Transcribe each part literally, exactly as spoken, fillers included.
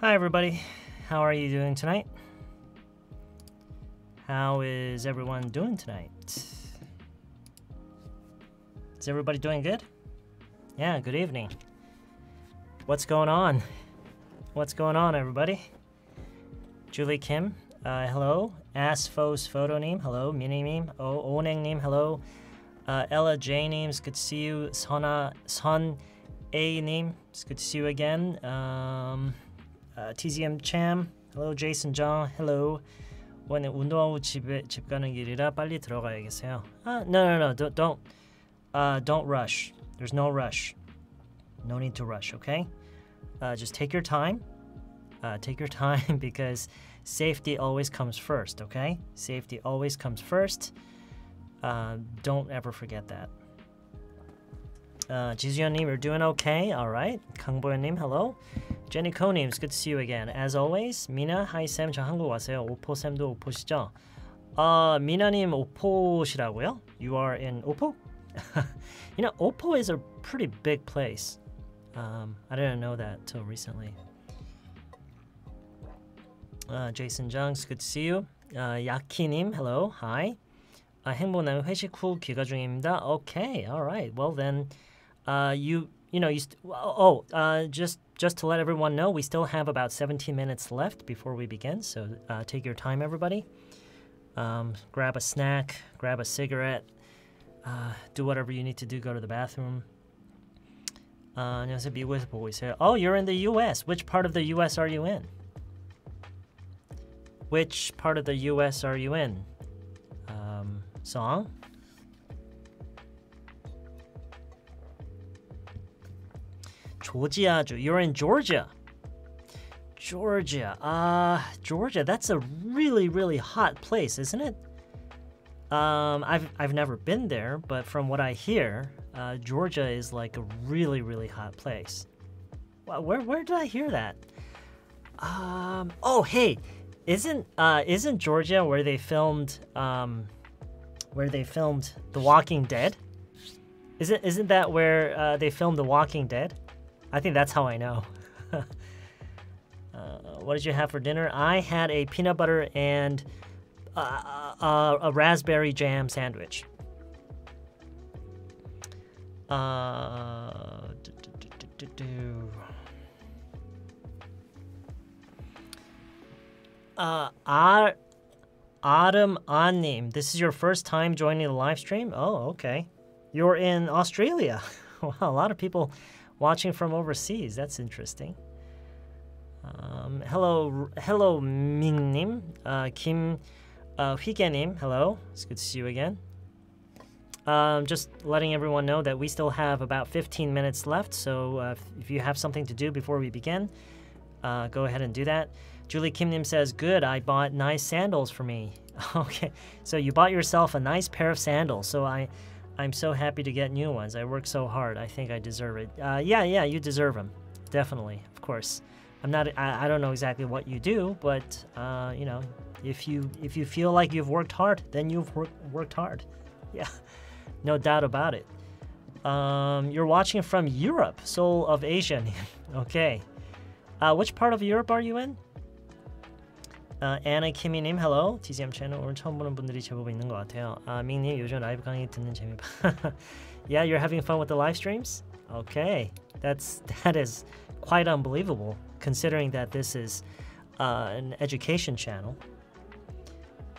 Hi everybody, how are you doing tonight? How is everyone doing tonight? Is everybody doing good? Yeah, good evening. What's going on? What's going on, everybody? Julie Kim, uh, hello. Asphos Photo Name, hello. Mini Name, oh, Oneng Name, hello. Uh, Ella J Names, good to see you. Sona, Son A Name, it's good to see you again. Um, Uh, T Z M Cham, hello. Jason John, hello. 오늘 운동하고 집에 집 가는 길이라 빨리 들어가야겠어요. Uh, no, no, no, don't, don't, uh, don't rush. There's no rush. No need to rush, okay? Uh, just take your time. Uh, take your time because safety always comes first, okay? Safety always comes first. Uh, don't ever forget that. Uh, Jizuyeon님, you're doing okay, all right. Kangboy님, hello. Jenny Konims, good to see you again. As always, Mina, hi Sam, 저 한국 왔어요. Oppo Sam도 Oppo시죠? Uh, Mina님, Oppo시라고요? You are in Oppo? You know, Oppo is a pretty big place. Um, I didn't know that till recently. Uh, Jason John, good to see you. Uh, Yaki님, hello, hi. Uh, 행복남 회식 후 귀가 중입니다. Okay, all right. Well then, uh, you. You know, you st oh, uh, just just to let everyone know, we still have about seventeen minutes left before we begin, so uh, take your time, everybody. Um, grab a snack, grab a cigarette, uh, do whatever you need to do, go to the bathroom. Uh, oh, you're in the U S. Which part of the U S are you in? Which part of the U S are you in? Um, song? Georgia, you're in Georgia. Georgia, uh, Georgia. That's a really, really hot place, isn't it? Um, I've I've never been there, but from what I hear, uh, Georgia is like a really, really hot place. Where where did I hear that? Um, oh hey, isn't uh isn't Georgia where they filmed um, where they filmed The Walking Dead? Isn't isn't that where uh, they filmed The Walking Dead? I think that's how I know. uh, what did you have for dinner? I had a peanut butter and uh, uh, a raspberry jam sandwich. Uh, do, do, do, do, do. Uh, Ar Autumn Annim, this is your first time joining the live stream? Oh, okay. You're in Australia. Wow, a lot of people watching from overseas, that's interesting. Um, hello, hello, Mingnim, uh, Kim uh, Hyegenim, hello, it's good to see you again. Um, just letting everyone know that we still have about fifteen minutes left, so uh, if you have something to do before we begin, uh, go ahead and do that. Julie Kimnim says, good, I bought nice sandals for me. Okay, so you bought yourself a nice pair of sandals, so I... I'm so happy to get new ones. I work so hard. I think I deserve it. Uh, yeah, yeah, you deserve them. Definitely, of course. I'm not. I, I don't know exactly what you do, but uh, you know, if you if you feel like you've worked hard, then you've wor worked hard. Yeah, no doubt about it. Um, you're watching from Europe, Seoul of Asia. Okay. Uh, which part of Europe are you in? Uh, Anna Kim이님, hello. T C M channel 오늘 처음 보는 분들이 제법 있는 것 같아요. 아, 밍님 요즘 라이브 강의 듣는 재미. Yeah, you're having fun with the live streams? Okay, that's that is quite unbelievable considering that this is uh, an education channel.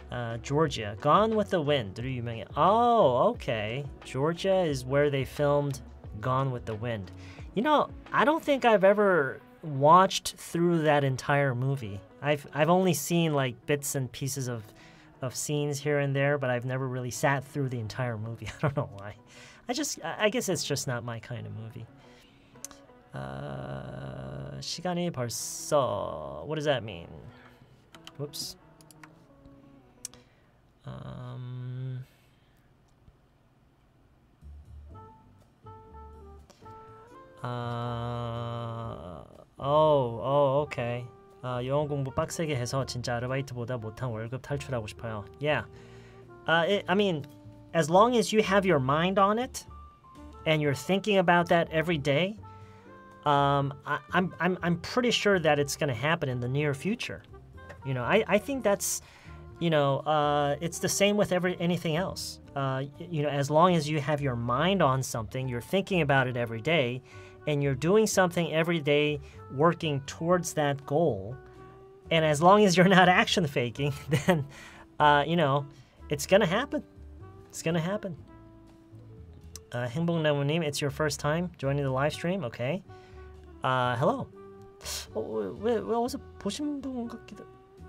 Uh, Georgia, Gone with the Wind. Oh, okay. Georgia is where they filmed Gone with the Wind. You know, I don't think I've ever watched through that entire movie. I've I've only seen like bits and pieces of of scenes here and there, but I've never really sat through the entire movie. I don't know why. I just I guess it's just not my kind of movie. Uh, 시간이 벌써. What does that mean? Whoops. Um. Uh. Oh. Oh. Okay. Uh, 영어 공부 빡세게 해서 진짜 아르바이트보다 못한 월급 탈출하고 싶어요. Yeah. Uh, it, I mean, as long as you have your mind on it and you're thinking about that every day, um, I, I'm, I'm, I'm pretty sure that it's going to happen in the near future. You know, I, I think that's, you know, uh, it's the same with every anything else. Uh, you know, as long as you have your mind on something, you're thinking about it every day, and you're doing something every day working towards that goal, and as long as you're not action faking, then, uh, you know, it's going to happen. It's going to happen. Uh, Hengbong Namunim, it's your first time joining the live stream. Okay. Uh, hello. 어, 왜, 왜 어디서 보신 분 같기도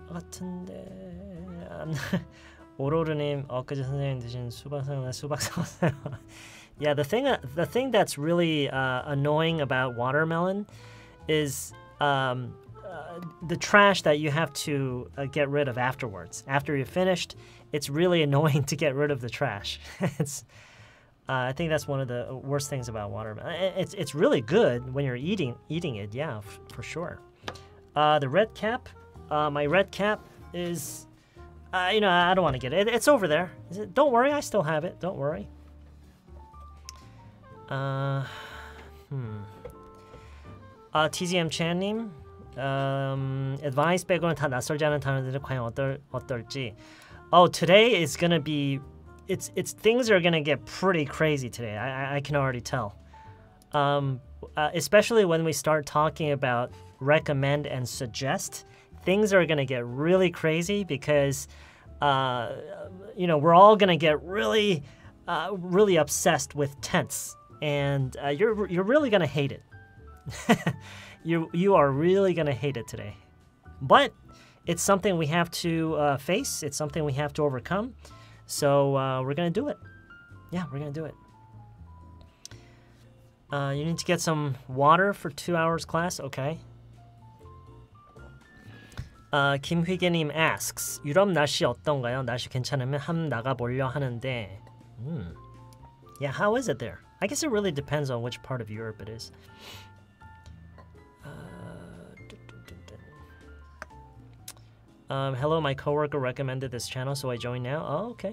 같은데. 오로르님, 엊그제 선생님 드신 수박상나 수박 사왔어요. Yeah, the thing, the thing that's really uh, annoying about watermelon is um, uh, the trash that you have to uh, get rid of afterwards. After you're finished, it's really annoying to get rid of the trash. It's, Uh, I think that's one of the worst things about watermelon. It's it's really good when you're eating eating it, yeah, f for sure. Uh, the red cap, uh, my red cap is, uh, you know, I don't want to get it. It's over there. It, don't worry, I still have it. Don't worry. Uh, hmm. Uh, T Z M Chan님, um, advice 빼고는 다 낯설지 않은 단어들이 과연 어떨 어떨지. Oh, today is gonna be. It's it's things are gonna get pretty crazy today. I I can already tell, um, uh, especially when we start talking about recommend and suggest. Things are gonna get really crazy because, uh, you know, we're all gonna get really, uh, really obsessed with tense, and uh, you're you're really gonna hate it. you you are really gonna hate it today, but it's something we have to uh, face. It's something we have to overcome. So uh, we're going to do it. Yeah, we're going to do it. Uh, you need to get some water for two hours class. Okay. Uh, 김휘개님 asks, 유럽 날씨 어떤가요? 날씨 괜찮으면 함 나가보려 하는데. Mm. Yeah, how is it there? I guess it really depends on which part of Europe it is. Um, hello, my coworker recommended this channel, so I joined now. Oh, okay.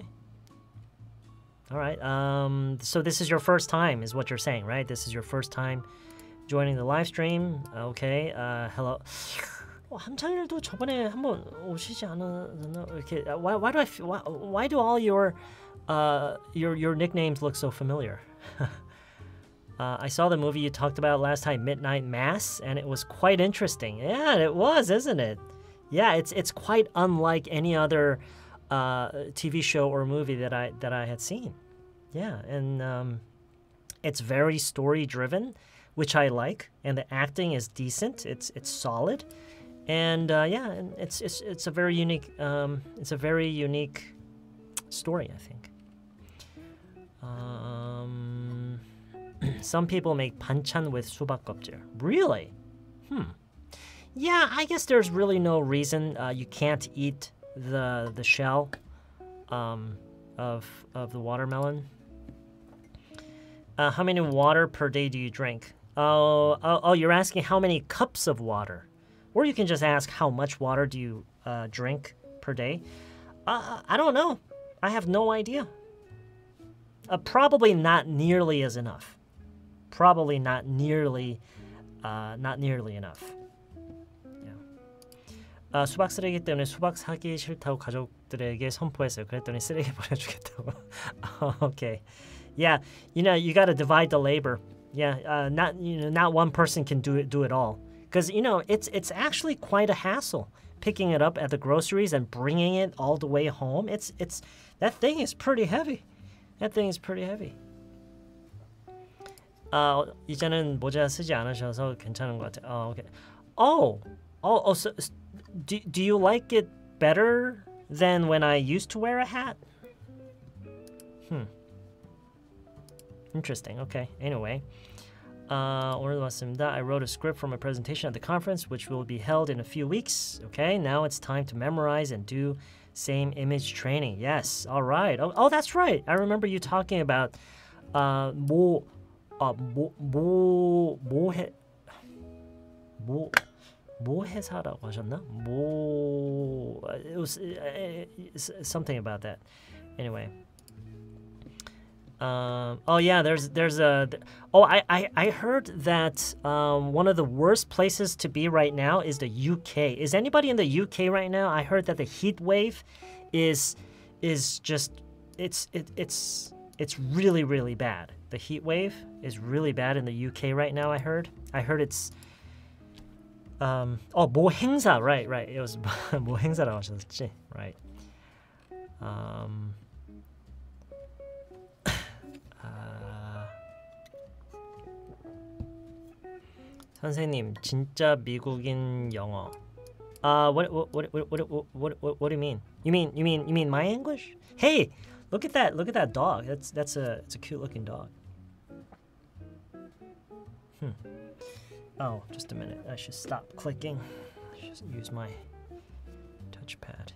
All right. Um, so this is your first time, is what you're saying, right? This is your first time joining the live stream. Okay. Uh, hello. 함창일도 저번에 한번 오시지 않았나? 이렇게. Why, why do I? Why, why do all your, uh, your your nicknames look so familiar? Uh, I saw the movie you talked about last time, Midnight Mass, and it was quite interesting. Yeah, it was, isn't it? Yeah, it's it's quite unlike any other uh, T V show or movie that I that I had seen. Yeah, and um, it's very story driven, which I like, and the acting is decent. It's it's solid, and uh, yeah, and it's it's it's a very unique um, it's a very unique story, I think. Um, some people make banchan with subak gopjeul. Really? Hmm. Yeah, I guess there's really no reason uh, you can't eat the the shell um, of of the watermelon. Uh, how many water per day do you drink? Oh, oh, oh, you're asking how many cups of water, or you can just ask how much water do you uh, drink per day. Uh, I don't know. I have no idea. Uh, probably not nearly as enough. Probably not nearly, uh, not nearly enough. 아, 수박 쓰레기 때문에 수박 사기 싫다고 가족들에게 선포했어요. 그랬더니 쓰레기 버려주겠다고. Okay, yeah, you know you got to divide the labor. Yeah, uh, not you know not one person can do it do it all because you know it's it's actually quite a hassle picking it up at the groceries and bringing it all the way home. It's it's that thing is pretty heavy. That thing is pretty heavy. 아, 이제는 모자 쓰지 않으셔서 괜찮은 것 같아요. 어, okay. Oh, oh, oh. So, Do, do you like it better than when I used to wear a hat? Hmm. Interesting. Okay. Anyway. Uh, I wrote a script for my presentation at the conference, which will be held in a few weeks. Okay. Now it's time to memorize and do same image training. Yes. All right. Oh, oh that's right. I remember you talking about uh, 뭐, uh, 뭐, 뭐, 뭐해, 뭐, 뭐 회사라고 하셨나? 뭐... It was something about that. Anyway. Um, oh yeah, there's there's a oh I I, I heard that um, one of the worst places to be right now is the U K. Is anybody in the U K right now? I heard that the heat wave is is just it's it, it's it's really really bad. The heat wave is really bad in the U K right now. I heard I heard it's um oh 뭐 행사 right right it was 뭐 행사라고 하셨지 right um. 선생님, 진짜 미국인 영어. Uh, what, what, what, what, what, what, what, what do you mean? You mean, you mean, you mean my English? Hey, look at that! Look at that dog. That's that's a it's a cute-looking dog. Hmm. Oh, just a minute. I should stop clicking. I should use my touchpad.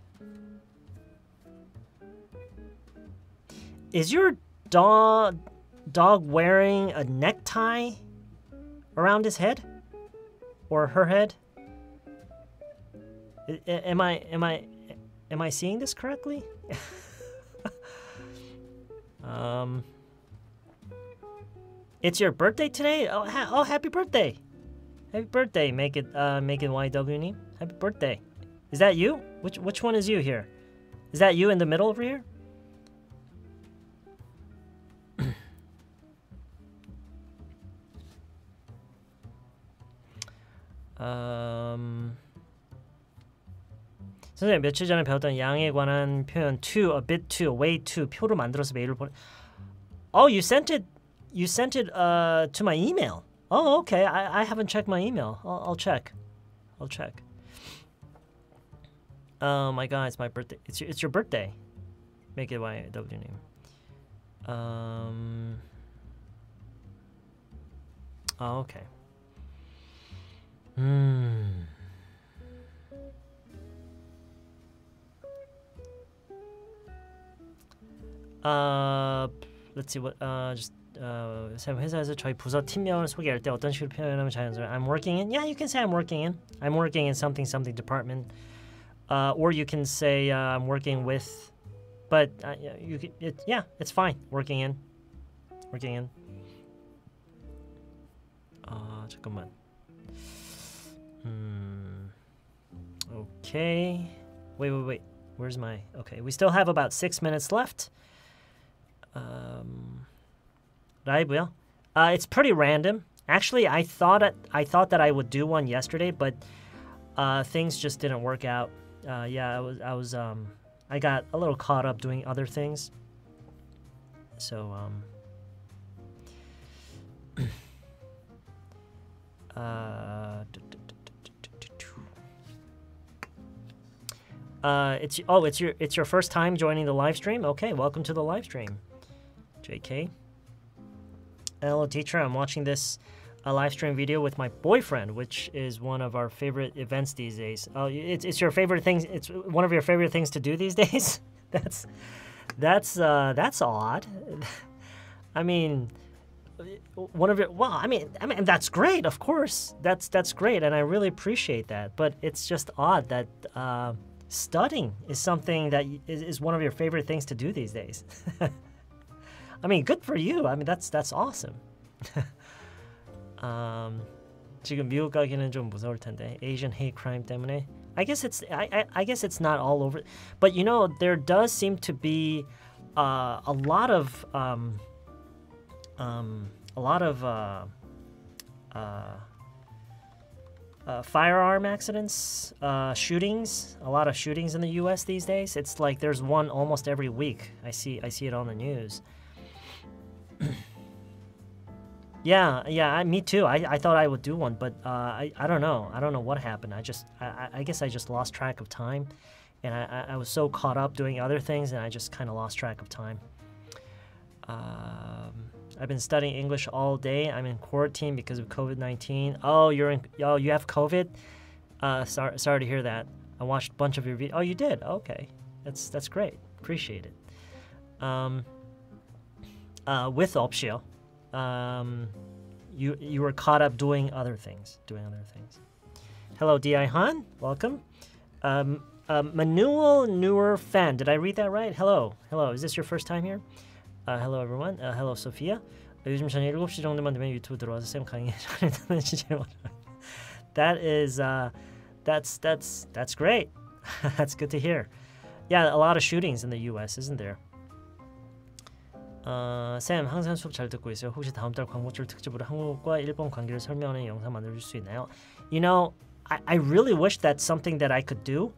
Is your dog dog wearing a necktie around his head? Or her head? I, I, am I am I am I seeing this correctly? um, it's your birthday today. Oh, ha oh, happy birthday! Happy birthday, make it uh, make it Y W name. Happy birthday. Is that you? Which which one is you here? Is that you in the middle over here? Um. 선생님, 며칠 전에 배웠던 양에 관한 표현 too, a bit too, way too 표로 만들어서 메일을 보내. Oh, you sent it. You sent it uh, to my email. Oh, okay. I I haven't checked my email. I'll, I'll check. I'll check. Oh my God, it's my birthday. It's your, it's your birthday. Make it Y W name. Um. Oh, okay. Hmm. Uh, let's see what. Uh, just. Uh, 회사에서 저희 부서 팀명을 소개할 때 어떤 식으로 표현하면 자연스러워? I'm working in. Yeah, you can say I'm working in. I'm working in something something department. Uh, or you can say uh, I'm working with. But uh, you can. It, yeah, it's fine. Working in. Working in. Uh, 잠깐만. Hmm. Okay. Wait, wait, wait. Where's my? Okay, we still have about six minutes left. Um. 라이브요? Uh, it's pretty random. Actually, I thought it, I thought that I would do one yesterday, but uh, things just didn't work out. Uh, yeah, I was I was um I got a little caught up doing other things. So um. uh. Uh, it's oh, it's your it's your first time joining the live stream. Okay, welcome to the live stream, J K. Hello, teacher. I'm watching this uh, live stream video with my boyfriend, which is one of our favorite events these days. Oh, it's it's your favorite things. It's one of your favorite things to do these days. that's that's uh, that's odd. I mean, one of your well, I mean, I mean that's great. Of course, that's that's great, and I really appreciate that. But it's just odd that. Uh, Studying is something that is one of your favorite things to do these days. I mean, good for you. I mean, that's that's awesome. um, 지금 미국 가기는 좀 무서울 텐데. Asian hate crime 때문에. I guess it's I, I I guess it's not all over, but you know there does seem to be uh, a lot of um, um, a lot of uh, uh, Uh, firearm accidents, uh, shootings, a lot of shootings in the U S these days. It's like there's one almost every week. I see I see it on the news. yeah, yeah, I, me too. I, I thought I would do one, but uh, I, I don't know. I don't know what happened. I just I, I guess I just lost track of time. And I, I was so caught up doing other things, and I just kind of lost track of time. Um... I've been studying English all day. I'm in quarantine because of COVID nineteen. Oh, you're in. Oh, you have COVID. Uh, sorry, sorry to hear that. I watched a bunch of your videos. Oh, you did. Okay, that's that's great. Appreciate it. Um, uh, with Oppo, um, you you were caught up doing other things, doing other things. Hello, D I Han. Welcome. Um, uh, Manuel Newer Fan. Did I read that right? Hello, hello. Is this your first time here? 아, hello everyone. Uh, hello Sophia. 요즘 저녁 일곱 시 정도만 되면 유튜브 들어와서 쌤 강의 잘했다는 진짜 많아요. That is uh that's that's that's great. That's good to hear. Yeah, a lot of shootings in the U S, isn't there? Uh, 쌤 항상 수업 잘 듣고 있어요. 혹시 다음 달 광복절 특집으로 한국과 일본 관계를 설명하는 영상 만들어 줄 수 있나요? You know, I, I really wish that's something that I could do.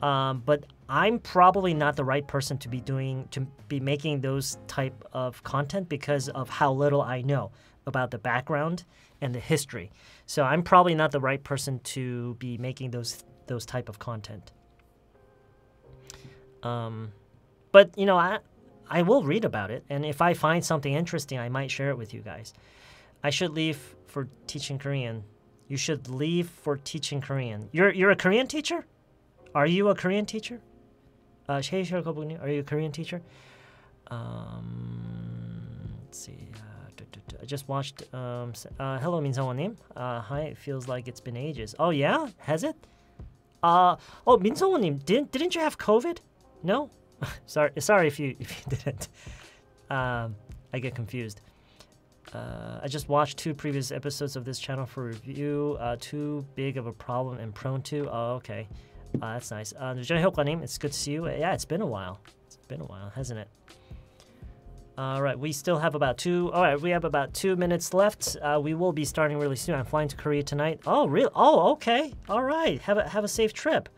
Um, but I'm probably not the right person to be doing to be making those type of content because of how little I know about the background and the history. So I'm probably not the right person to be making those those type of content. Um, but you know, I I will read about it, and if I find something interesting, I might share it with you guys. I should leave for teaching Korean. You should leave for teaching Korean. You're you're a Korean teacher? Are you a Korean teacher? Uh, are you a Korean teacher? Um, let's see. Uh, do, do, do. I just watched. Um, uh, hello, Min-Sung-won-nim. Uh, hi, it feels like it's been ages. Oh, yeah? Has it? Uh, oh, Min-Sung-won-nim, didn't, didn't you have COVID? No? sorry sorry if you, if you didn't. Um, I get confused. Uh, I just watched two previous episodes of this channel for review. Uh, too big of a problem and prone to. Oh, okay. Uh, that's nice. Uh, it's good to see you. Yeah, it's been a while. It's been a while, hasn't it? All right, we still have about two. All right, we have about two minutes left. Uh, we will be starting really soon. I'm flying to Korea tonight. Oh, really? Oh, okay. All right. Have a have a safe trip.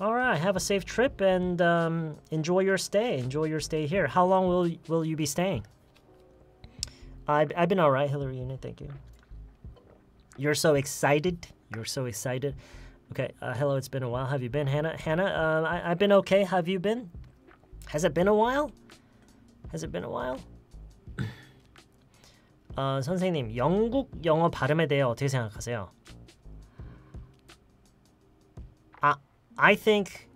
All right, have a safe trip and um, enjoy your stay. Enjoy your stay here. How long will will you be staying? I've I've been all right, Hillary. Thank you. You're so excited. You're so excited. Okay, uh, hello, it's been a while. Have you been, Hannah? Hannah, uh, I, I've been okay. Have you been? Has it been a while? Has it been a while? uh, 선생님, 영국 영어 발음에 대해 어떻게 생각하세요? I, I think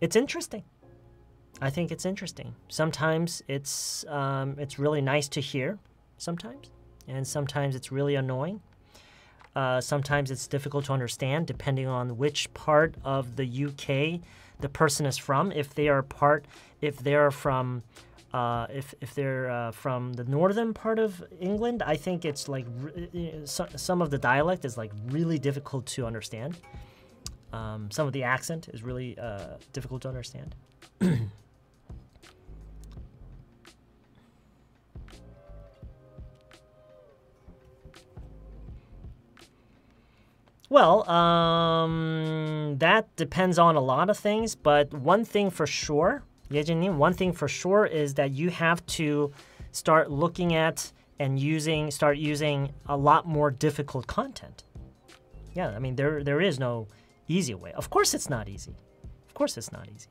it's interesting. I think it's interesting. Sometimes it's, um, it's really nice to hear, sometimes. And sometimes it's really annoying. Uh, sometimes it's difficult to understand depending on which part of the U K the person is from. If they are part, if they're from, uh, if if they're uh, from the northern part of England, I think it's like so, some of the dialect is like really difficult to understand. Um, some of the accent is really uh, difficult to understand. Well, um, that depends on a lot of things, but one thing for sure, 예진님, one thing for sure is that you have to start looking at and using, start using a lot more difficult content. Yeah, I mean, there there is no easy way. Of course it's not easy. Of course it's not easy.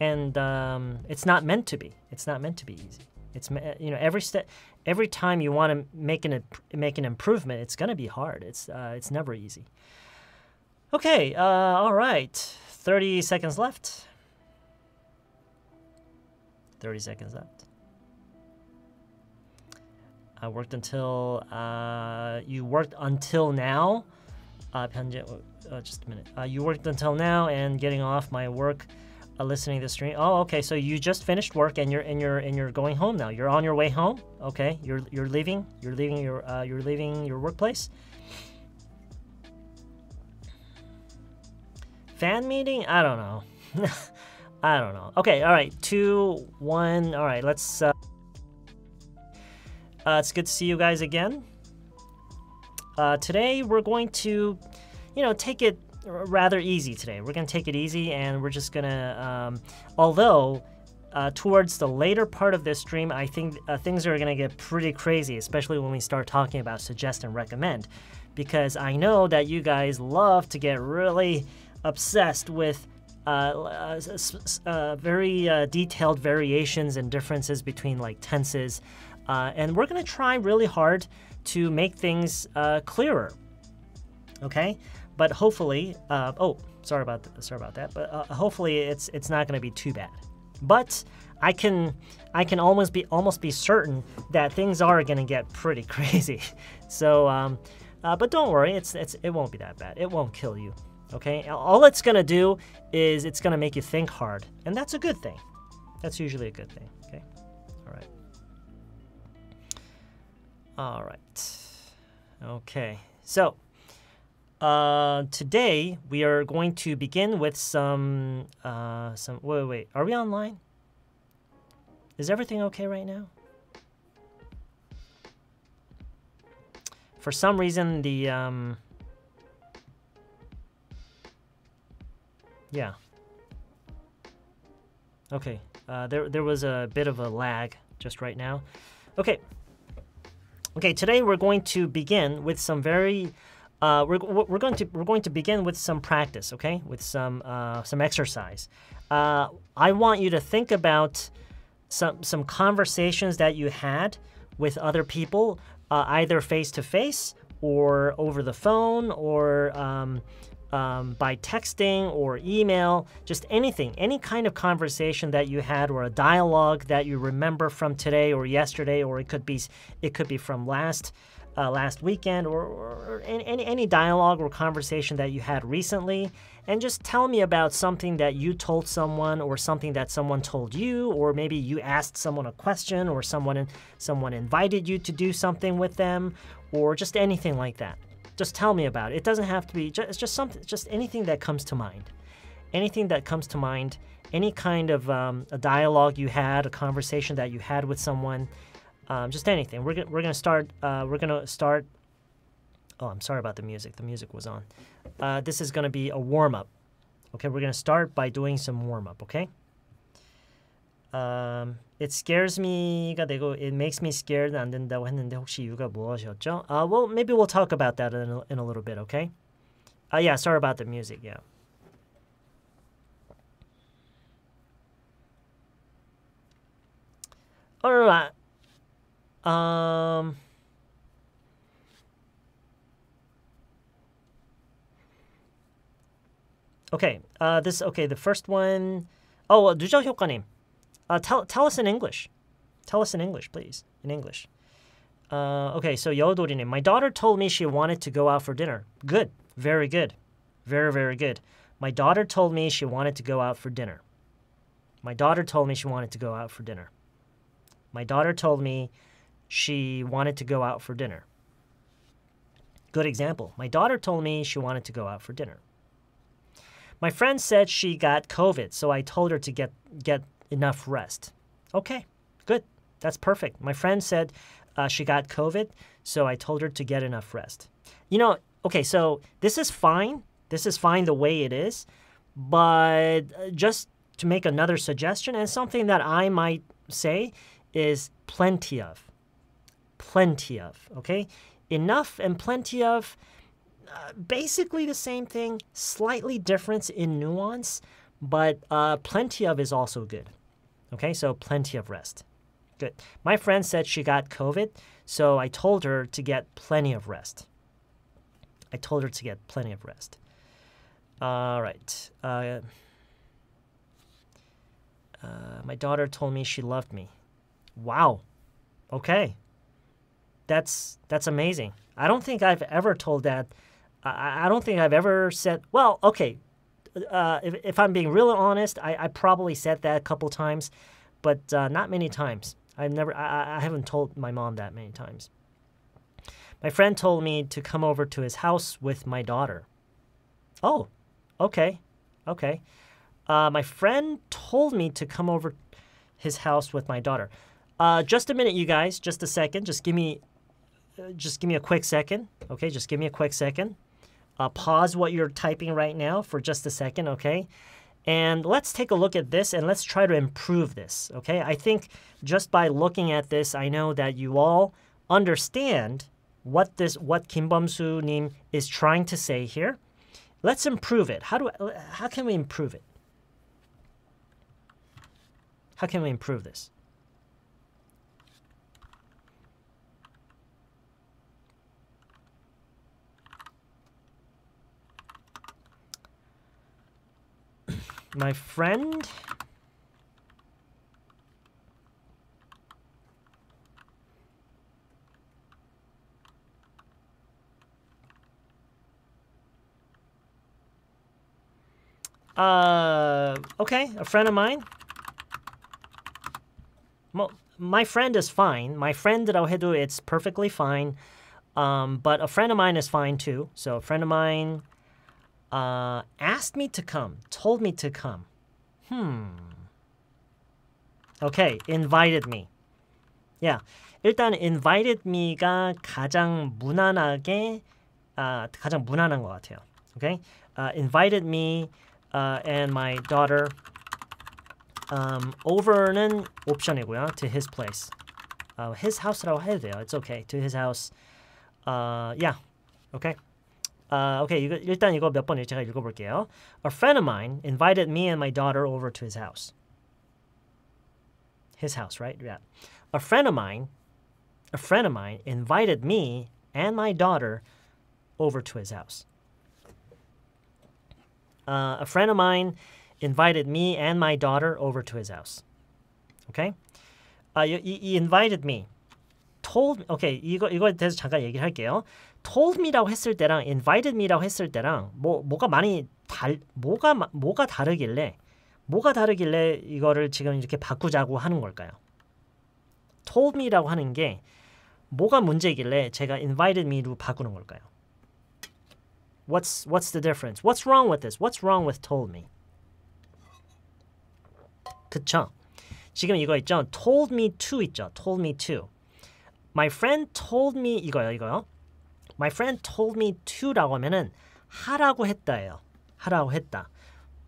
And um, it's not meant to be. It's not meant to be easy. It's, you know, every step, every time you want to make an make an improvement, it's gonna be hard. It's uh, it's never easy. Okay, uh, all right. Thirty seconds left. Thirty seconds left. I worked until uh, you worked until now. Uh, just a minute. Uh, you worked until now, and getting off my work. Uh, listening to the stream. Oh, okay. So you just finished work, and you're and you're and you're going home now. You're on your way home. Okay. You're you're leaving. You're leaving your uh, you're leaving your workplace. Fan meeting? I don't know. I don't know. Okay. All right. Two, one. All right. Let's. Uh, uh, it's good to see you guys again. Uh, today we're going to, you know, take it rather easy today. We're going to take it easy, and we're just going to, um, although uh, towards the later part of this stream, I think uh, things are going to get pretty crazy, especially when we start talking about suggest and recommend, because I know that you guys love to get really obsessed with uh, uh, uh, very uh, detailed variations and differences between like tenses, uh, and we're going to try really hard to make things uh, clearer, okay? But hopefully, uh, oh, sorry about th sorry about that. But uh, hopefully, it's it's not going to be too bad. But I can I can almost be almost be certain that things are going to get pretty crazy. So, um, uh, but don't worry, it's it's it won't be that bad. It won't kill you. Okay. All it's going to do is it's going to make you think hard, and that's a good thing. That's usually a good thing. Okay. All right. All right. Okay. So uh, today we are going to begin with some uh, some. Wait, wait, wait. Are we online? Is everything okay right now? For some reason, the um, yeah. Okay. Uh, there there was a bit of a lag just right now. Okay. Okay, today we're going to begin with some very, uh, we're we're going to we're going to begin with some practice, okay, with some uh, some exercise. Uh, I want you to think about some some conversations that you had with other people, uh, either face to face or over the phone or um, um, by texting or email. Just anything, any kind of conversation that you had or a dialogue that you remember from today or yesterday, or it could be it could be from last uh, last weekend, or, or, or any any dialogue or conversation that you had recently. And just tell me about something that you told someone, or something that someone told you, or maybe you asked someone a question, or someone someone invited you to do something with them, or just anything like that. Just tell me about it. It doesn't have to be, just, it's just something, just anything that comes to mind. Anything that comes to mind, any kind of um, a dialogue you had, a conversation that you had with someone, um, just anything. We're, we're gonna start, uh, we're gonna start, oh, I'm sorry about the music, the music was on. Uh, this is gonna be a warm-up. Okay, we're gonna start by doing some warm-up, okay? Um, it scares me가 되고 it makes me scared 안 된다고 했는데 혹시 이유가 무엇이었죠? Uh, well, maybe we'll talk about that in a, in a little bit, okay? Uh, yeah, sorry about the music, yeah. All right. Um... Okay, uh, this, okay, the first one. Oh, uh, 누적 효과님. Uh, tell, tell us in English. Tell us in English, please. In English. Uh, okay, so 여우돌이님. My daughter told me she wanted to go out for dinner. Good. Very good. Very, very good. My daughter told me she wanted to go out for dinner. My daughter told me she wanted to go out for dinner. My daughter told me she wanted to go out for dinner. Good example. My daughter told me she wanted to go out for dinner. My friend said she got COVID, so I told her to get get enough rest. Okay, good. That's perfect. My friend said uh, she got COVID, so I told her to get enough rest. You know, okay, so this is fine. This is fine the way it is. But just to make another suggestion, and something that I might say is plenty of. Plenty of, okay? Enough and plenty of, uh, basically the same thing, slightly difference in nuance, but uh, plenty of is also good. Okay, so plenty of rest. Good. My friend said she got COVID, so I told her to get plenty of rest. I told her to get plenty of rest. All right. Uh, uh, my daughter told me she loved me. Wow. Okay. That's that's amazing. I don't think I've ever told that. I, I don't think I've ever said, well, okay. Uh, if, if I'm being really honest, I, I probably said that a couple times, but uh, not many times. I've never, I, I haven't told my mom that many times. My friend told me to come over to his house with my daughter. Oh, okay, okay. Uh, my friend told me to come over to his house with my daughter. Uh, just a minute, you guys. Just a second. Just give me, uh, just give me a quick second. Okay, just give me a quick second. Uh, pause what you're typing right now for just a second, okay? And let's take a look at this, and let's try to improve this, okay? I think just by looking at this, I know that you all understand what this, what Kim Bum-soo-nim is trying to say here. Let's improve it. How do I, how can we improve it? How can we improve this? My friend uh okay a friend of mine well my friend is fine. My friend that I'll hit, it's perfectly fine. Um, but a friend of mine is fine too. So a friend of mine uh, asked me to come, told me to come. Hmm. Okay, invited me. Yeah. 일단 invited me가 가장 무난하게 uh, 가장 무난한 것 같아요. Okay? Uh, invited me uh, and my daughter um, over는 옵션이고요. To his place. Uh, his house라고 해도 돼요. It's okay. To his house. Uh, yeah. Okay. Uh, okay. 이거, 일단 이거 몇 번 제가 읽어볼게요. A friend of mine invited me and my daughter over to his house. His house, right? Yeah. A friend of mine, a friend of mine invited me and my daughter over to his house. Uh, a friend of mine invited me and my daughter over to his house. Okay? Uh, he, he invited me. told okay 이거 이거에 대해서 잠깐 얘기를 할게요. told me라고 했을 때랑 invited me라고 했을 때랑 뭐 뭐가 많이 달 뭐가 뭐가 다르길래 뭐가 다르길래 이거를 지금 이렇게 바꾸자고 하는 걸까요? told me라고 하는 게 뭐가 문제길래 제가 invited me로 바꾸는 걸까요? What's what's the difference? What's wrong with this? What's wrong with told me? 그쵸? 지금 이거 있죠? told me to 있죠? told me to. My friend told me 이거요 이거요. My friend told me to라고 하면은 하라고 했다예요. 하라고 했다.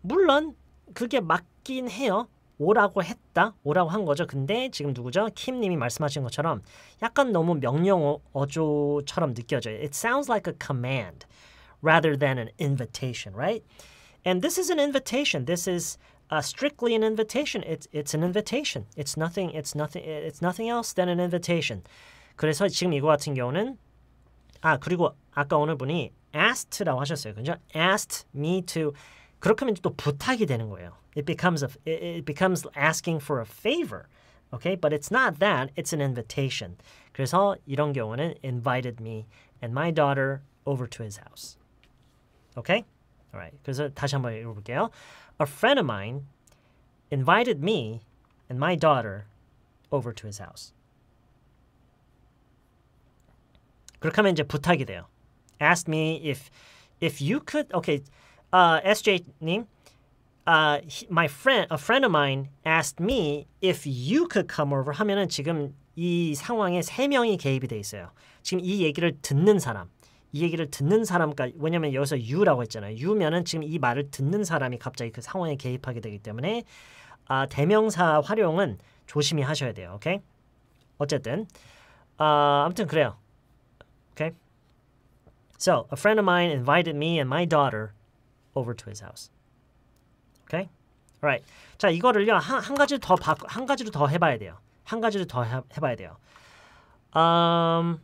물론 그게 맞긴 해요. 오라고 했다. 오라고 한 거죠. 근데 지금 누구죠? 킴님이 말씀하신 것처럼 약간 너무 명령 어조처럼 느껴져요. It sounds like a command rather than an invitation, right? And this is an invitation. This is Uh, strictly an invitation. It's it's an invitation. It's nothing. It's nothing. It's nothing else than an invitation. 그래서 지금 이거 같은 경우는 아 그리고 아까 어느 분이 asked라고 하셨어요. 그죠? Asked me to. 그렇게 하면 또 부탁이 되는 거예요. It becomes a it becomes asking for a favor. Okay, but it's not that. It's an invitation. 그래서 이런 경우는 invited me and my daughter over to his house. Okay. All right. 그래서 다시 한번 읽어볼게요. A friend of mine invited me and my daughter over to his house. 그렇게 하면 이제 부탁이 돼요. Asked me if if you could. Okay, uh, S J 님, uh, he, my friend, a friend of mine asked me if you could come over. 하면은 지금 이 상황에 세 명이 개입이 돼 있어요. 지금 이 얘기를 듣는 사람. 이 얘기를 듣는 사람까지 왜냐면 여기서 you라고 했잖아요. you면은 지금 이 말을 듣는 사람이 갑자기 그 상황에 개입하게 되기 때문에 아, 대명사 활용은 조심히 하셔야 돼요. 오케이? 어쨌든 아, 아무튼 그래요. 오케이? So, a friend of mine invited me and my daughter over to his house. 오케이? Alright. 자, 이거를요. 한, 한 가지를 더 바, 한 가지로 더 해봐야 돼요. 한 가지를 더 해, 해봐야 돼요. 음...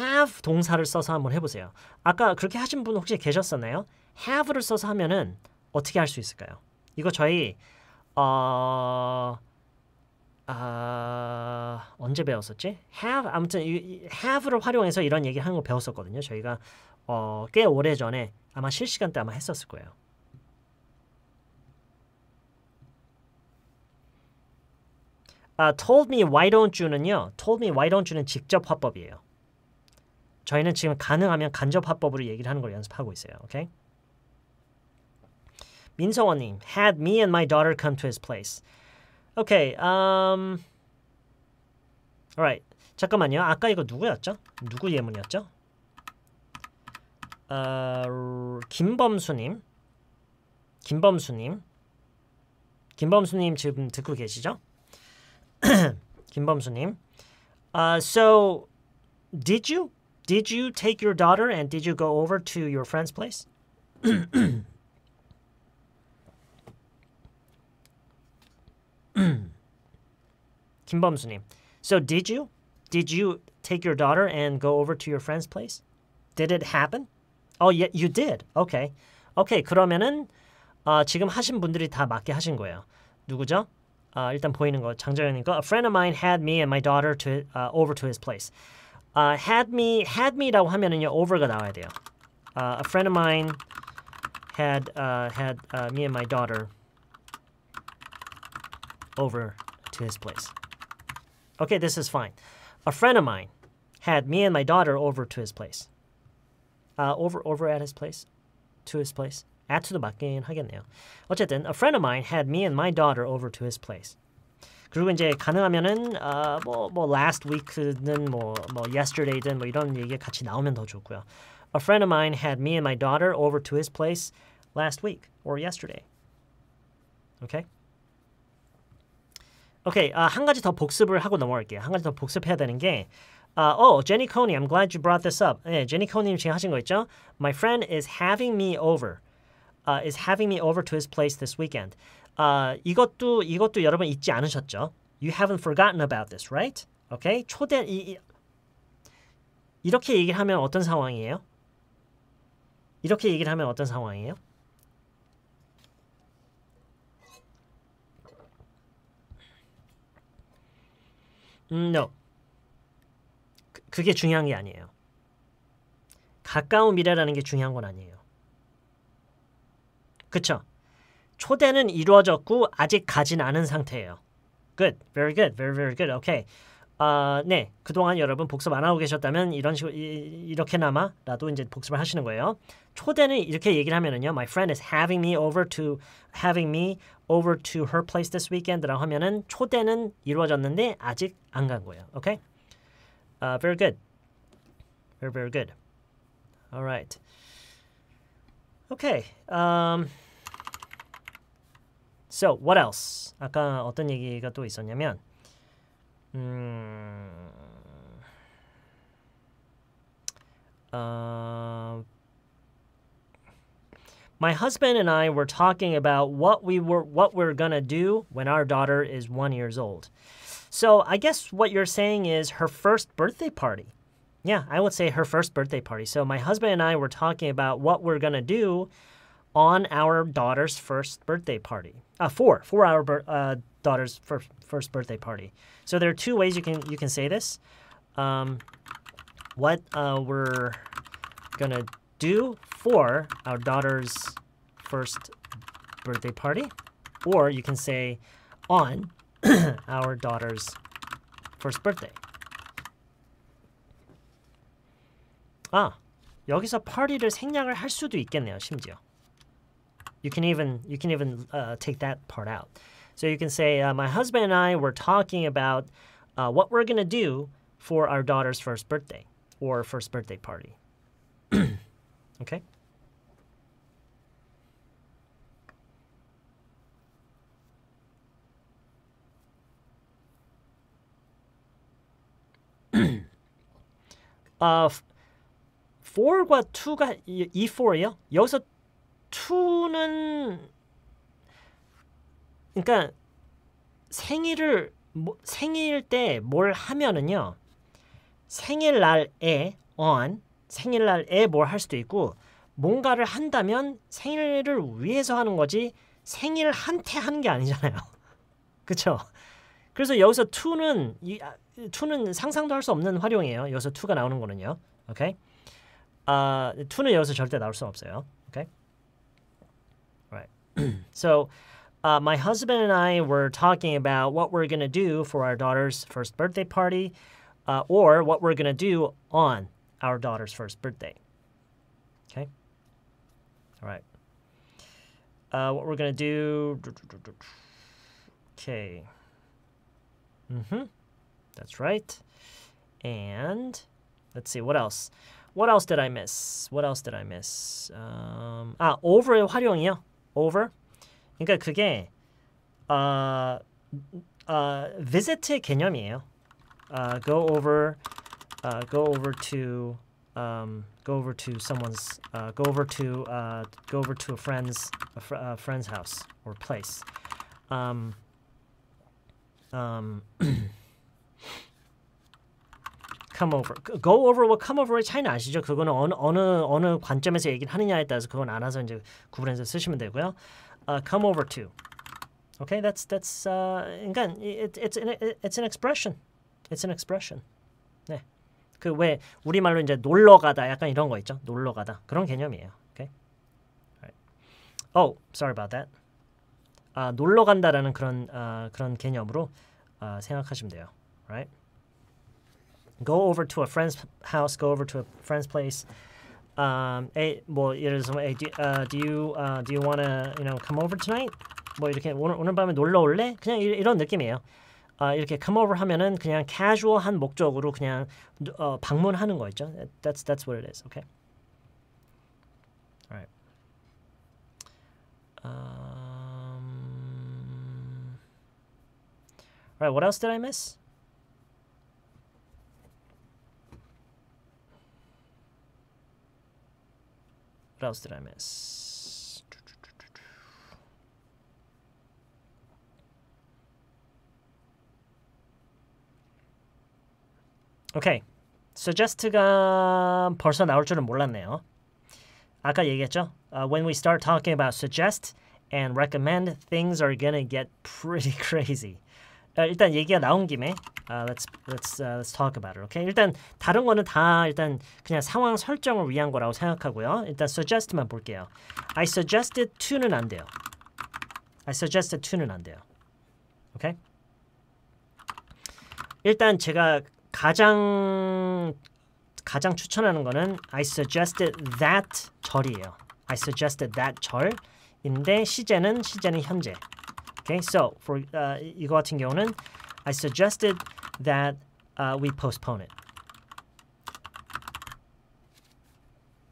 have 동사를 써서 한번 해보세요. 아까 그렇게 하신 분 혹시 계셨었나요? have를 써서 하면은 어떻게 할 수 있을까요? 이거 저희 어... 어... 언제 배웠었지? have 아무튼 이, have를 활용해서 이런 얘기를 하는 거 배웠었거든요. 저희가 어, 꽤 오래전에 아마 실시간 때 아마 했었을 거예요. 아, told me why don't you는요. told me why don't you는 직접 화법이에요. 저희는 지금 가능하면 간접 화법으로 얘기를 하는 걸 연습하고 있어요. 오케이? 민성원님, had me and my daughter come to his place. 오케이, um, alright. 잠깐만요. 아까 이거 누구였죠? 누구 예문이었죠? 어, 김범수님, 김범수님, 김범수님 지금 듣고 계시죠? 김범수님, uh, so did you? Did you take your daughter and did you go over to your friend's place? 김범수님. So did you? Did you take your daughter and go over to your friend's place? Did it happen? Oh, yeah, you did. Okay. Okay, 그러면은 어, 지금 하신 분들이 다 맞게 하신 거예요. 누구죠? 어, 일단 보이는 거 장정현님 거. A friend of mine had me and my daughter to, uh, over to his place. Uh, had me, had me라고 하면은요 over가 나와야 돼요. Uh, a friend of mine had uh, had uh, me and my daughter over to his place. Okay, this is fine. A friend of mine had me and my daughter over to his place. Uh, over, over at his place. To his place. 아트도 맞긴 하겠네요. 어쨌든 a friend of mine had me and my daughter over to his place. 그리고 이제 가능하면은 뭐뭐 uh, 뭐 last week든 뭐뭐 뭐 yesterday든 뭐 이런 얘기 같이 나오면 더 좋고요. A friend of mine had me and my daughter over to his place last week or yesterday. Okay? Okay, uh, 한 가지 더 복습을 하고 넘어갈게요. 한 가지 더 복습해야 되는 게 Uh, oh, Jenny Koni, I'm glad you brought this up. 네, Jenny Koni 지금 하신 거 있죠? My friend is having me over. Uh, is having me over to his place this weekend. Uh, 이것도 이것도 여러분 잊지 않으셨죠? You haven't forgotten about this, right? Okay? 초대 이, 이, 이렇게 얘기를 하면 어떤 상황이에요? 이렇게 얘기를 하면 어떤 상황이에요? 음, no. 그게 중요한 게 아니에요. 가까운 미래라는 게 중요한 건 아니에요. 그쵸? 초대는 이루어졌고 아직 가진 않은 상태예요. Good. Very good. Very, very good. Okay. Uh, 네. 그동안 여러분 복습 안 하고 계셨다면 이런 식으로 이, 이렇게나마라도 이제 복습을 하시는 거예요. 초대는 이렇게 얘기를 하면은요. My friend is having me over to having me over to her place this weekend라고 하면은 초대는 이루어졌는데 아직 안 간 거예요. Okay? Uh, very good. Very, very good. All right. Okay. Um, so, what else? 아까 어떤 얘기가 또 있었냐면 음, uh, my husband and I were talking about what we were what we're gonna do when our daughter is one years old. So I guess what you're saying is her first birthday party. Yeah, I would say her first birthday party. So my husband and I were talking about what we're going to do on our daughter's first birthday party. Uh, for, for our uh, daughter's first, first birthday party. So there are two ways you can you can say this. Um, what uh, we're going to do for our daughter's first birthday party. Or you can say on our daughter's first birthday. 아, 여기서 party를 생략을 할 수도 있겠네요, 심지어. You can even you can even uh, take that part out. So you can say uh, my husband and I were talking about uh, what we're gonna do for our daughter's first birthday or first birthday party. Okay. Uh, four과 two가 이 four이요? 여기서 two는 그러니까 생일을 뭐, 생일 때 뭘 하면은요 생일날에 on 생일날에 뭘 할 수도 있고 뭔가를 한다면 생일을 위해서 하는 거지 생일한테 하는 게 아니잖아요. 그쵸? 그래서 여기서 two는 이 two는 상상도 할 수 없는 활용이에요. 여기서 two가 나오는 거는요. 오케이. 아, two는 여기서 절대 나올 수 없어요. 오케이. Right. So, uh, my husband and I were talking about what we're going to do for our daughter's first birthday party uh, or what we're going to do on our daughter's first birthday. Okay? All right. Uh, what we're going to do Okay. Mhm. That's right. And let's see what else. What else did I miss? What else did I miss? Um, 아, over의 활용이요. Over. 그러니까 그게 uh, uh, visit의 개념이에요. Uh, go over, uh, go over to, um, go over to someone's, uh, go over to, uh, go over to a friend's, a fr uh, friend's house or place. Um, um. Come over. Go over와 come over의 차이는 아시죠? 그거는 어느 어느 어느 관점에서 얘기를 하느냐에 따라서 그건 알아서 이제 구분해서 쓰시면 되고요. Uh, come over to. Okay, that's that's uh, 그러니까 it, it's an it's an expression. It's an expression. 네. 그 왜 우리 말로 이제 놀러 가다 약간 이런 거 있죠? 놀러 가다. 그런 개념이에요. Okay. Alright. Oh, sorry about that. 아, 놀러 간다라는 그런 아, 그런 개념으로 uh, 생각하시면 돼요. Right? Go over to a friend's house. Go over to a friend's place. Um, hey, 뭐 예를 들어서, hey, do, uh, do you uh, do you wanna, you know, come over tonight? 뭐 이렇게 오늘 오늘 밤에 놀러 올래? 그냥 이, 이런 느낌이에요. Uh, 이렇게 come over 하면은 그냥 캐주얼한 목적으로 그냥 uh, 방문하는 거 있죠. That's that's what it is. Okay. All right. Um. All right. What else did I miss? What else did I miss? Okay. Suggest가 벌써 나올 줄은 몰랐네요. 아까 얘기했죠? Uh, when we start talking about suggest and recommend, things are gonna get pretty crazy. Uh, 일단 얘기가 나온 김에 uh, let's let's uh, let's talk about it. Okay? 일단 다른 거는 다 일단 그냥 상황 설정을 위한 거라고 생각하고요. 일단 suggest만 볼게요. I suggested to는 안 돼요. I suggested to는 안 돼요. Okay? 일단 제가 가장 가장 추천하는 거는 I suggested that 절이에요. I suggested that 절인데 시제는 시제는 현재. Okay, so for uh, 이거 같은 경우는 I suggested that uh, we postpone it.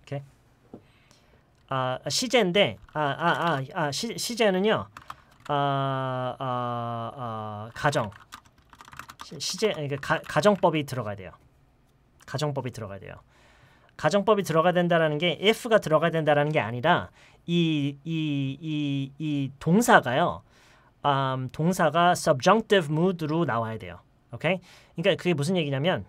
Okay. 아 uh, 시제인데 아아아 아, 아, 시 시제는요 아아 아, 아, 가정 시, 시제 그러니까 가, 가정법이 들어가야 돼요. 가정법이 들어가야 돼요. 가정법이 들어가야 된다라는 게 if가 들어가야 된다라는 게 아니라 이 이 이 이 동사가요. Um, 동사가 subjunctive mood로 나와야 돼요. Okay? 그러니까 그게 무슨 얘기냐면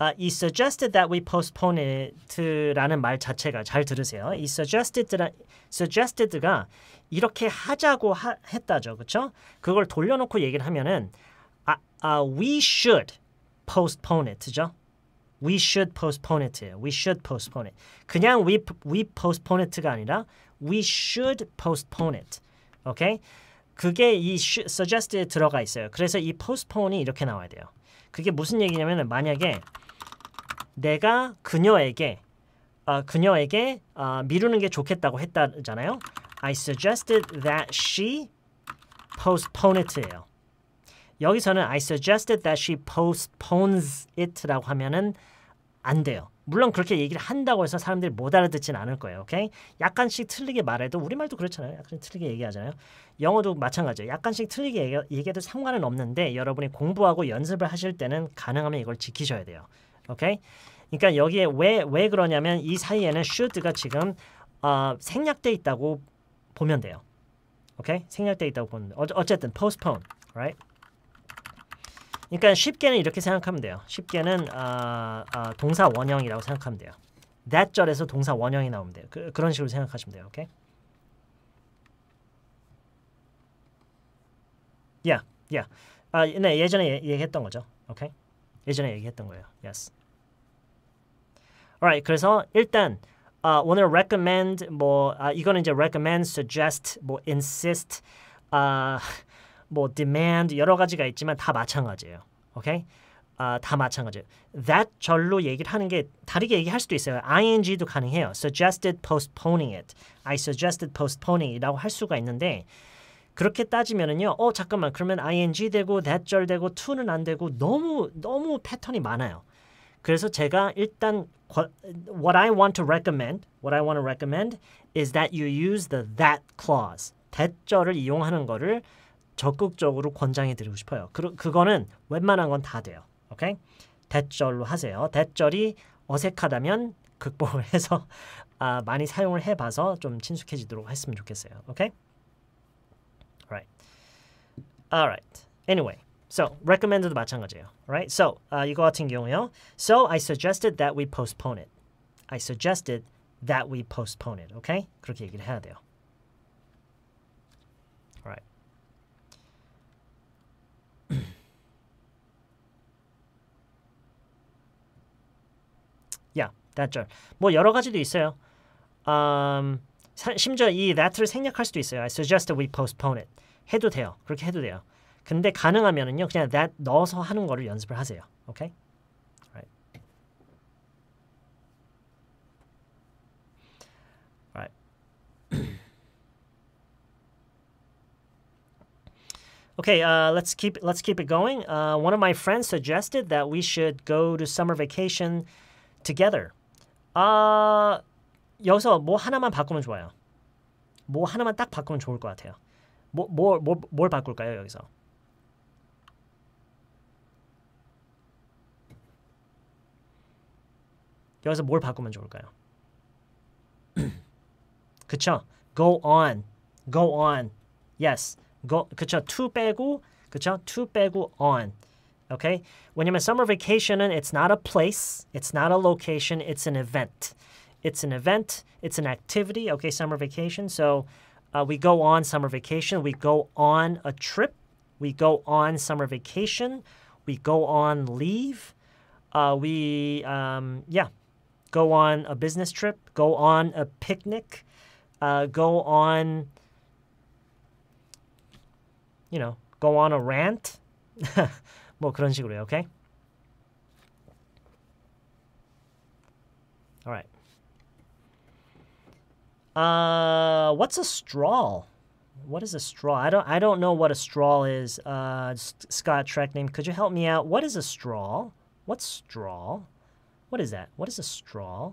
uh, 이 suggested that we postpone it라는 말 자체가 잘 들으세요. 이 suggested라, suggested가 이렇게 하자고 하, 했다죠. 그렇죠? 그걸 돌려놓고 얘기를 하면은 uh, uh, we should postpone it죠. We should postpone it. We should postpone it. 그냥 we, we postpone it가 아니라 we should postpone it. 오케이? Okay? 그게 이 suggest에 들어가 있어요. 그래서 이 postpone이 이렇게 나와야 돼요. 그게 무슨 얘기냐면 만약에 내가 그녀에게 어, 그녀에게 어, 미루는 게 좋겠다고 했다잖아요. I suggested that she postpone it예요. 여기서는 I suggested that she postpones it라고 하면은 안 돼요. 물론 그렇게 얘기를 한다고 해서 사람들이 못 알아듣진 않을 거예요. 오케이? 약간씩 틀리게 말해도 우리말도 그렇잖아요. 약간 틀리게 얘기하잖아요. 영어도 마찬가지예요. 약간씩 틀리게 얘기, 얘기해도 상관은 없는데 여러분이 공부하고 연습을 하실 때는 가능하면 이걸 지키셔야 돼요. 오케이? 그러니까 여기에 왜, 왜 그러냐면 이 사이에는 should가 지금 어, 생략돼 있다고 보면 돼요. 오케이? 생략돼 있다고 보면 돼요. 어, 어쨌든 postpone. Right? 그러니까 쉽게는 이렇게 생각하면 돼요. 쉽게는 어, 어, 동사 원형이라고 생각하면 돼요. that 절에서 동사 원형이 나오면 돼요. 그, 그런 식으로 생각하시면 돼요. 오케이? Yeah, yeah. 아, 네, 예전에 예, 얘기했던 거죠. 오케이? 예전에 얘기했던 거예요. Yes. Alright, 그래서 일단 어, 오늘 recommend 뭐 아, 이거는 이제 recommend, suggest, 뭐 insist, 아 뭐 demand 여러 가지가 있지만 다 마찬가지예요. 오케이? 아, 다 마찬가지예요. that 절로 얘기를 하는 게 다르게 얘기할 수도 있어요. ing도 가능해요. suggested postponing it. I suggested postponing이라고 할 수가 있는데 그렇게 따지면은요. 어, 잠깐만. 그러면 ing 되고 that 절 되고 to는 안 되고 너무 너무 패턴이 많아요. 그래서 제가 일단 what I want to recommend, what I want to recommend is that you use the that clause. that 절을 이용하는 거를 적극적으로 권장해드리고 싶어요. 그, 그거는 웬만한 건 다 돼요. 오케이? 대절로 하세요. 대절이 어색하다면 극복을 해서 아, 많이 사용을 해봐서 좀 친숙해지도록 했으면 좋겠어요. 오케이? Alright. Alright. Anyway. So, recommend도 마찬가지예요. Alright? So, 아, 이거 같은 경우요. So, I suggested that we postpone it. I suggested that we postpone it. 오케이? 그렇게 얘기를 해야 돼요. Yeah, that 절. 뭐 여러 가지도 있어요. Um, 사, 심지어 이 that를 생략할 수도 있어요. I suggest that we postpone it. 해도 돼요. 그렇게 해도 돼요. 근데 가능하면은요 그냥 that 넣어서 하는 거를 연습을 하세요. Okay? Right. Right. Okay, uh, let's keep let's keep it going. Uh, one of my friends suggested that we should go to summer vacation together. Uh, 여기서 뭐 하나만 바꾸면 좋아요. 뭐 하나만 딱 바꾸면 좋을 것 같아요. 뭐, 뭐, 뭐, 뭘 바꿀까요 여기서? 여기서 뭘 바꾸면 좋을까요? 그쵸? Go on, go on, yes. Go, 그쵸? to 빼고, 그쵸? to 빼고 on. Okay? 왜냐면 summer vacation은 it's not a place, it's not a location, it's an event. It's an event, it's an activity, okay, summer vacation. So uh, we go on summer vacation, we go on a trip, we go on summer vacation, we go on leave, uh, we, um, yeah, go on a business trip, go on a picnic, uh, go on, you know, go on a rant. 뭐 그런 식으로요, okay? All right. Uh, what's a straw? What is a straw? I don't I don't know what a straw is. Uh, Scott Trek name. Could you help me out? What is a straw? What's straw? What is that? What is a straw?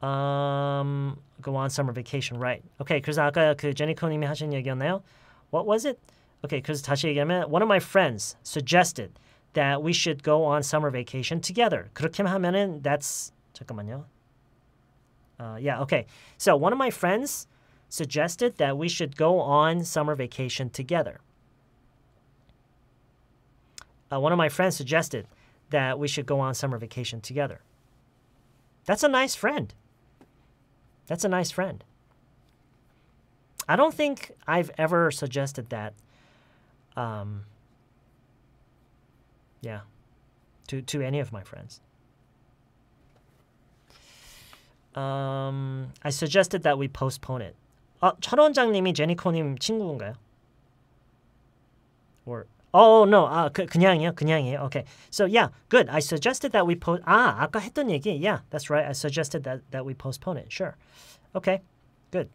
Um, go on summer vacation, right? Okay, 그래서 아까 그 제니 코님이 하신 얘기였나요? What was it? Okay, 그래서 다시 얘기하면 one of my friends suggested that we should go on summer vacation together. 그렇게 하면은 that's 잠깐만요. Uh, yeah, okay. So one of my friends suggested that we should go on summer vacation together. Uh, one of my friends suggested that we should go on summer vacation together. That's a nice friend. That's a nice friend. I don't think I've ever suggested that. Um, yeah, to, to any of my friends. Um, I suggested that we postpone it. 아, 철원장님이 제니코님 친구인가요? Or oh no, 아 그, 그냥이요, 그냥이에요. Okay, so yeah, good. I suggested that we post. 아 아까 했던 얘기. Yeah, that's right. I suggested that that we postpone it. Sure. Okay, good.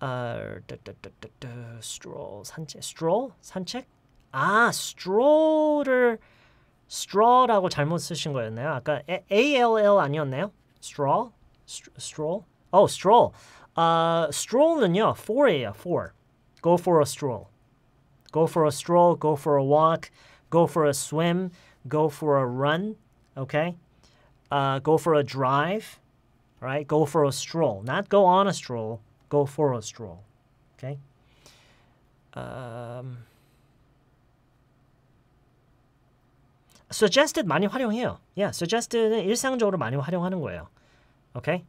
Uh, da, da, da, da, da, stroll, 산책, stroll, 산책. 아, stroll을 straw라고 잘못 쓰신 거였나요? 아까 A L L 아니었나요? straw? stroll? Oh, stroll. Uh, stroll은요, four예요, four. Go for a stroll. Go for a stroll, go for a walk, go for a swim, go for a run, okay? Uh, go for a drive, right? Go for a stroll. Not go on a stroll, go for a stroll, okay? Um... Suggested 많이 활용해요. Yeah, suggested는 일상적으로 많이 활용하는 거예요. Okay?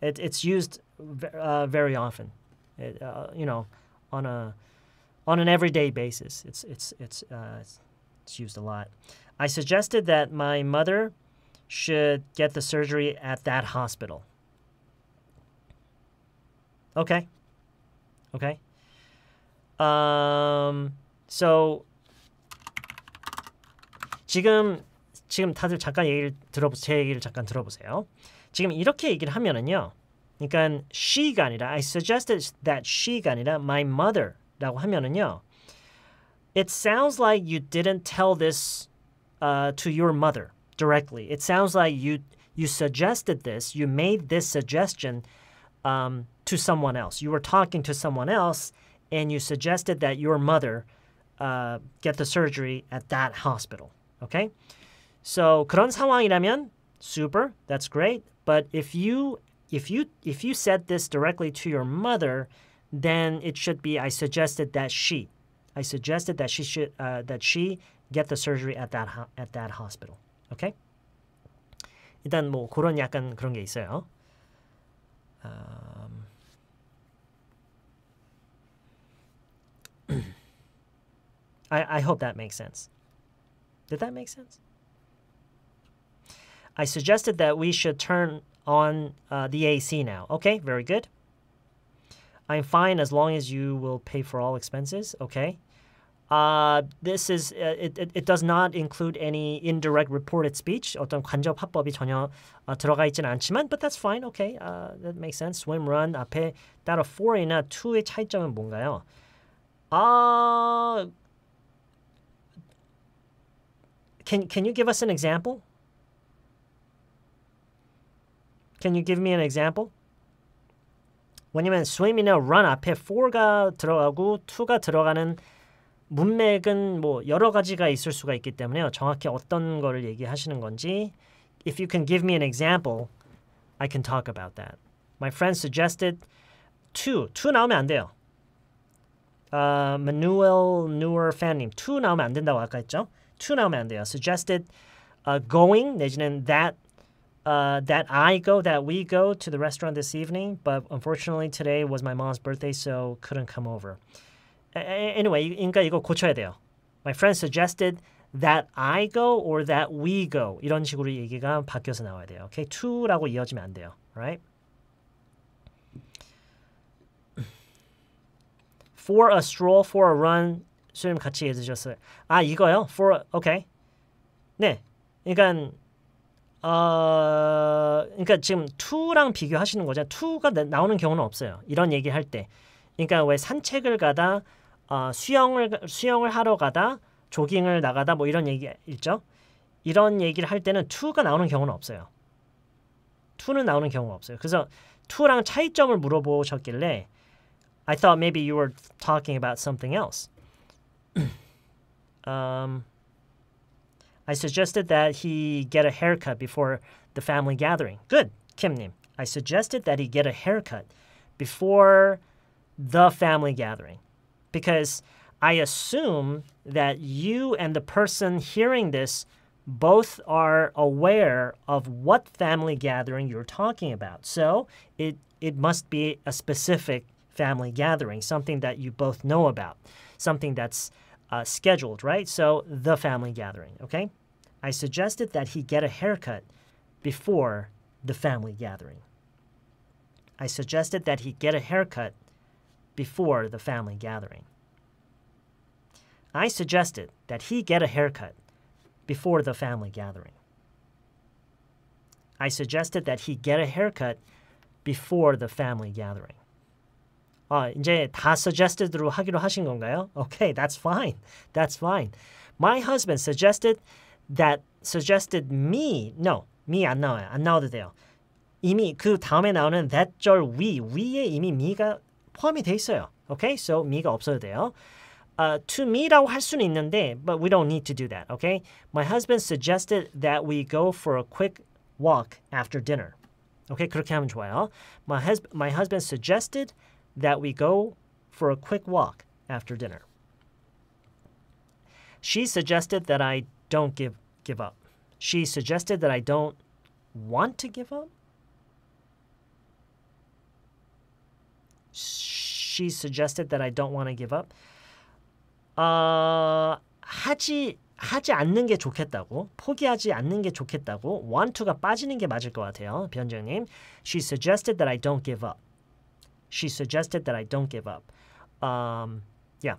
It, it's used uh, very often. It, uh, you know, on a on an everyday basis. It's it's it's uh, it's used a lot. I suggested that my mother should get the surgery at that hospital. Okay. Okay. Um so 지금 지금 다들 잠깐 얘기를 들어보세요. 제 얘기를 잠깐 들어보세요. 지금 이렇게 얘기를 하면은요. 그러니까 she가 아니라 I suggested that she가 아니라 my mother라고 하면은요. It sounds like you didn't tell this uh, to your mother directly. It sounds like you you suggested this. You made this suggestion um, to someone else. You were talking to someone else, and you suggested that your mother uh, get the surgery at that hospital. Okay? So 그런 상황이라면 super, that's great. But if you if you if you said this directly to your mother, then it should be I suggested that she I suggested that she should uh, that she get the surgery at that ho at that hospital. Okay? 일단 뭐 그런 약간 그런 게 있어요. Um, I I hope that makes sense. Did that make sense? I suggested that we should turn on uh, the A C now. Okay, very good. I'm fine as long as you will pay for all expenses. Okay. Uh, this is uh, it, it. It does not include any indirect reported speech. 어떤 간접 합법이 전혀 uh, 들어가 있지는 않지만, but that's fine. Okay, uh, that makes sense. Swim, run 앞에 따로 four이나 two의 차이점은 뭔가요? Uh, can can you give us an example? Can you give me an example? 왜냐면 swim이나 run 앞에 four가 들어가고 two가 들어가는 문맥은 뭐 여러 가지가 있을 수가 있기 때문에요. 정확히 어떤 거를 얘기하시는 건지. If you can give me an example, I can talk about that. My friend suggested two. two 나오면 안 돼요. Uh, Manuel Newer 팬님. two 나오면 안 된다고 아까 했죠? two 나오면 안 돼요. Suggested uh, going 내지는 that uh, that I go, that we go to the restaurant this evening. But unfortunately today was my mom's birthday, so couldn't come over. Anyway, 그러니까 이거 고쳐야 돼요. My friend suggested that I go or that we go. 이런 식으로 얘기가 바뀌어서 나와야 돼요. Okay, to라고 이어지면 안 돼요. Right? For a stroll, for a run. 수님 같이 해주셨어요. 아, 이거요? For a, okay. 네. 그러니까 어, 그러니까 지금 to랑 비교하시는 거죠. to가 나오는 경우는 없어요. 이런 얘기할 때. 그러니까 왜 산책을 가다, 어, 수영을 수영을 하러 가다, 조깅을 나가다 뭐 이런 얘기 있죠? 이런 얘기를 할 때는 to가 나오는 경우는 없어요. to는 나오는 경우가 없어요. 그래서 to랑 차이점을 물어보셨길래 I thought maybe you were talking about something else. um, I suggested that he get a haircut before the family gathering. Good, Kim님. I suggested that he get a haircut before the family gathering, because I assume that you and the person hearing this both are aware of what family gathering you're talking about. So it it must be a specific family gathering, something that you both know about, something that's uh, scheduled, right? So the family gathering, okay? I suggested that he get a haircut before the family gathering. I suggested that he get a haircut before the family gathering. I suggested that he get a haircut before the family gathering. I suggested that he get a haircut before the family gathering. 아, 이제 다 suggested로 하기로 하신 건가요? Okay, that's fine. That's fine. My husband suggested that suggested me. No, me 안 나와요. 안 나와도 돼요. 이미 그 다음에 나오는 that 절 we. we에 이미 me가 포함이 돼 있어요. Okay? So me가 없어도 돼요. Uh, to me라고 할 수는 있는데 but we don't need to do that. Okay? My husband suggested that we go for a quick walk after dinner. Okay? 그렇게 하면 좋아요. My hus- my husband suggested that we go for a quick walk after dinner. She suggested that I don't give give up. She suggested that I don't want to give up. She suggested that I don't want to give up. Uh, 하지 하지 않는 게 좋겠다고, 포기하지 않는 게 좋겠다고. want to가 빠지는 게 맞을 것 같아요, 변정님. She suggested that I don't give up. She suggested that I don't give up. Um, yeah.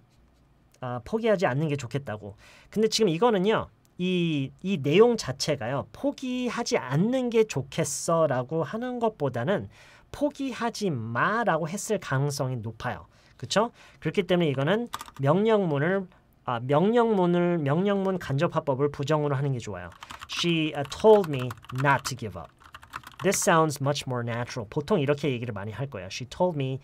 Uh, 포기하지 않는 게 좋겠다고. 근데 지금 이거는요, 이 이 내용 자체가요, 포기하지 않는 게 좋겠어라고 하는 것보다는 포기하지 마라고 했을 가능성이 높아요. 그렇죠? 그렇기 때문에 이거는 명령문을 아, 명령문을 명령문 간접화법을 부정으로 하는 게 좋아요. She uh, told me not to give up. This sounds much more natural. 보통 이렇게 얘기를 많이 할 거예요. She told me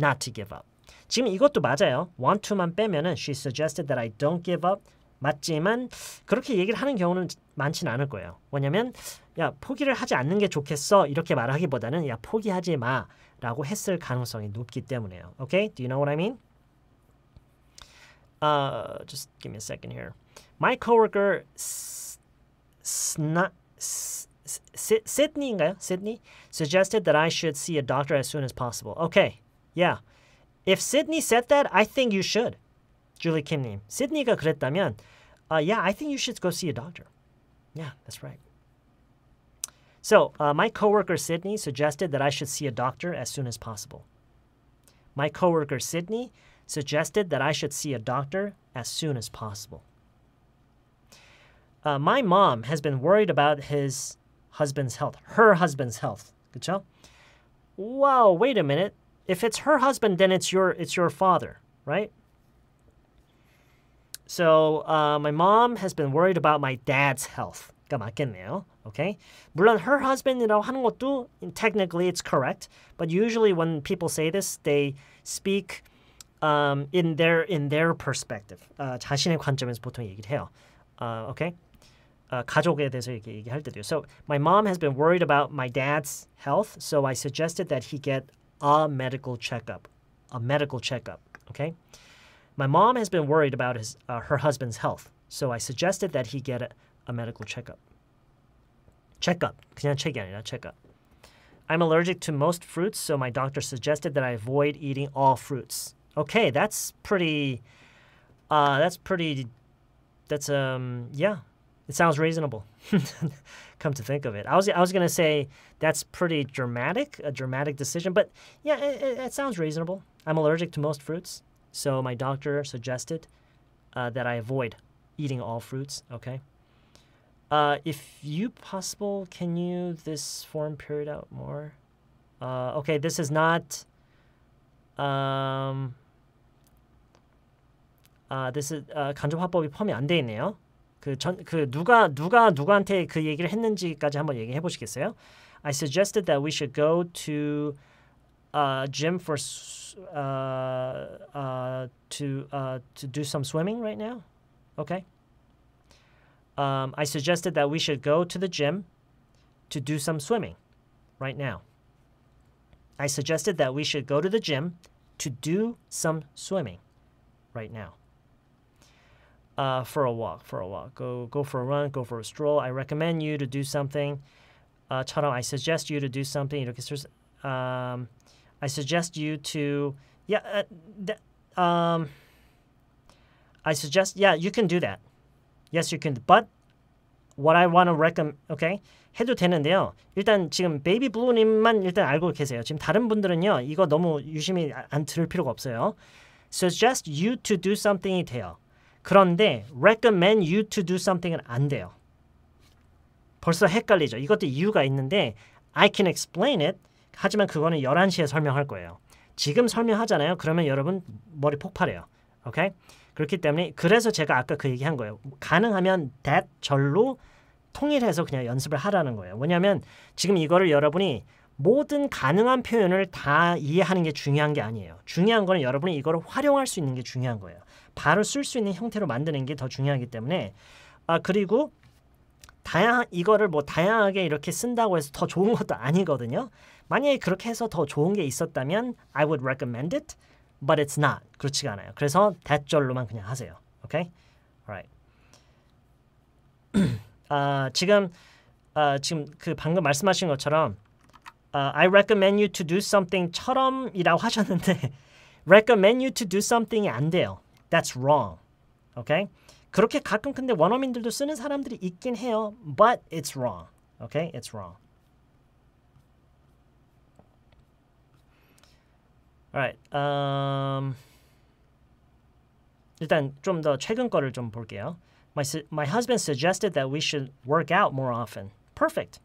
not to give up. 지금 이것도 맞아요. want to만 빼면은 she suggested that I don't give up. 맞지만 그렇게 얘기를 하는 경우는 많지는 않을 거예요. 왜냐면 야 포기를 하지 않는 게 좋겠어 이렇게 말하기보다는 야 포기하지 마라고 했을 가능성이 높기 때문에요. Okay? Do you know what I mean? Uh, just give me a second here. My coworker Sydney인가요? Sydney suggested that I should see a doctor as soon as possible. Okay, yeah. If Sydney said that, I think you should. Julie Kim님, 시드니가 그랬다면, uh, yeah, I think you should go see a doctor. Yeah, that's right. So, uh, my coworker Sydney suggested that I should see a doctor as soon as possible. My coworker Sydney suggested that I should see a doctor as soon as possible. Uh, my mom has been worried about his husband's health, her husband's health. 그쵸? Wow, wait a minute. If it's her husband, then it's your it's your father, right? So uh, my mom has been worried about my dad's health. 가 맞겠네요. Okay. 물론 her husband이라고 하는 것도 technically it's correct, but usually when people say this, they speak um, in their in their perspective. Uh, 자신의 관점에서 보통 얘기를 해요. Uh, okay. Uh, 가족에 대해서 얘기, 얘기할 때도요. So my mom has been worried about my dad's health, so I suggested that he get a medical checkup. A medical checkup. Okay. My mom has been worried about his uh, her husband's health, so I suggested that he get a A medical checkup. Checkup. 그냥 check이 아니라 checkup. I'm allergic to most fruits, so my doctor suggested that I avoid eating all fruits. Okay, that's pretty. Uh, that's pretty. That's um. Yeah, it sounds reasonable. Come to think of it, I was I was gonna say that's pretty dramatic, a dramatic decision, but yeah, it, it, it sounds reasonable. I'm allergic to most fruits, so my doctor suggested uh, that I avoid eating all fruits. Okay. Uh, if you possible, can you this form period out more? Uh, okay, this is not. Um, uh, this is uh, 간접 화법이 포함이 안 돼 있네요. 그 전 그 누가 누가 누구한테 그 얘기를 했는지까지 한번 얘기해 보시겠어요? I suggested that we should go to a gym for uh, uh, to uh, to do some swimming right now. Okay. Um, I suggested that we should go to the gym to do some swimming right now. I suggested that we should go to the gym to do some swimming right now. Uh, for a walk, for a walk. Go go for a run, go for a stroll. I recommend you to do something. Uh, 처럼, I suggest you to do something. 이렇게 쓸, um, I suggest you to... Yeah, uh, th- um, I suggest... Yeah, you can do that. Yes, you can. But what I want to recommend, okay? 해도 되는데요. 일단 지금 베이비 블루님만 일단 알고 계세요. 지금 다른 분들은요, 이거 너무 유심히 안 들을 필요가 없어요. Suggest you to do something이 돼요. 그런데 recommend you to do something은 안 돼요. 벌써 헷갈리죠. 이것도 이유가 있는데 I can explain it. 하지만 그거는 열한 시에 설명할 거예요. 지금 설명하잖아요. 그러면 여러분 머리 폭발해요. Okay? 그렇기 때문에 그래서 제가 아까 그 얘기한 거예요. 가능하면 that 절로 통일해서 그냥 연습을 하라는 거예요. 왜냐하면 지금 이거를 여러분이 모든 가능한 표현을 다 이해하는 게 중요한 게 아니에요. 중요한 거는 여러분이 이거를 활용할 수 있는 게 중요한 거예요. 바로 쓸 수 있는 형태로 만드는 게 더 중요하기 때문에 아 그리고 다양 이거를 뭐 다양하게 이렇게 쓴다고 해서 더 좋은 것도 아니거든요. 만약에 그렇게 해서 더 좋은 게 있었다면 I would recommend it. But it's not. 그렇지가 않아요. 그래서 대절로만 그냥 하세요. Okay? Alright. uh, 지금 uh, 지금 그 방금 말씀하신 것처럼 uh, I recommend you to do something처럼이라고 하셨는데 recommend you to do something이 안 돼요. That's wrong. Okay? 그렇게 가끔 근데 원어민들도 쓰는 사람들이 있긴 해요. But it's wrong. Okay? It's wrong. Alright. Um, 일단 좀 더 최근 거를 좀 볼게요. My my husband suggested that we should work out more often. Perfect.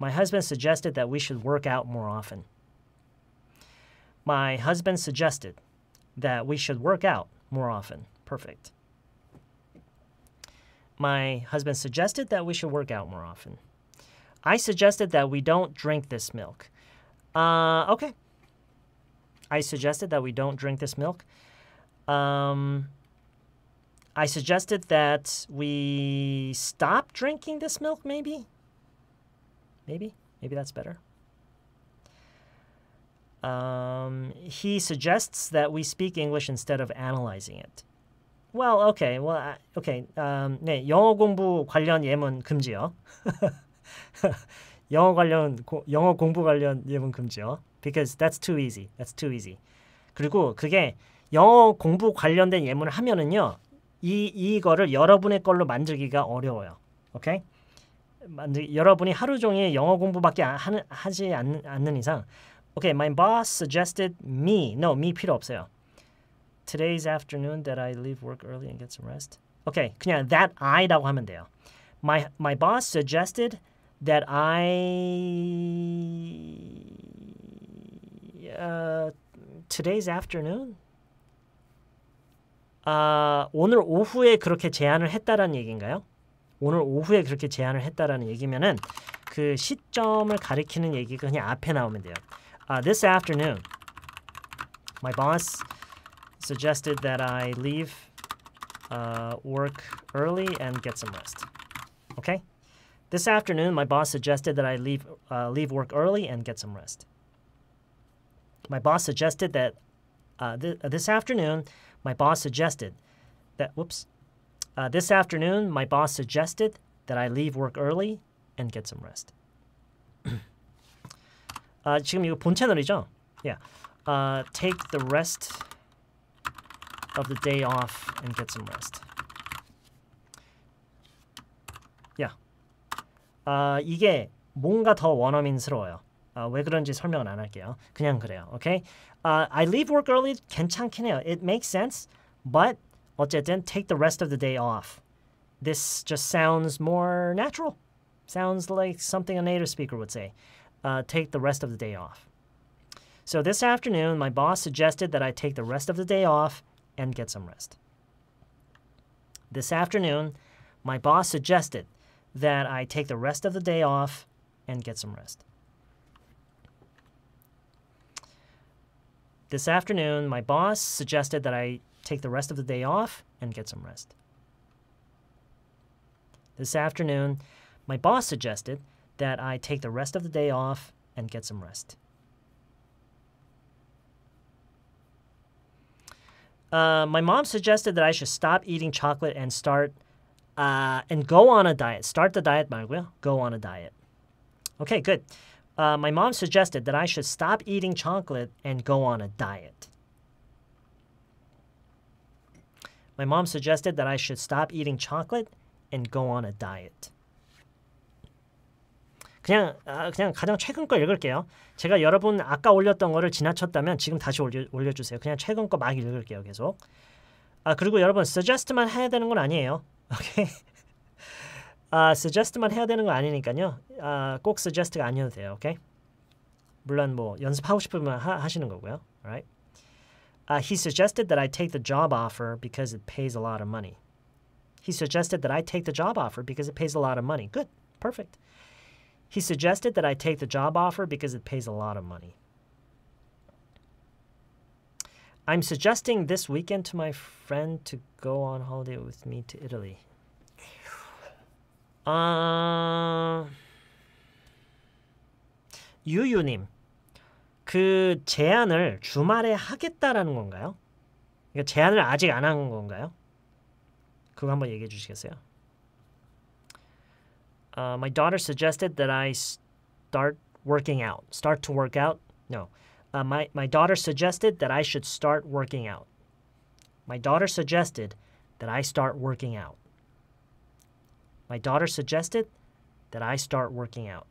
My husband suggested that we should work out more often. My husband suggested that we should work out more often. Perfect. My husband suggested that we should work out more often. I suggested that we don't drink this milk. Uh, okay. I suggested that we don't drink this milk. Um, I suggested that we stop drinking this milk, maybe? Maybe? Maybe that's better. Um, he suggests that we speak English instead of analyzing it. Well, okay. Well, I, okay. Um, 네, 영어 공부 관련 예문 금지요. 영어 관련, 고, 영어 공부 관련 예문 금지요. Because that's too easy. That's too easy. 그리고 그게 영어 공부 관련된 예문을 하면은요, 이 이거를 여러분의 걸로 만들기가 어려워요. 오케이? 만들 여러분이 하루 종일 영어 공부밖에 하는 하지 않는, 않는 이상 Okay, my boss suggested me. No, 미 필요 없어요. Today's afternoon that I leave work early and get some rest. Okay, 그냥 that I라고 하면 돼요. My, my boss suggested that I... Uh, today's afternoon? Uh, 오늘 오후에 그렇게 제안을 했다라는 얘기인가요? 오늘 오후에 그렇게 제안을 했다라는 얘기면은 그 시점을 가리키는 얘기가 그냥 앞에 나오면 돼요. Uh, this afternoon, my boss suggested that I leave uh, work early and get some rest. Okay? This afternoon, my boss suggested that I leave uh, leave work early and get some rest. My boss suggested that uh, th this afternoon, my boss suggested that whoops. Uh, this afternoon, my boss suggested that I leave work early and get some rest. uh, 지금 이거 본 채널이죠? Yeah. Uh, take the rest of the day off and get some rest. Yeah. Uh, 이게 뭔가 더 원어민스러워요. Uh, 왜 그런지 설명은 안 할게요. 그냥 그래요. Okay? Uh, I leave work early 괜찮긴 해요. It makes sense, but 어쨌든 take the rest of the day off. This just sounds more natural. Sounds like something a native speaker would say. Uh, take the rest of the day off. So this afternoon, my boss suggested that I take the rest of the day off and get some rest. This afternoon, my boss suggested that I take the rest of the day off and get some rest. This afternoon, my boss suggested that I take the rest of the day off and get some rest. This afternoon, my boss suggested that I take the rest of the day off and get some rest. Uh, my mom suggested that I should stop eating chocolate and start uh, and go on a diet. Start the diet, 말고요. Go on a diet. Okay, good. Uh, my mom suggested that I should stop eating chocolate and go on a diet. My mom suggested that I should stop eating chocolate and go on a diet. 그냥 아, 그냥 가장 최근 거 읽을게요. 제가 여러분 아까 올렸던 거를 지나쳤다면 지금 다시 올려 올려주세요. 그냥 최근 거 막 읽을게요. 계속. 아 그리고 여러분 suggest만 해야 되는 건 아니에요. 오케이. 아 suggest만 해야 되는 거 아니니까요. 아, 꼭 suggest가 아니어도 돼요. 오케이. 물론 뭐 연습하고 싶으면 하, 하시는 거고요. Alright. Uh, he suggested that I take the job offer because it pays a lot of money. He suggested that I take the job offer because it pays a lot of money. Good. Perfect. He suggested that I take the job offer because it pays a lot of money. I'm suggesting this weekend to my friend to go on holiday with me to Italy. Uh, 유유님. 그 제안을 주말에 하겠다라는 건가요? 그러니까 제안을 아직 안 한 건가요? 그거 한번 얘기해 주시겠어요? Uh, my daughter suggested that I start working out. Start to work out? No. Uh, my, my daughter suggested that I should start working out. My daughter suggested that I start working out. My daughter suggested that I start working out.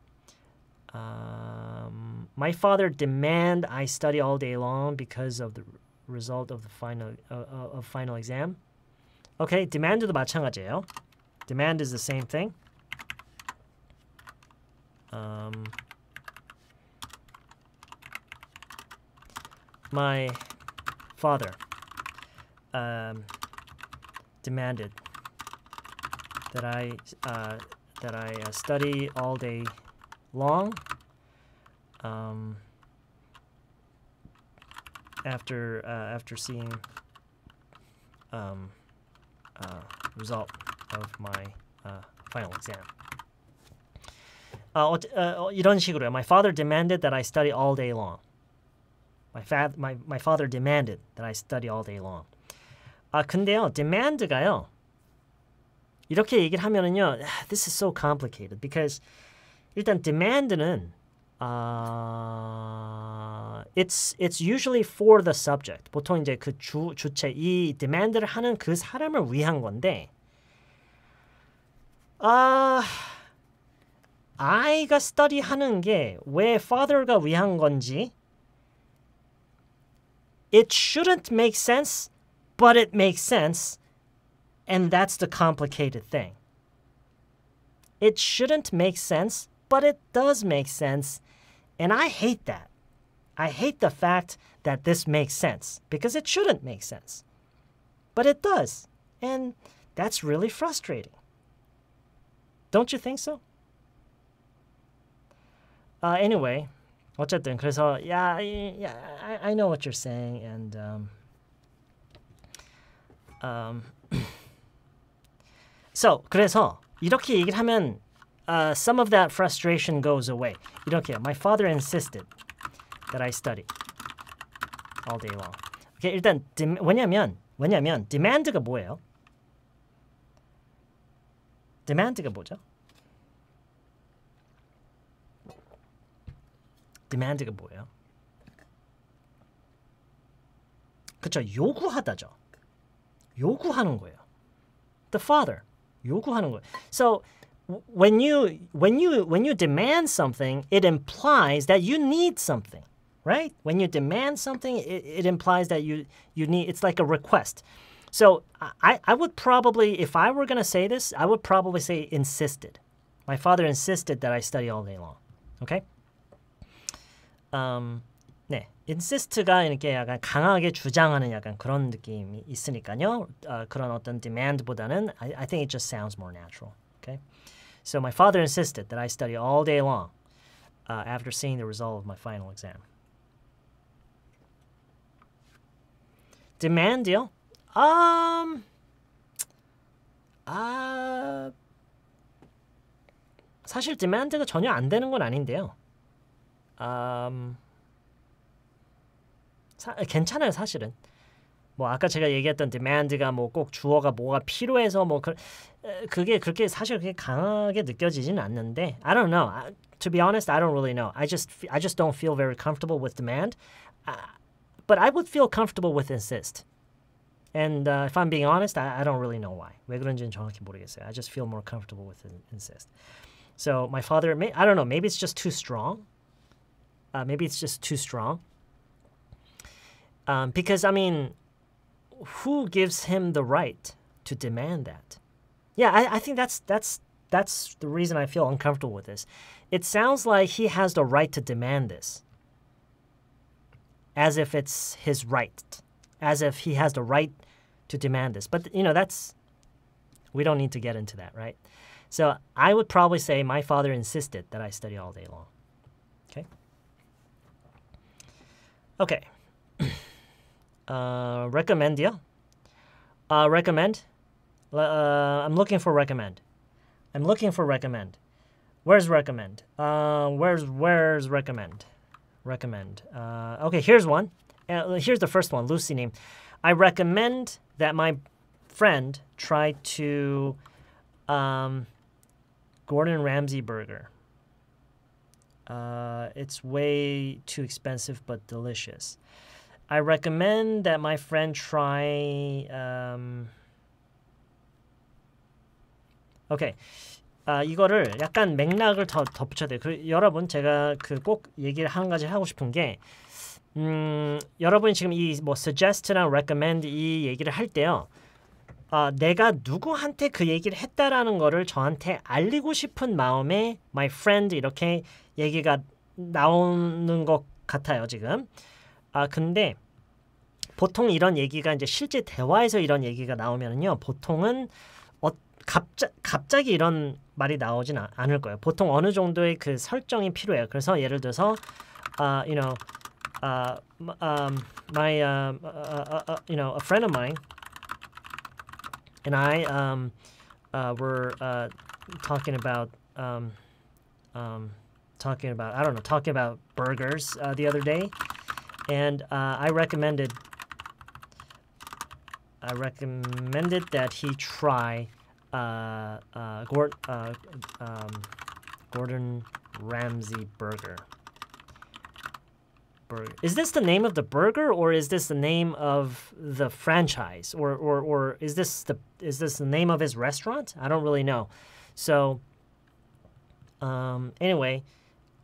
Um, my father demand I study all day long because of the result of the final uh, of final exam. Okay, demand도 마찬가지예요. Demand is the same thing. Um, my father um, demanded that I uh, that I uh, study all day long. Um, after uh, after seeing um, uh, result of my uh, final exam. Uh, uh, 이런 식으로요. My father demanded that I study all day long. My fa my my father demanded that I study all day long. 아 근데요, demand가요. 이렇게 얘기를 하면은요, this is so complicated because 일단 demand는 uh, it's it's usually for the subject. 보통 이제 그 주 주체 이 demand를 하는 그 사람을 위한 건데 아 uh, 아이가 study 하는 게 왜 father가 위한 건지 It shouldn't make sense, but it makes sense, and that's the complicated thing. It shouldn't make sense, but it does make sense, and I hate that. I hate the fact that this makes sense, because it shouldn't make sense. But it does, and that's really frustrating. Don't you think so? Uh, anyway, 어쨌든 그래서 yeah, yeah, I, I know what you're saying, and um, um, so 그래서 이렇게 얘기를 하면 uh, some of that frustration goes away. 이렇게 my father insisted that I study all day long. Okay, 일단 왜냐면 왜냐면 demand가 뭐예요? demand가 뭐죠? demand가 뭐예요? 그쵸, 요구하다죠. 요구하는 거예요. The father, 요구하는 거예요. So when you when you when you demand something, it implies that you need something, right? When you demand something, it, it implies that you you need. It's like a request. So I I would probably, if I were gonna say this, I would probably say insisted. My father insisted that I study all day long. Okay. Um, 네, insist가 이렇게 약간 강하게 주장하는 약간 그런 느낌이 있으니까요. Uh, 그런 어떤 demand보다는 I, I think it just sounds more natural. Okay, so my father insisted that I study all day long uh, after seeing the result of my final exam. Demand요? Um, 아, 사실 demand가 전혀 안 되는 건 아닌데요. Um, 사, 괜찮아요 사실은. 뭐 아까 제가 얘기했던 demand가 뭐 꼭 주어가 뭐가 필요해서 뭐 그, 그게 그렇게 사실 그렇게 강하게 느껴지진 않는데 I don't know. I, to be honest, I don't really know. I just I just don't feel very comfortable with demand. Uh, but I would feel comfortable with insist. And uh, if I'm being honest, I, I don't really know why. 왜 그런지는 정확히 모르겠어요. I just feel more comfortable with insist. So my father, may, I don't know. Maybe it's just too strong. Uh, maybe it's just too strong. Um, because, I mean, who gives him the right to demand that? Yeah, I, I think that's, that's, that's the reason I feel uncomfortable with this. It sounds like he has the right to demand this. As if it's his right. As if he has the right to demand this. But, you know, that's... We don't need to get into that, right? So I would probably say my father insisted that I study all day long. Okay? Okay. Uh, recommend, yeah. Uh, recommend. Uh, I'm looking for recommend. I'm looking for recommend. Where's recommend? Uh, where's where's recommend? Recommend. Uh, okay, here's one. Uh, here's the first one. Lucy name. I recommend that my friend try to um, Gordon Ramsay burger. Uh, it's way too expensive but delicious. I recommend that my friend try... Um... Okay. Uh, 이거를 약간 맥락을 더, 더 붙여야 돼요. 그, 여러분 제가 그 꼭 얘기를 한 가지 하고 싶은 게 음, 여러분이 지금 이 뭐 suggest랑 recommend 이 얘기를 할 때요. 아, 내가 누구한테 그 얘기를 했다라는 거를 저한테 알리고 싶은 마음에 my friend 이렇게 얘기가 나오는 것 같아요 지금. 아 근데 보통 이런 얘기가 이제 실제 대화에서 이런 얘기가 나오면은요 보통은 어, 갑자, 갑자기 이런 말이 나오진 아, 않을 거예요. 보통 어느 정도의 그 설정이 필요해요. 그래서 예를 들어서 uh, you know, uh, um, my uh, uh, uh, you know, a friend of mine. And I um, uh, were uh, talking about um, um, talking about I don't know talking about burgers uh, the other day, and uh, I recommended I recommended that he try uh, uh, Gord, uh, um, Gordon Ramsay burger. Burger. Is this the name of the burger, or is this the name of the franchise, or or or is this the is this the name of his restaurant? I don't really know. So, um, anyway,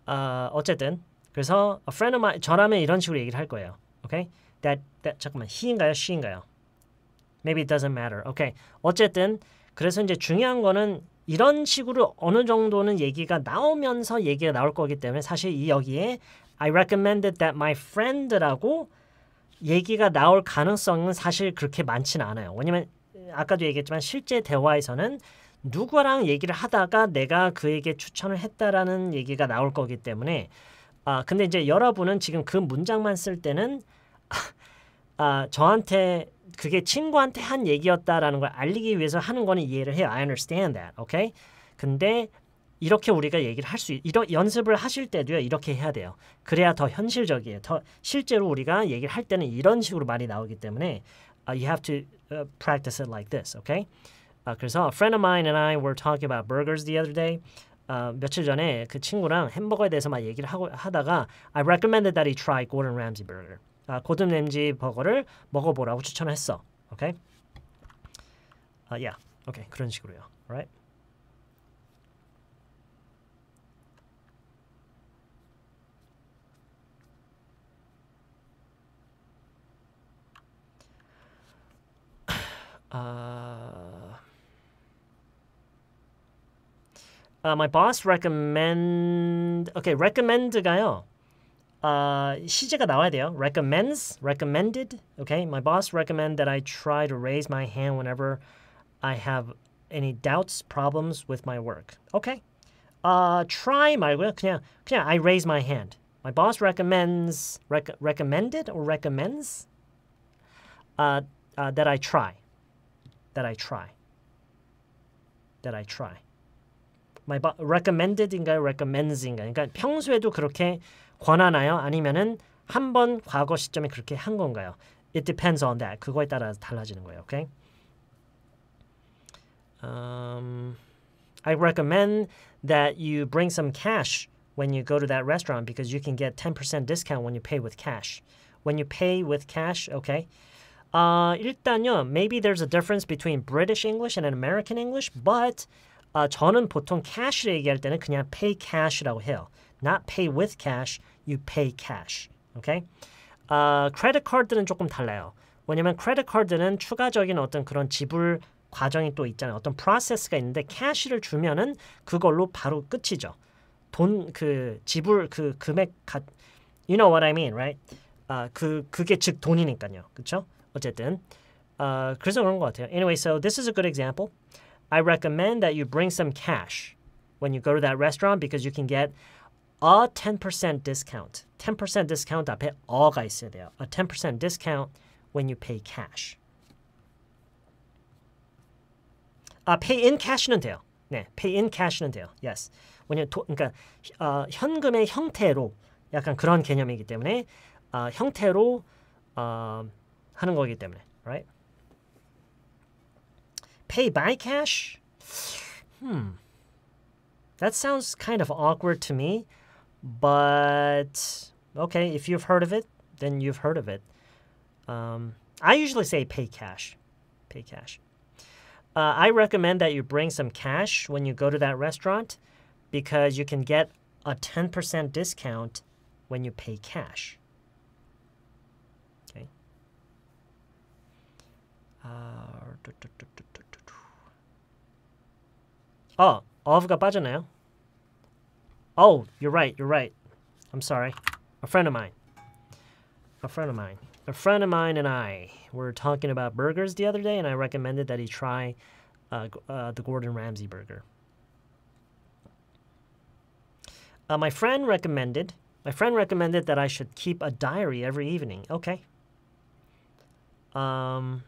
uh, 어쨌든 그래서 a friend of mine 저라면 이런 식으로 얘기를 할 거예요. Okay, that that 잠깐만 he인가요, she인가요? Maybe it doesn't matter. Okay. 어쨌든 그래서 이제 중요한 거는 이런 식으로 어느 정도는 얘기가 나오면서 얘기가 나올 거기 때문에 사실 이 여기에 I recommended that my friend라고 얘기가 나올 가능성은 사실 그렇게 많지는 않아요. 왜냐면 아까도 얘기했지만 실제 대화에서는 누구랑 얘기를 하다가 내가 그에게 추천을 했다라는 얘기가 나올 거기 때문에 아 근데 이제 여러분은 지금 그 문장만 쓸 때는 아 저한테 그게 친구한테 한 얘기였다라는 걸 알리기 위해서 하는 거는 이해를 해요. I understand that. Okay? 근데 이렇게 우리가 얘기를 할 수 이런 연습을 하실 때도요. 이렇게 해야 돼요. 그래야 더 현실적이에요. 더 실제로 우리가 얘기를 할 때는 이런 식으로 말이 나오기 때문에 uh, you have to uh, practice it like this. Okay? Uh, 그래서 a friend of mine and I were talking about burgers the other day. Uh, 며칠 전에 그 친구랑 햄버거에 대해서 막 얘기를 하고 하다가 I recommended that he try Gordon Ramsay burger. 아, 고든 램지 버거를 먹어보라고 추천했어. 오케이? 아, 야. 오케이. 그런 식으로요. Right? 아. 아, my boss recommend 오케이, okay, recommend가요. 아, 시제가 나와야 돼요. Recommends, recommended. Okay, my boss recommend that I try to raise my hand whenever I have any doubts, problems with my work. Okay, 아, try 말고요. 그냥 그냥 I raise my hand. My boss recommends, rec recommended or recommends uh, uh, that I try, that I try, that I try. My boss recommended인가요, recommends인가요? 그러니까 평소에도 그렇게 권하나요? 아니면은 한 번 과거 시점에 그렇게 한 건가요? It depends on that. 그거에 따라 달라지는 거예요. Okay? Um, I recommend that you bring some cash when you go to that restaurant because you can get ten percent discount when you pay with cash. When you pay with cash, okay? Uh, 일단요, maybe there's a difference between British English and American English, but uh, 저는 보통 cash를 얘기할 때는 그냥 pay cash라고 해요. Not pay with cash, you pay cash. Okay? Uh, credit card는 조금 달라요. 왜냐면 credit card는 추가적인 어떤 그런 지불 과정이 또 있잖아요. 어떤 프로세스가 있는데 cash를 주면은 그걸로 바로 끝이죠. 돈 그 지불 그 금액 가, you know what I mean, right? 아, 그 그게 즉 돈이니까요. 그렇죠? 어쨌든 아, 그래서 그런 것 같아요. Anyway, so this is a good example. I recommend that you bring some cash when you go to that restaurant because you can get a ten percent discount. ten percent discount 앞에 어가 있어야 돼요. A ten percent discount when you pay cash. 아, pay in cash는 돼요. 네, pay in cash는 돼요. Yes. 왜냐면 도, 그러니까 어, 현금의 형태로 약간 그런 개념이기 때문에 어, 형태로 어, 하는 거기 때문에, right? Pay by cash? Hmm. That sounds kind of awkward to me. But, okay, if you've heard of it, then you've heard of it. Um, I usually say pay cash. Pay cash. Uh, I recommend that you bring some cash when you go to that restaurant because you can get a ten percent discount when you pay cash. Okay. Uh, do, do, do, do, do, do. Oh, of가 빠졌나요? Oh, you're right, you're right. I'm sorry. A friend of mine. A friend of mine. A friend of mine and I were talking about burgers the other day, and I recommended that he try uh, uh, the Gordon Ramsay burger. Uh, my friend recommended. My friend recommended that I should keep a diary every evening. Okay. Um.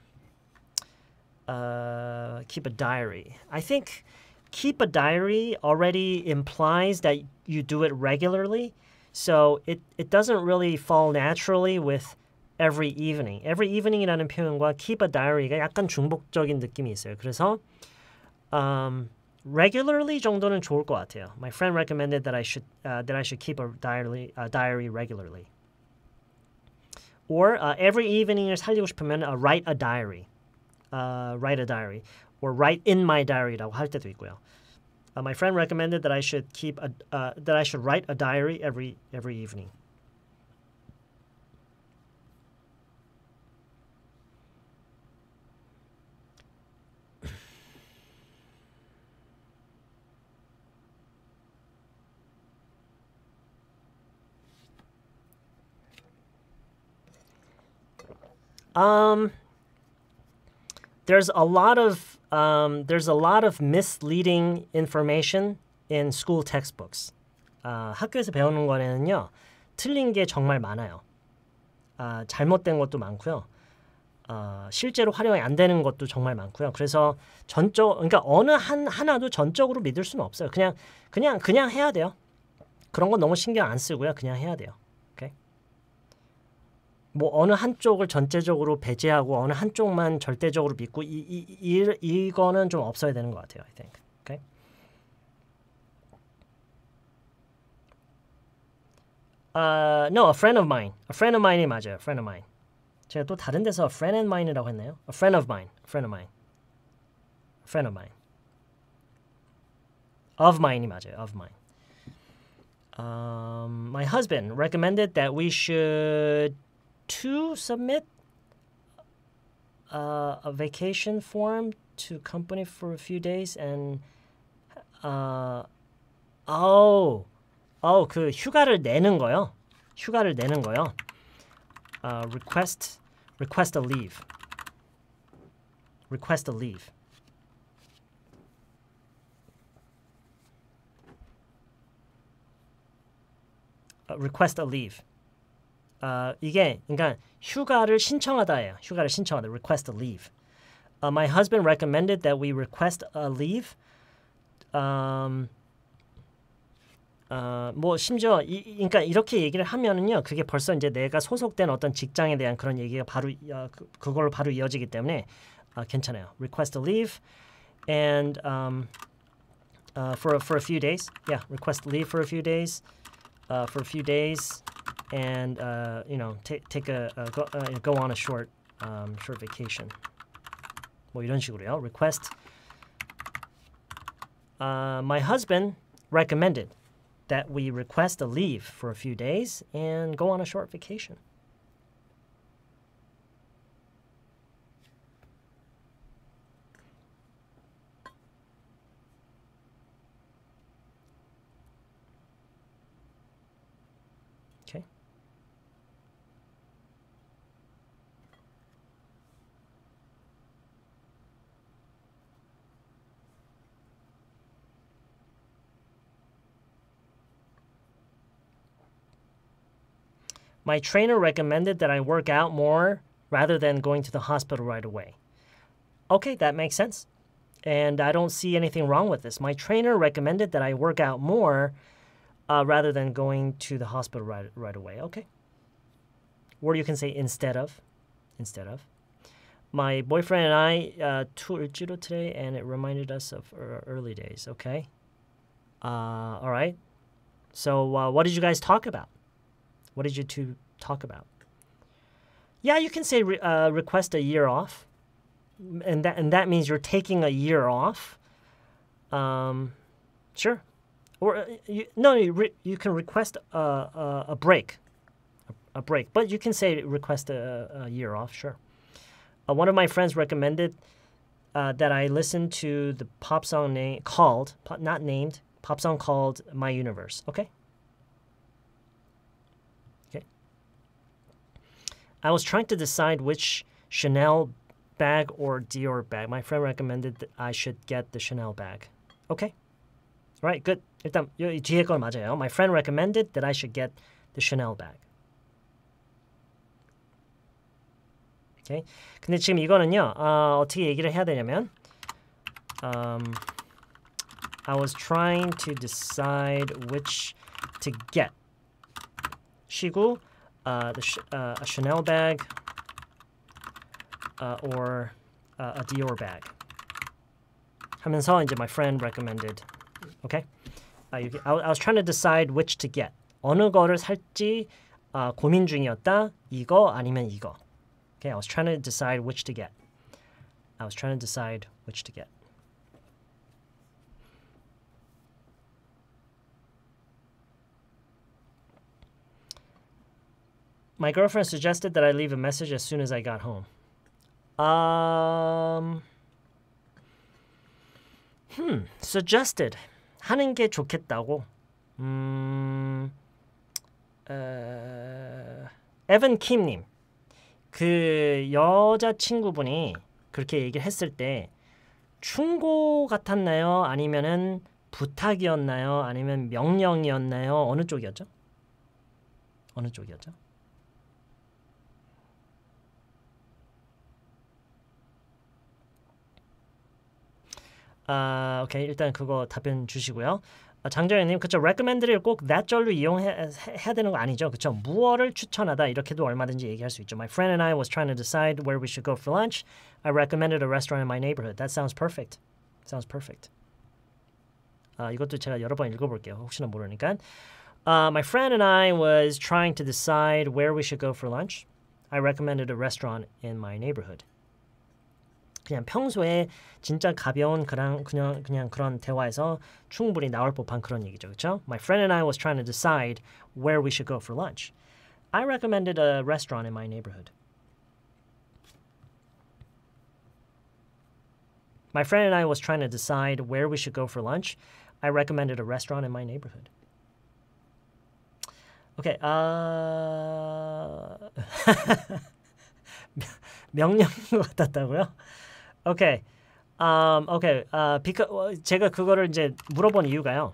Uh, keep a diary. I think keep a diary already implies that you do it regularly, so it, it doesn't really fall naturally with every evening. Every evening이라는 표현과 keep a diary가 약간 중복적인 느낌이 있어요. 그래서 um, regularly 정도는 좋을 것 같아요. My friend recommended that I should uh, that I should keep a diary a diary regularly. Or uh, every evening을 살리고 싶으면 uh, write a diary. Uh, write a diary. Or write in my diary라고 할 때도 있고요. Uh, my friend recommended that I should keep a, uh, that I should write a diary every every evening. Um, there's a lot of um, there's a lot of misleading information in school textbooks. 아, 학교에서 배우는 거에는요, 틀린 게 정말 많아요. 아, 잘못된 것도 많고요. 어, 실제로 활용이 안 되는 것도 정말 많고요. 그래서 전적, 그러니까 어느 한 하나도 전적으로 믿을 수는 없어요. 그냥 그냥 그냥 해야 돼요. 그런 건 너무 신경 안 쓰고요. 그냥 해야 돼요. 오케이. 뭐 어느 한쪽을 전체적으로 배제하고 어느 한쪽만 절대적으로 믿고 이 이 이 이거는 좀 없어야 되는 것 같아요. I think. 오케이. Uh, no, a friend of mine. A friend of mine이 맞아요. A friend of mine. 제가 또 다른 데서 friend and mine이라고 했나요? A friend of mine, a friend of mine, a friend of mine, of mine이 맞아요, of mine. Um, my husband recommended that we should to submit uh, a vacation form to company for a few days and uh, oh, oh, 그 휴가를 내는 거요, 휴가를 내는 거요. Uh, request, request a leave. Request a leave. Uh, request a leave. Uh, 이게 그러니까 휴가를 신청하다예요. 휴가를 신청하다. Request a leave. Uh, my husband recommended that we request a leave. Um, 어, 뭐 심지어 이, 그러니까 이렇게 얘기를 하면은요, 그게 벌써 이제 내가 소속된 어떤 직장에 대한 그런 얘기가 바로 어, 그, 그걸로 바로 이어지기 때문에 어, 괜찮아요. Request a leave and um, uh, for for a few days. Yeah, request leave for a few days, uh, for a few days, and uh, you know, take take a, a go, uh, go on a short um, short vacation. 뭐 이런 식으로요. Request. Uh, my husband recommended that we request a leave for a few days and go on a short vacation. Okay. My trainer recommended that I work out more rather than going to the hospital right away. Okay, that makes sense. And I don't see anything wrong with this. My trainer recommended that I work out more uh, rather than going to the hospital right, right away. Okay. Or you can say instead of. Instead of. My boyfriend and I uh, toured Judo today, and it reminded us of our early days. Okay. Uh, all right. So uh, what did you guys talk about? What did you two talk about? Yeah, you can say re uh, request a year off, and that and that means you're taking a year off. Um, sure, or uh, you, no, you, re you can request a, a, a break, a, a break. But you can say request a, a year off. Sure. Uh, one of my friends recommended uh, that I listen to the pop song name called pop, not named pop song called My Universe. Okay. I was trying to decide which Chanel bag or Dior bag. My friend recommended that I should get the Chanel bag. Okay. All right, good. 일단 이 뒤에 건 맞아요. My friend recommended that I should get the Chanel bag. Okay. 근데 지금 이거는요. 어, 어떻게 얘기를 해야 되냐면 um, I was trying to decide which to get. 시고 Uh, the sh uh, a Chanel bag uh, or uh, a Dior bag. 하면서 이제 my friend recommended. Okay, uh, you, I, I was trying to decide which to get. 어느 거를 살지 uh, 고민 중이었다. 이거 아니면 이거. Okay, I was trying to decide which to get. I was trying to decide which to get. My girlfriend suggested that I leave a message as soon as I got home. Um, hmm, suggested. 하는 게 좋겠다고. 음, uh, Evan Kim님. 그 여자친구분이 그렇게 얘기를 했을 때 충고 같았나요? 아니면은 부탁이었나요? 아니면 명령이었나요? 어느 쪽이었죠? 어느 쪽이었죠? 아, 오케이. 일단 그거 답변 주시고요. 아, 장정현님, 그쵸? recommend를 꼭 that 절로 이용해야 되는 거 아니죠? 그쵸? 무엇을 추천하다 이렇게도 얼마든지 얘기할 수 있죠. My friend and I was trying to decide where we should go for lunch. I recommended a restaurant in my neighborhood. That sounds perfect. Sounds perfect. 아, 이것도 제가 여러 번 읽어볼게요. 혹시나 모르니까. Uh, my friend and I was trying to decide where we should go for lunch. I recommended a restaurant in my neighborhood. 그냥 평소에 진짜 가벼운 그냥, 그냥, 그냥 그런 대화에서 충분히 나올 법한 그런 얘기죠. 그렇죠? My friend and I was trying to decide where we should go for lunch. I recommended a restaurant in my neighborhood. My friend and I was trying to decide where we should go for lunch. I recommended a restaurant in my neighborhood. 오케이. Okay, uh... 명령인 것 같았다고요? 오케이, um, 오케이. Uh, because, 제가 그거를 이제 물어본 이유가요.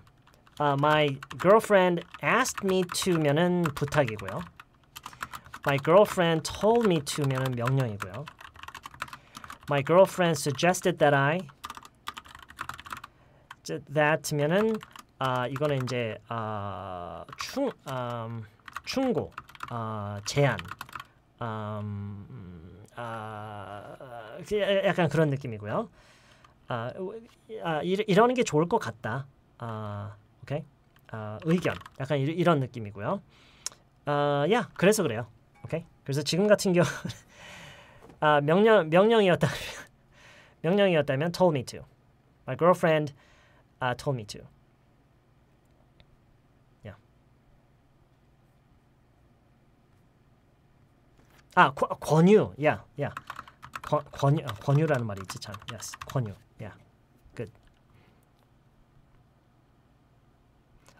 Uh, my girlfriend asked me to면은 부탁이고요. My girlfriend told me to면은 명령이고요. My girlfriend suggested that I that면은 uh, 이거는 이제 uh, 충 um, 충고, uh, 제안. Um, 아, 약간 그런 느낌이고요. 아, 아, 이러는 게 좋을 것 같다. 아, 오케이. 아, 의견. 약간 이, 이런 느낌이고요. 아, 야, 그래서 그래요. 오케이. 그래서 지금 같은 경우 아, 명령 명령이었다면 명령이었다면 told me to. My girlfriend uh, told me to. 아, 권, 권유. Yeah, yeah. 권, 권유, 아, 권유라는 말이 있지 참. Yes, 권유. Yeah, good.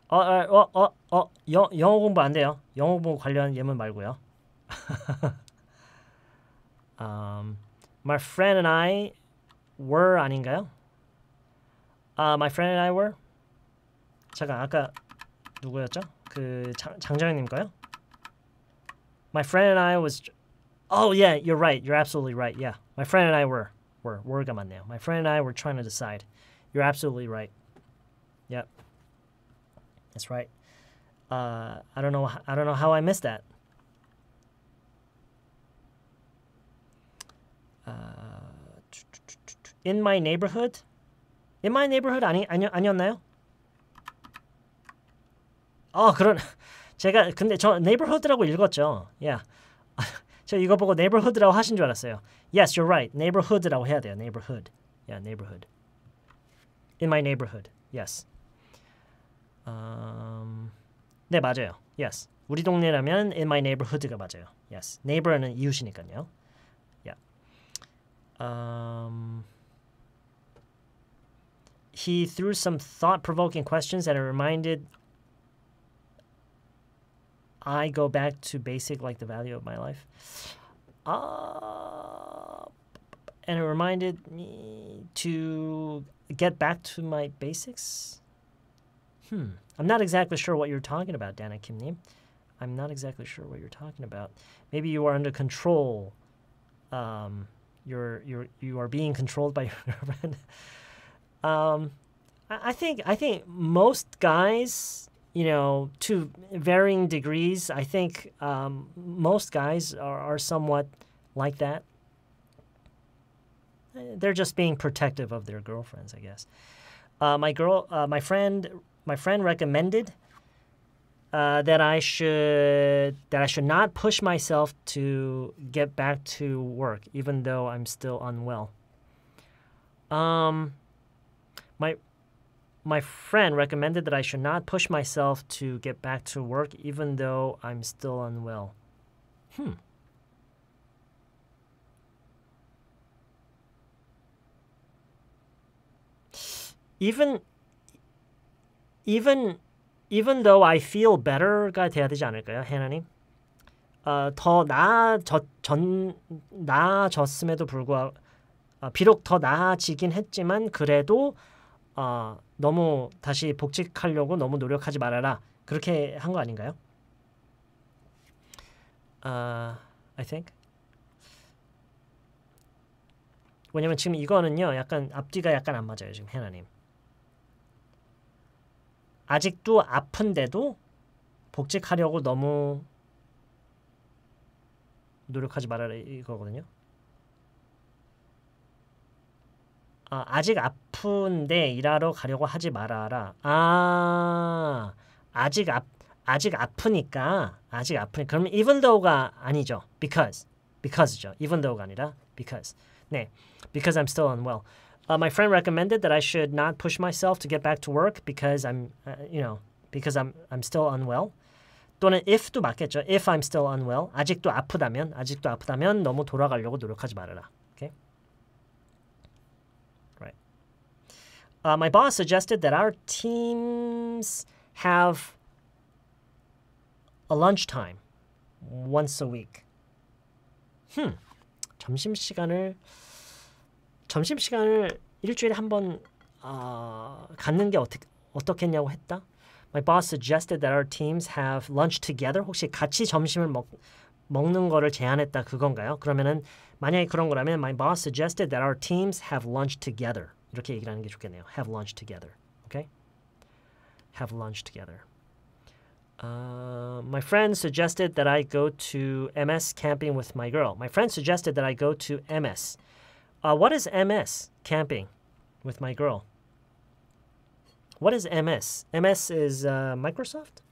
어, 어, 어, 어, 영, 영어 공부 안 돼요. 영어 공부 관련 예문 말고요. um, my friend and I were 아닌가요? 아, uh, my friend and I were. 잠깐, 아까 누구였죠? 그 장, 장정현님 거요? My friend and I was. Oh yeah, you're right. You're absolutely right. Yeah, my friend and I were were were 가만 now. My friend and I were trying to decide. You're absolutely right. Yep, that's right. Uh, I don't know. I don't know how I missed that. Uh, in my neighborhood. In my neighborhood. 아니 아니 아니었나요? 아 그런. 제가 근데 저 neighborhood라고 읽었죠. Yeah. 저 이거 보고 neighborhood라고 하신 줄 알았어요. Yes, you're right. neighborhood라고 해야 돼요. neighborhood. Yeah, neighborhood. In my neighborhood. Yes. Um, 네, 맞아요. Yes. 우리 동네라면 in my neighborhood가 맞아요. Yes. neighbor는 이웃이니까요. Yeah. Um, he threw some thought-provoking questions and it reminded I go back to basic, like the value of my life. Uh, and it reminded me to get back to my basics. Hmm. I'm not exactly sure what you're talking about, Dana Kimnim. I'm not exactly sure what you're talking about. Maybe you are under control. Um, you're you're you are being controlled by your girlfriend. um, I, I think I think most guys. You know, to varying degrees, I think um, most guys are, are somewhat like that. They're just being protective of their girlfriends, I guess. Uh, my girl, uh, my friend, my friend recommended uh, that I should that I should not push myself to get back to work, even though I'm still unwell. Um, my. My friend recommended that I should not push myself to get back to work even though I'm still unwell. Hmm. Even even even though I feel better, 가 돼야 되지 않을까요, 해나님? 어, 더 나아졌전 나아졌음에도 불구하고 어, 비록 더 나아지긴 했지만 그래도 어, 너무 다시 복직하려고 너무 노력하지 말아라 그렇게 한 거 아닌가요? Uh, I think. 왜냐면 지금 이거는요 약간 앞뒤가 약간 안 맞아요 지금 해나님. 아직도 아픈데도 복직하려고 너무 노력하지 말아라 이거거든요. 아, 아직 아픈데 일하러 가려고 하지 말아라. 아 아직 아 아직 아프니까 아직 아프니 그럼 even though가 아니죠. because because죠. even though가 아니라 because. 네. because I'm still unwell. Uh, my friend recommended that I should not push myself to get back to work because I'm uh, you know, because I'm I'm still unwell. 또는 if도 맞겠죠. if I'm still unwell. 아직도 아프다면 아직도 아프다면 너무 돌아가려고 노력하지 말아라. Okay? Right. Uh, my boss suggested that our teams have a lunchtime once a week. Hmm. 점심 시간을 점심 시간을 일주일에 한 번 어, 갖는 게 어떻게 어떻겠냐고 했다. My boss suggested that our teams have lunch together. 혹시 같이 점심을 먹 먹는 거를 제안했다 그건가요? 그러면은 만약에 그런 거라면 my boss suggested that our teams have lunch together. 이렇게 얘기를 하는 게 좋겠네요. Have lunch together. Okay? Have lunch together. Uh, my friend suggested that I go to M S camping with my girl. My friend suggested that I go to M S. Uh, what is M S camping with my girl? What is M S? M S is uh, Microsoft?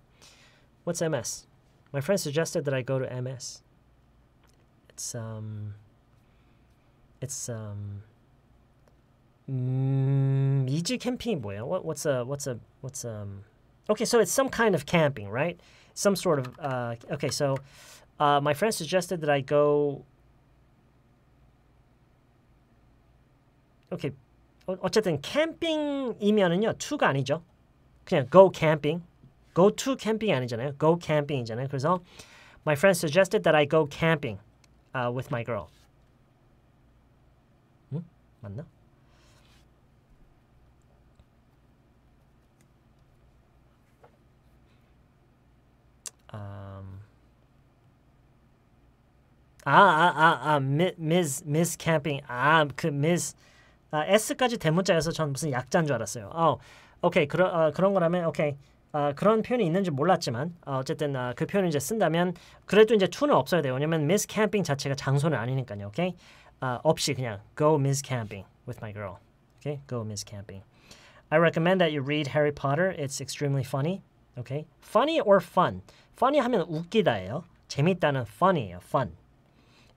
What's M S? My friend suggested that I go to M S. It's um. It's um. Mm, 이지 캠핑이 뭐예요? What what's a what's a what's um. Okay, so it's some kind of camping, right? Some sort of... Uh, okay, so uh, my friend suggested that I go... Okay, 어쨌든 캠핑이면은요, to가 아니죠. 그냥 go camping. Go to camping 아니잖아요. Go camping이잖아요. 그래서 my friend suggested that I go camping uh, with my girl. 음? 맞나? Um, 아, 아, 아, 아, Miss, Miss Camping. 아, 그 Miss, 아, S까지 대문자여서 전 무슨 약자인 줄 알았어요. 어, 오케이, 그런 어, 그런 거라면 오케이. 어, 그런 표현이 있는지 몰랐지만 어, 어쨌든 어, 그 표현을 이제 쓴다면 그래도 이제 to는 없어야 돼요. 왜냐면 Miss Camping 자체가 장소는 아니니까요. 오케이, 어, 없이 그냥 Go Miss Camping with my girl. Okay, Go Miss Camping. I recommend that you read Harry Potter. It's extremely funny. Okay, funny or fun. Funny 하면 웃기다예요. 재밌다는 funny예요. Fun.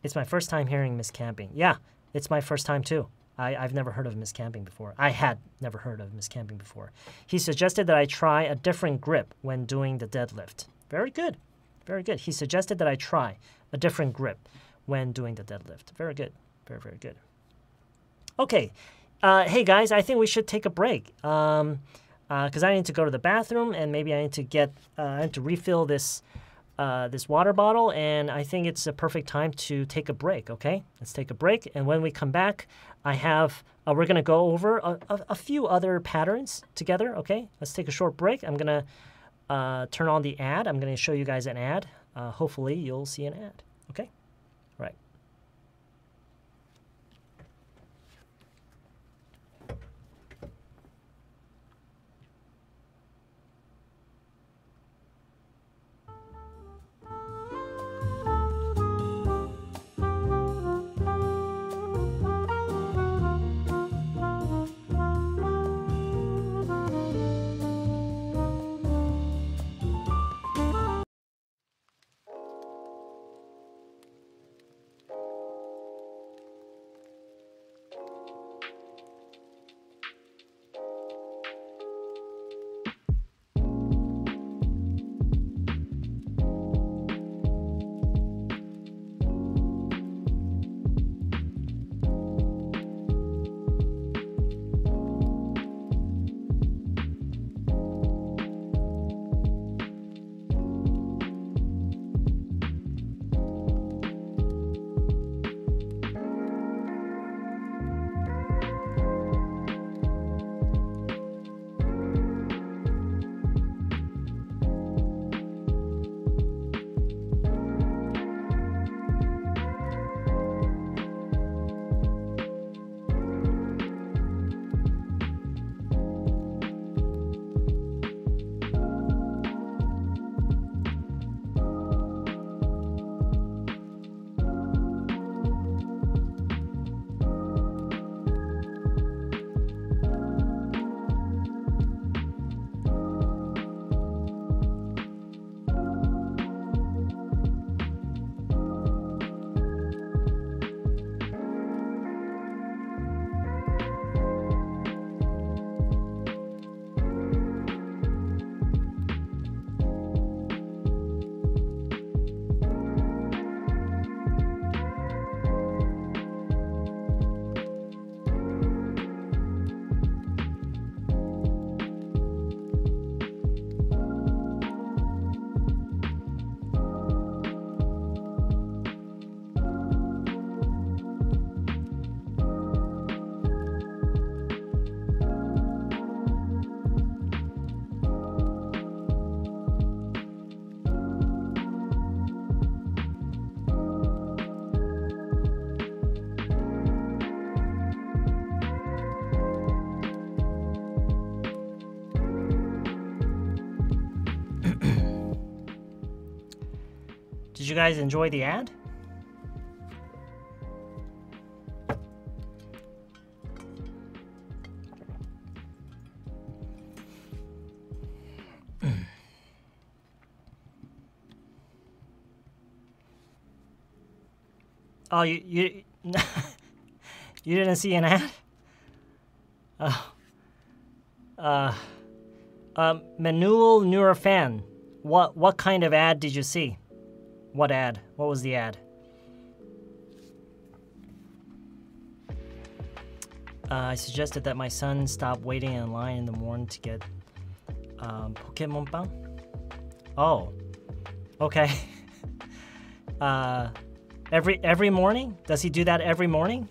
It's my first time hearing Miss Camping. Yeah, it's my first time too. I, I've never heard of Miss Camping before. I had never heard of Miss Camping before. He suggested that I try a different grip when doing the deadlift. Very good. Very good. He suggested that I try a different grip when doing the deadlift. Very good. Very, very good. Okay. Uh, hey, guys, I think we should take a break. Um... Because uh, I need to go to the bathroom and maybe I need to get uh, I need to refill this uh, this water bottle, and I think it's a perfect time to take a break. Okay, let's take a break, and when we come back, I have uh, we're gonna go over a, a, a few other patterns together. Okay, let's take a short break. I'm gonna uh, turn on the ad. I'm gonna show you guys an ad. Uh, hopefully, you'll see an ad. Okay. Did you guys enjoy the ad? Oh, you you, you didn't see an ad? Oh. Uh, um, Manuel Nurafan, what what kind of ad did you see? What ad? What was the ad? Uh, I suggested that my son stop waiting in line in the morning to get um, Pokemon Pan. Oh, okay. uh, every every morning? Does he do that every morning?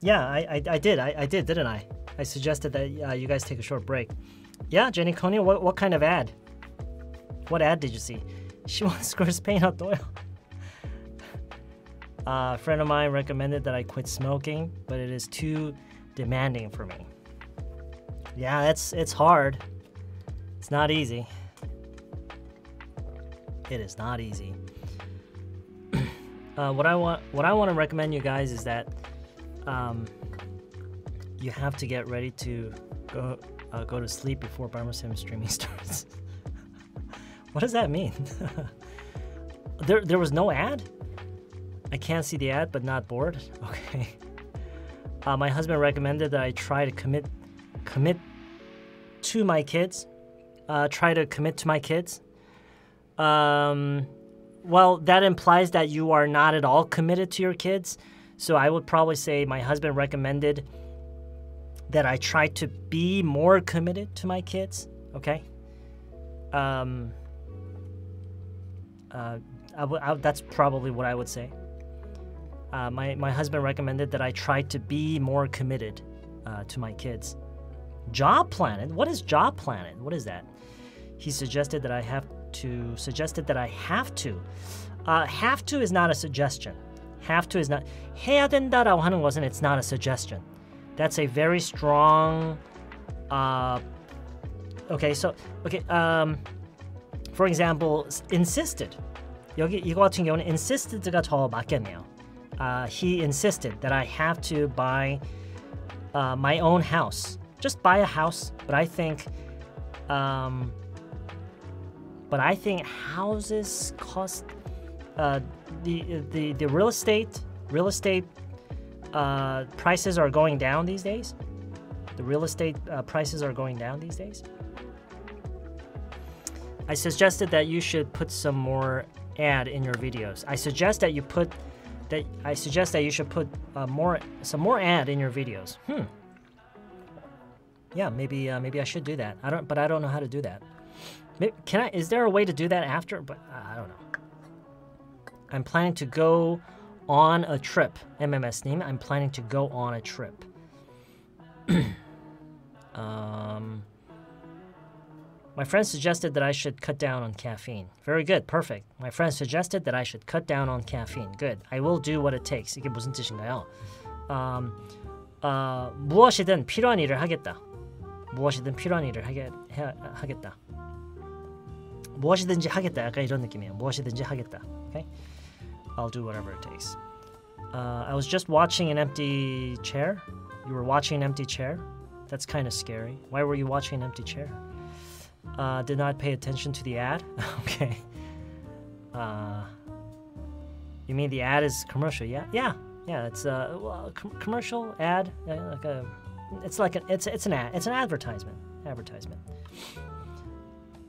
Yeah, I I, I did. I, I did, didn't I? I suggested that uh, you guys take a short break. Yeah, Jenny Konya, what, what kind of ad? What ad did you see? She wants scores paint out oil. Uh, a friend of mine recommended that I quit smoking, but it is too demanding for me. Yeah, that's it's hard. It's not easy. It is not easy. uh, what I want, what I want to recommend you guys is that. Um, You have to get ready to go uh, go to sleep before Barmer Sim streaming starts. What does that mean? there there was no ad? I can't see the ad, but not bored? Okay. Uh, my husband recommended that I try to commit commit to my kids. Uh, try to commit to my kids. Um, well, that implies that you are not at all committed to your kids. So I would probably say my husband recommended that I try to be more committed to my kids, okay? Um, uh, I I, that's probably what I would say. Uh, my, my husband recommended that I try to be more committed uh, to my kids. Job Planet? What is Job Planet? What is that? He suggested that I have to, suggested that I have to. Uh, have to is not a suggestion. Have to is not, 해야 된다라고 하는 것은 it's not a suggestion. That's a very strong, uh, okay, so, okay, um, for example, insisted. 여기, 이거 같은 경우는 insisted가 더 맞겠네요. Uh, he insisted that I have to buy uh, my own house. Just buy a house, but I think, um, but I think houses cost, uh, the, the, the real estate, real estate, Uh, prices are going down these days. The real estate uh, prices are going down these days. I suggested that you should put some more ad in your videos. I suggest that you put that. I suggest that you should put uh, more some more ad in your videos. Hmm. Yeah, maybe uh, maybe I should do that. I don't, but I don't know how to do that. Maybe, can I? Is there a way to do that after? But uh, I don't know. I'm planning to go on a trip, M M S name. I'm planning to go on a trip. um, my friend suggested that I should cut down on caffeine. Very good, perfect. My friend suggested that I should cut down on caffeine. Good. I will do what it takes. 이게 무슨 뜻인가요? Um, uh, 무엇이든 필요한 일을 하겠다. 무엇이든 필요한 일을 하게, 해, 하겠다. 무엇이든지 하겠다. 약간 이런 느낌이에요. 무엇이든지 하겠다. Okay? I'll do whatever it takes. Uh, I was just watching an empty chair. You were watching an empty chair? That's kind of scary. Why were you watching an empty chair? Uh, did not pay attention to the ad? Okay. Uh, you mean the ad is commercial? Yeah, yeah, yeah. It's a well, com commercial ad. Uh, like a, it's like a, it's it's an ad. It's an advertisement. Advertisement.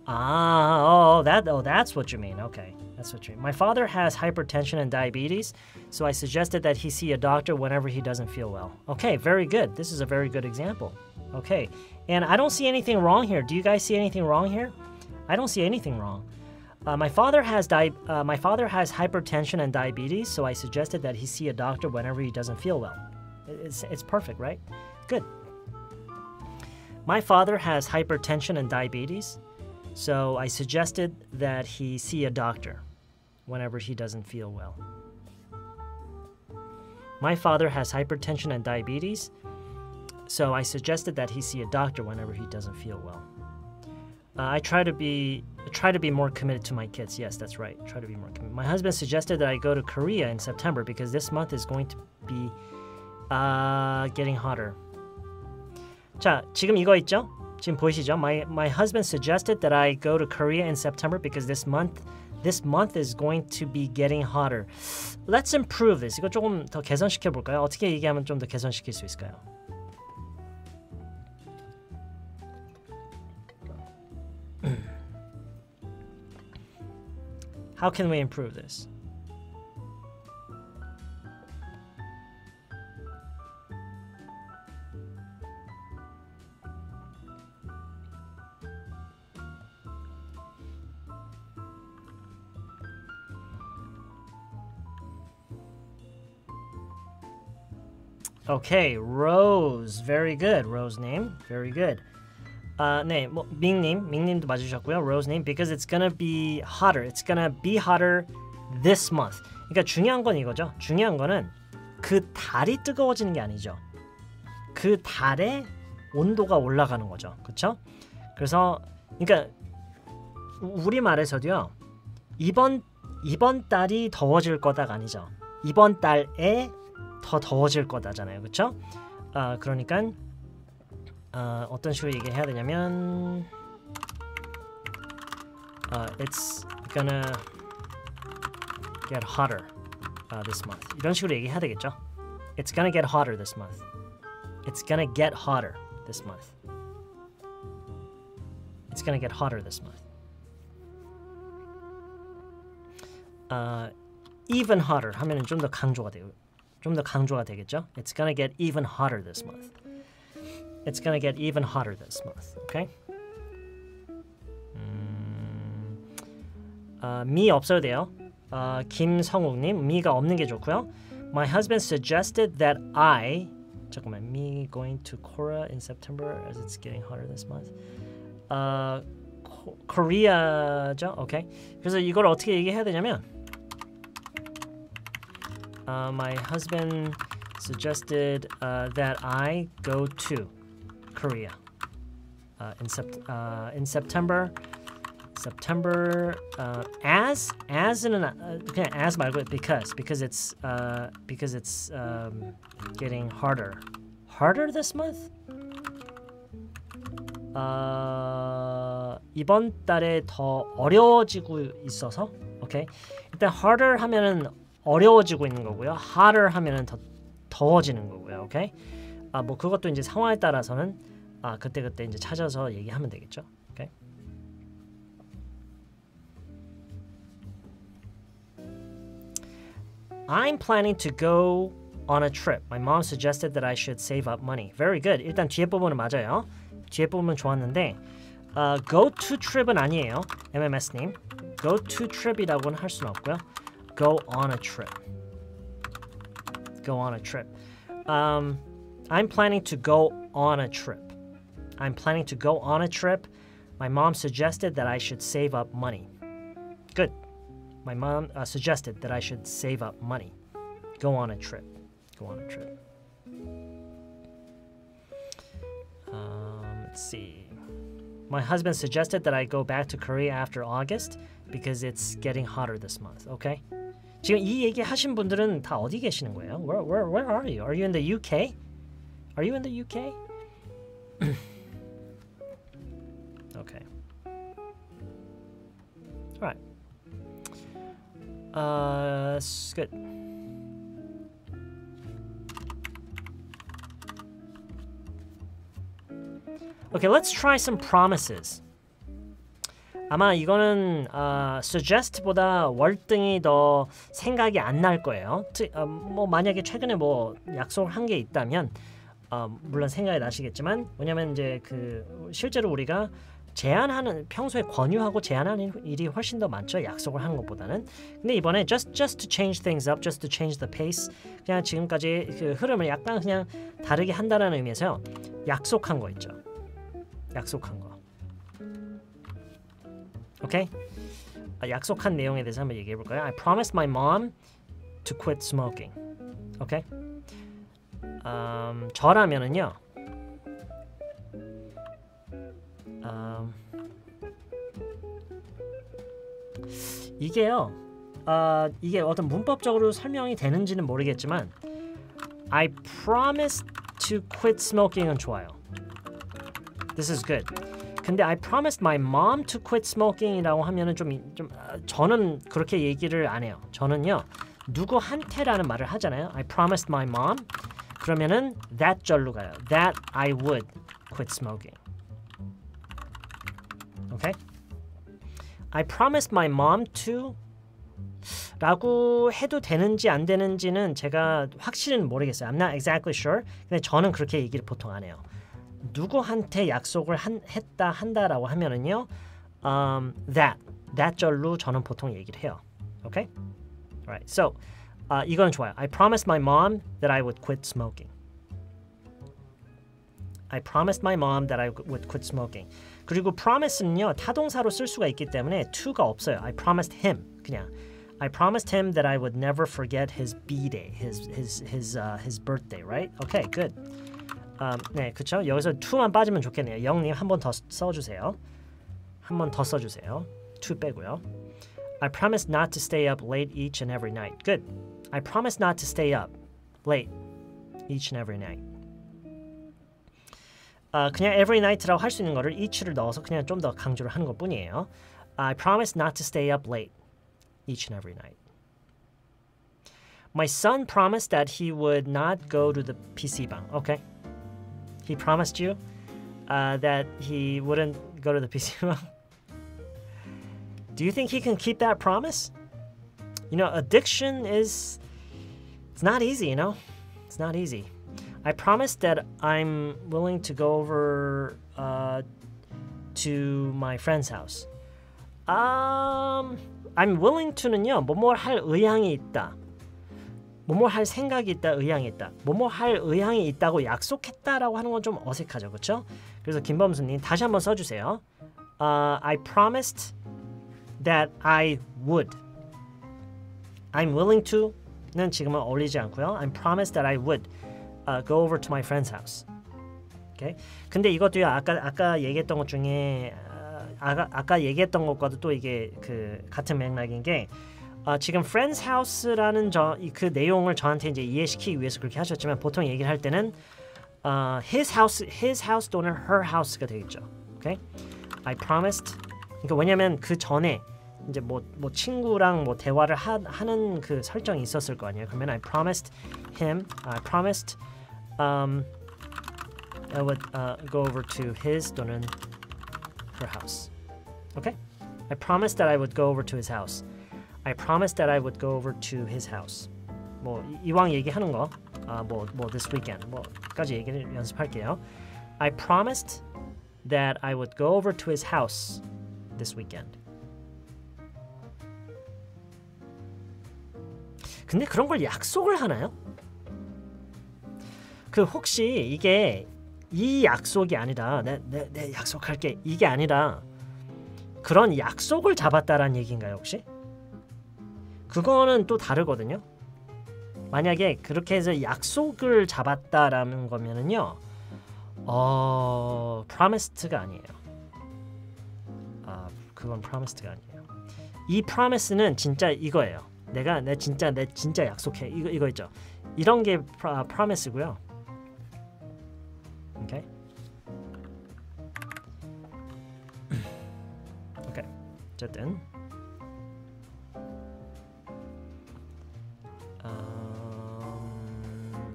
Ah, oh, that oh, that's what you mean. Okay. That's what you mean. My father has hypertension and diabetes, so I suggested that he see a doctor whenever he doesn't feel well. Okay, very good. This is a very good example. Okay, and I don't see anything wrong here. Do you guys see anything wrong here? I don't see anything wrong. Uh, my father has di uh, my father has hypertension and diabetes, so I suggested that he see a doctor whenever he doesn't feel well. It's it's perfect, right? Good. My father has hypertension and diabetes. So I suggested that he see a doctor whenever he doesn't feel well. My father has hypertension and diabetes, so I suggested that he see a doctor whenever he doesn't feel well. Uh, I try to be Try to be more committed to my kids. Yes, that's right. Try to be more committed. My husband suggested that I go to Korea in September because this month is going to be uh, getting hotter. 자, 지금 이거 있죠? 지금 보이시죠? My my husband suggested that I go to Korea in September because this month this month is going to be getting hotter. Let's improve this. 이거 조금 더 개선시켜 볼까요? 어떻게 얘기하면 좀 더 개선시킬 수 있을까요? How can we improve this? Okay, Rose. Very good. Rose name. Very good. Uh, 네, 뭐, 밍님, 밍님도 맞으셨고요. Rose name because it's gonna be hotter. It's gonna be hotter this month. 그러니까 중요한 건 이거죠. 중요한 거는 그 달이 뜨거워지는 게 아니죠. 그 달의 온도가 올라가는 거죠. 그렇죠? 그래서 그러니까 우리 말에서도요. 이번 이번 달이 더워질 거다가 아니죠. 이번 달에 더 더워질 거다잖아요. 그렇죠? 아, 그러니까 어, 어떤 식으로 얘기해야 되냐면 uh, It's gonna get hotter uh, this month. 이런 식으로 얘기해야 되겠죠? It's gonna get hotter this month. It's gonna get hotter this month. It's gonna get hotter this month. Uh, even hotter 하면은 좀 더 강조가 돼요. 좀 더 강조가 되겠죠? It's gonna get even hotter this month. It's gonna get even hotter this month. Okay? 음, uh, 미 없어도 돼요. Uh, 김성욱님, 미가 없는 게 좋고요. My husband suggested that I 잠깐만, me going to Korea in September as it's getting hotter this month. Uh, 코, Korea죠? Okay. 그래서 이걸 어떻게 얘기해야 되냐면 Uh, my husband suggested uh, that I go to Korea uh, in, sept uh, in September. September uh, as as in an uh, okay, as 말고 because because it's uh, because it's um, getting harder harder this month. Uh, 이번 달에 더 어려워지고 있어서 okay. 일단 harder 하면은 어려워지고 있는 거고요. hotter 하면은 더 더워지는 거고요. 오케이? 아, 뭐 그것도 이제 상황에 따라서는 아, 그때그때 이제 찾아서 얘기하면 되겠죠. 오케이? I'm planning to go on a trip. My mom suggested that I should save up money. Very good. 일단 뒤에 부분은 맞아요. 뒤에 부분은 좋았는데 어, go to trip은 아니에요. 엠엠에스 님. go to trip이라고는 할 수는 없고요. Go on a trip. Go on a trip. Um, I'm planning to go on a trip. I'm planning to go on a trip. My mom suggested that I should save up money. Good. My mom uh, suggested that I should save up money. Go on a trip. Go on a trip. Um, let's see. My husband suggested that I go back to Korea after August because it's getting hotter this month. Okay? 지금 이 얘기 하신 분들은 다 어디 계시는 거예요? Where, where, where are you? Are you in the U K? Are you in the U K? Okay. All right. Uh, good. Okay, let's try some promises. 아마 이거는 uh, suggest보다 월등히 더 생각이 안 날 거예요. 특, uh, 뭐 만약에 최근에 뭐 약속을 한 게 있다면 uh, 물론 생각이 나시겠지만 왜냐면 이제 그 실제로 우리가 제안하는 평소에 권유하고 제안하는 일이 훨씬 더 많죠. 약속을 하는 것보다는. 근데 이번에 just just to change things up, just to change the pace. 그냥 지금까지 그 흐름을 약간 그냥 다르게 한다라는 의미에서요. 약속한 거 있죠. 약속한 거. Okay? 아, 약속한 내용에 대해서 한번 얘기해 볼까요? I promised my mom to quit smoking. Okay? Um, 저라면은요. Um, 이게요, 어, 이게 어떤 문법적으로 설명이 되는지는 모르겠지만 I promise to quit smoking은 좋아요. This is good. 근데 I promised my mom to quit smoking이라고 하면은 좀, 좀 저는 그렇게 얘기를 안 해요. 저는요, 누구한테라는 말을 하잖아요. I promised my mom. 그러면은 that 절로 가요. That I would quit smoking. Okay? I promised my mom to 라고 해도 되는지 안 되는지는 제가 확실히는 모르겠어요. I'm not exactly sure. 근데 저는 그렇게 얘기를 보통 안 해요. 누구한테 약속을 한, 했다 한다라고 하면은요, um, that that 절로 저는 보통 얘기를 해요. Okay? Alright. So uh, 이건 좋아요. I promised my mom that I would quit smoking. I promised my mom that I would quit smoking. 그리고 promise는요 타동사로 쓸 수가 있기 때문에 to가 없어요. I promised him 그냥. I promised him that I would never forget his b-day, his his his uh, his birthday, right? Okay, good. Um, 네, 그렇죠. 여기서 to만 빠지면 좋겠네요. 영님 한 번 더 써주세요. 한 번 더 써주세요. to 빼고요. I promised not to stay up late each and every night. Good. I promised not to stay up late each and every night. Uh, 그냥 every night라고 할 수 있는 거를 each를 넣어서 그냥 좀 더 강조를 하는 것 뿐이에요. I promised not to stay up late each and every night. My son promised that he would not go to the P C 방. Okay. He promised you uh, that he wouldn't go to the P C 방. Do you think he can keep that promise? You know, addiction is, it's not easy, you know? It's not easy. I promised that I'm willing to go over uh, to my friend's house. Um, I'm willing to는요, 뭐뭐 할 의향이 있다. 뭐뭐 할 생각이 있다, 의향이 있다. 뭐뭐 할 의향이 있다고 약속했다라고 하는 건 좀 어색하죠, 그렇죠? 그래서 김범수님 다시 한번 써주세요. Uh, I promised that I would. I'm willing to는 지금은 어울리지 않고요. I promised that I would uh, go over to my friend's house. Okay? 근데 이것도요, 아까 아까 얘기했던 것 중에 아까 아까 얘기했던 것과도 또 이게 그 같은 맥락인 게. 아, 지금 friends house라는 저, 그 내용을 저한테 이제 이해시키기 위해서 그렇게 하셨지만 보통 얘기를 할 때는 어, his house, his house 또는 her house가 되겠죠. Okay? I promised. 그러니까 왜냐면 그 전에 이제 뭐, 뭐 친구랑 뭐 대화를 하, 하는 그 설정이 있었을 거 아니에요. 그러면 I promised him, I promised um, I would uh, go over to his 또는 her house. Okay? I promised that I would go over to his house. I promised that I would go over to his house. 뭐 이왕 얘기하는 거, 아, 뭐, 뭐 this weekend 뭐까지 얘기를 연습할게요. I promised that I would go over to his house this weekend. 근데 그런 걸 약속을 하나요? 그 혹시 이게 이 약속이 아니라 내, 내, 내 약속할게 이게 아니라 그런 약속을 잡았다라는 얘기인가요 혹시? 그거는 또 다르거든요. 만약에 그렇게 해서 약속을 잡았다라는 거면은요, 어, promised가 아니에요. 아, 그건 promised가 아니에요. 이 promise는 진짜 이거예요. 내가 내 진짜 내 진짜 약속해. 이거 이거 있죠. 이런 게 uh, promise고요. 오케이. Okay. 오케이. Okay. 어쨌든.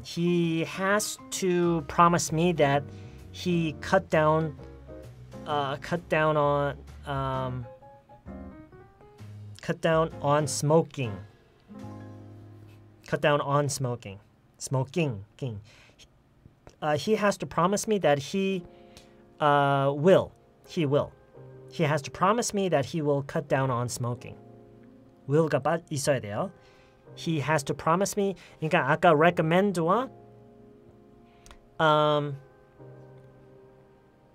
He has to promise me that he cut down, uh, cut down on, um, cut down on smoking. Cut down on smoking, smoking. Uh, he has to promise me that he uh, will. He will. He has to promise me that he will cut down on smoking. Will가 있어야 돼요. He has to promise me. 그러니까 아까 recommend와 um,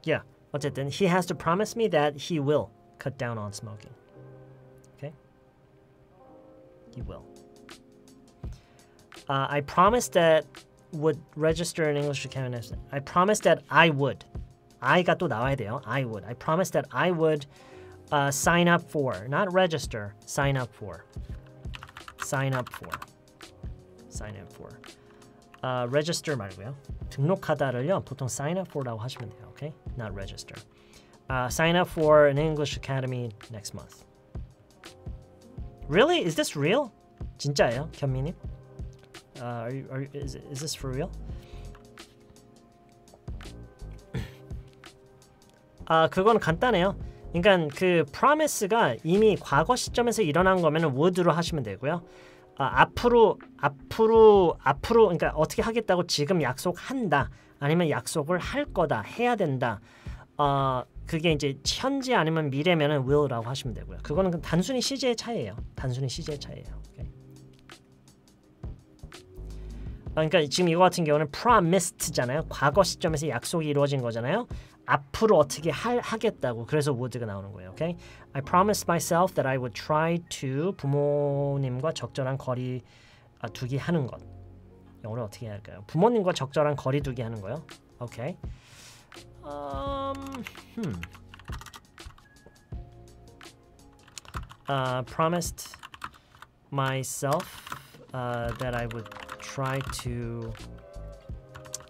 yeah. 어쨌든 he has to promise me that he will cut down on smoking. Okay? He will. Uh, I promised that would register an English account. I promised that I would. I가 또 나와야 돼요. I would. I promised that I would uh, sign up for. Not register, sign up for. Sign up for. Sign up for. Uh, register 말고요. 등록하다를요. 보통 sign up for라고 하시면 돼요. Okay? Not register. Uh, sign up for an English Academy next month. Really? Is this real? 진짜예요, 견미님? Uh, are you, are you, is, is this for real? 아, 그건 간단해요. 그러니까 그 promise가 이미 과거 시점에서 일어난 거면 would로 하시면 되고요. 아, 앞으로 앞으로 앞으로 그러니까 어떻게 하겠다고 지금 약속한다. 아니면 약속을 할 거다. 해야 된다. 어, 그게 이제 현재 아니면 미래면은 will라고 하시면 되고요. 그거는 단순히 시제의 차이예요. 단순히 시제의 차이예요. 오케이. 그러니까 지금 이거 같은 경우는 promised잖아요. 과거 시점에서 약속이 이루어진 거잖아요. 앞으로 어떻게 할, 하겠다고 그래서 would가 나오는 거예요. Okay? I promised myself that I would try to 부모님과 적절한 거리 아, 두기 하는 것. 영어로 어떻게 할까요? 부모님과 적절한 거리 두기 하는 거요. Okay. Um, hmm. uh, promised myself uh, that I would try to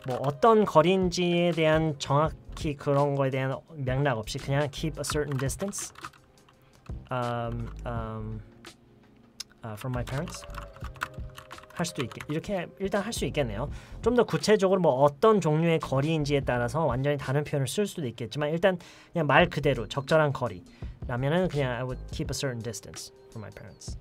뭐 어떤 거리인지에 대한 정확 키 그런 거에 대한 맥락 없이 그냥 keep a certain distance um, um, uh, from my parents 할 수도 있게 이렇게 일단 할 수 있겠네요. 좀 더 구체적으로 뭐 어떤 종류의 거리인지에 따라서 완전히 다른 표현을 쓸 수도 있겠지만 일단 그냥 말 그대로 적절한 거리라면은 그냥 I would keep a certain distance from my parents.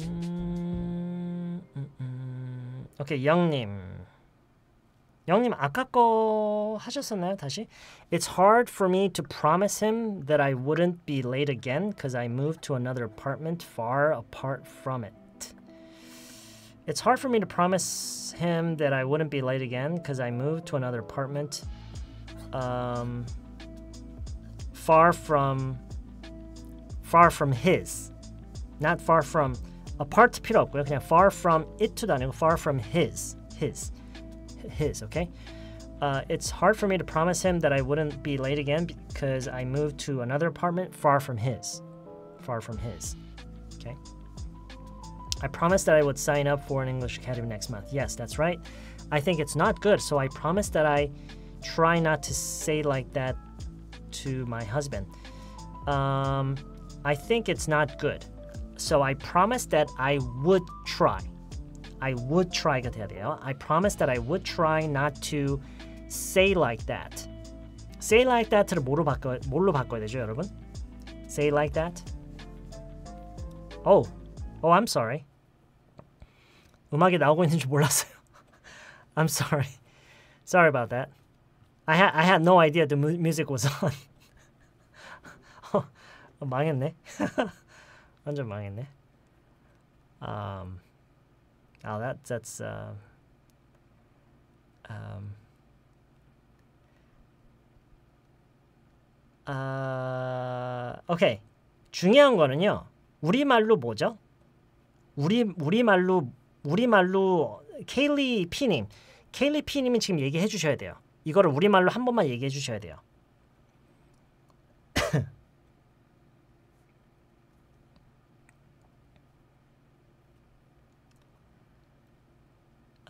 음, 음, 음. 오케이, 영님. 영님 아까 거 하셨었나요? 다시. It's hard for me to promise him that I wouldn't be late again because I moved to another apartment far apart from it. It's hard for me to promise him that I wouldn't be late again because I moved to another apartment um, far from far from his. Not far from apart 필요 없고요. 그냥 far from it도 아니고 far from his, his, his. Okay. Uh, it's hard for me to promise him that I wouldn't be late again because I moved to another apartment far from his, far from his. Okay. I promised that I would sign up for an English Academy next month. Yes, that's right. I think it's not good, so I promised that I try not to say like that to my husband. Um, I think it's not good. So I promised that I would try. I would try. I promised that I would try not to say like that. Say like that를 뭐로 바꿔 뭘로 바꿔야 되죠, 여러분? Say like that. Oh, oh, I'm sorry. 음악이 나오고 있는 줄 몰랐어요. I'm sorry. Sorry about that. I had I had no idea the music was on. 망했네. 완전 망했네. Um, oh, that that's uh, um, uh, okay. 중요한 거는요. 우리말로 뭐죠? 우리 우리말로 우리말로 케일리 피님, 케일리 피님이 지금 얘기해 주셔야 돼요. 이거를 우리말로 한 번만 얘기해 주셔야 돼요.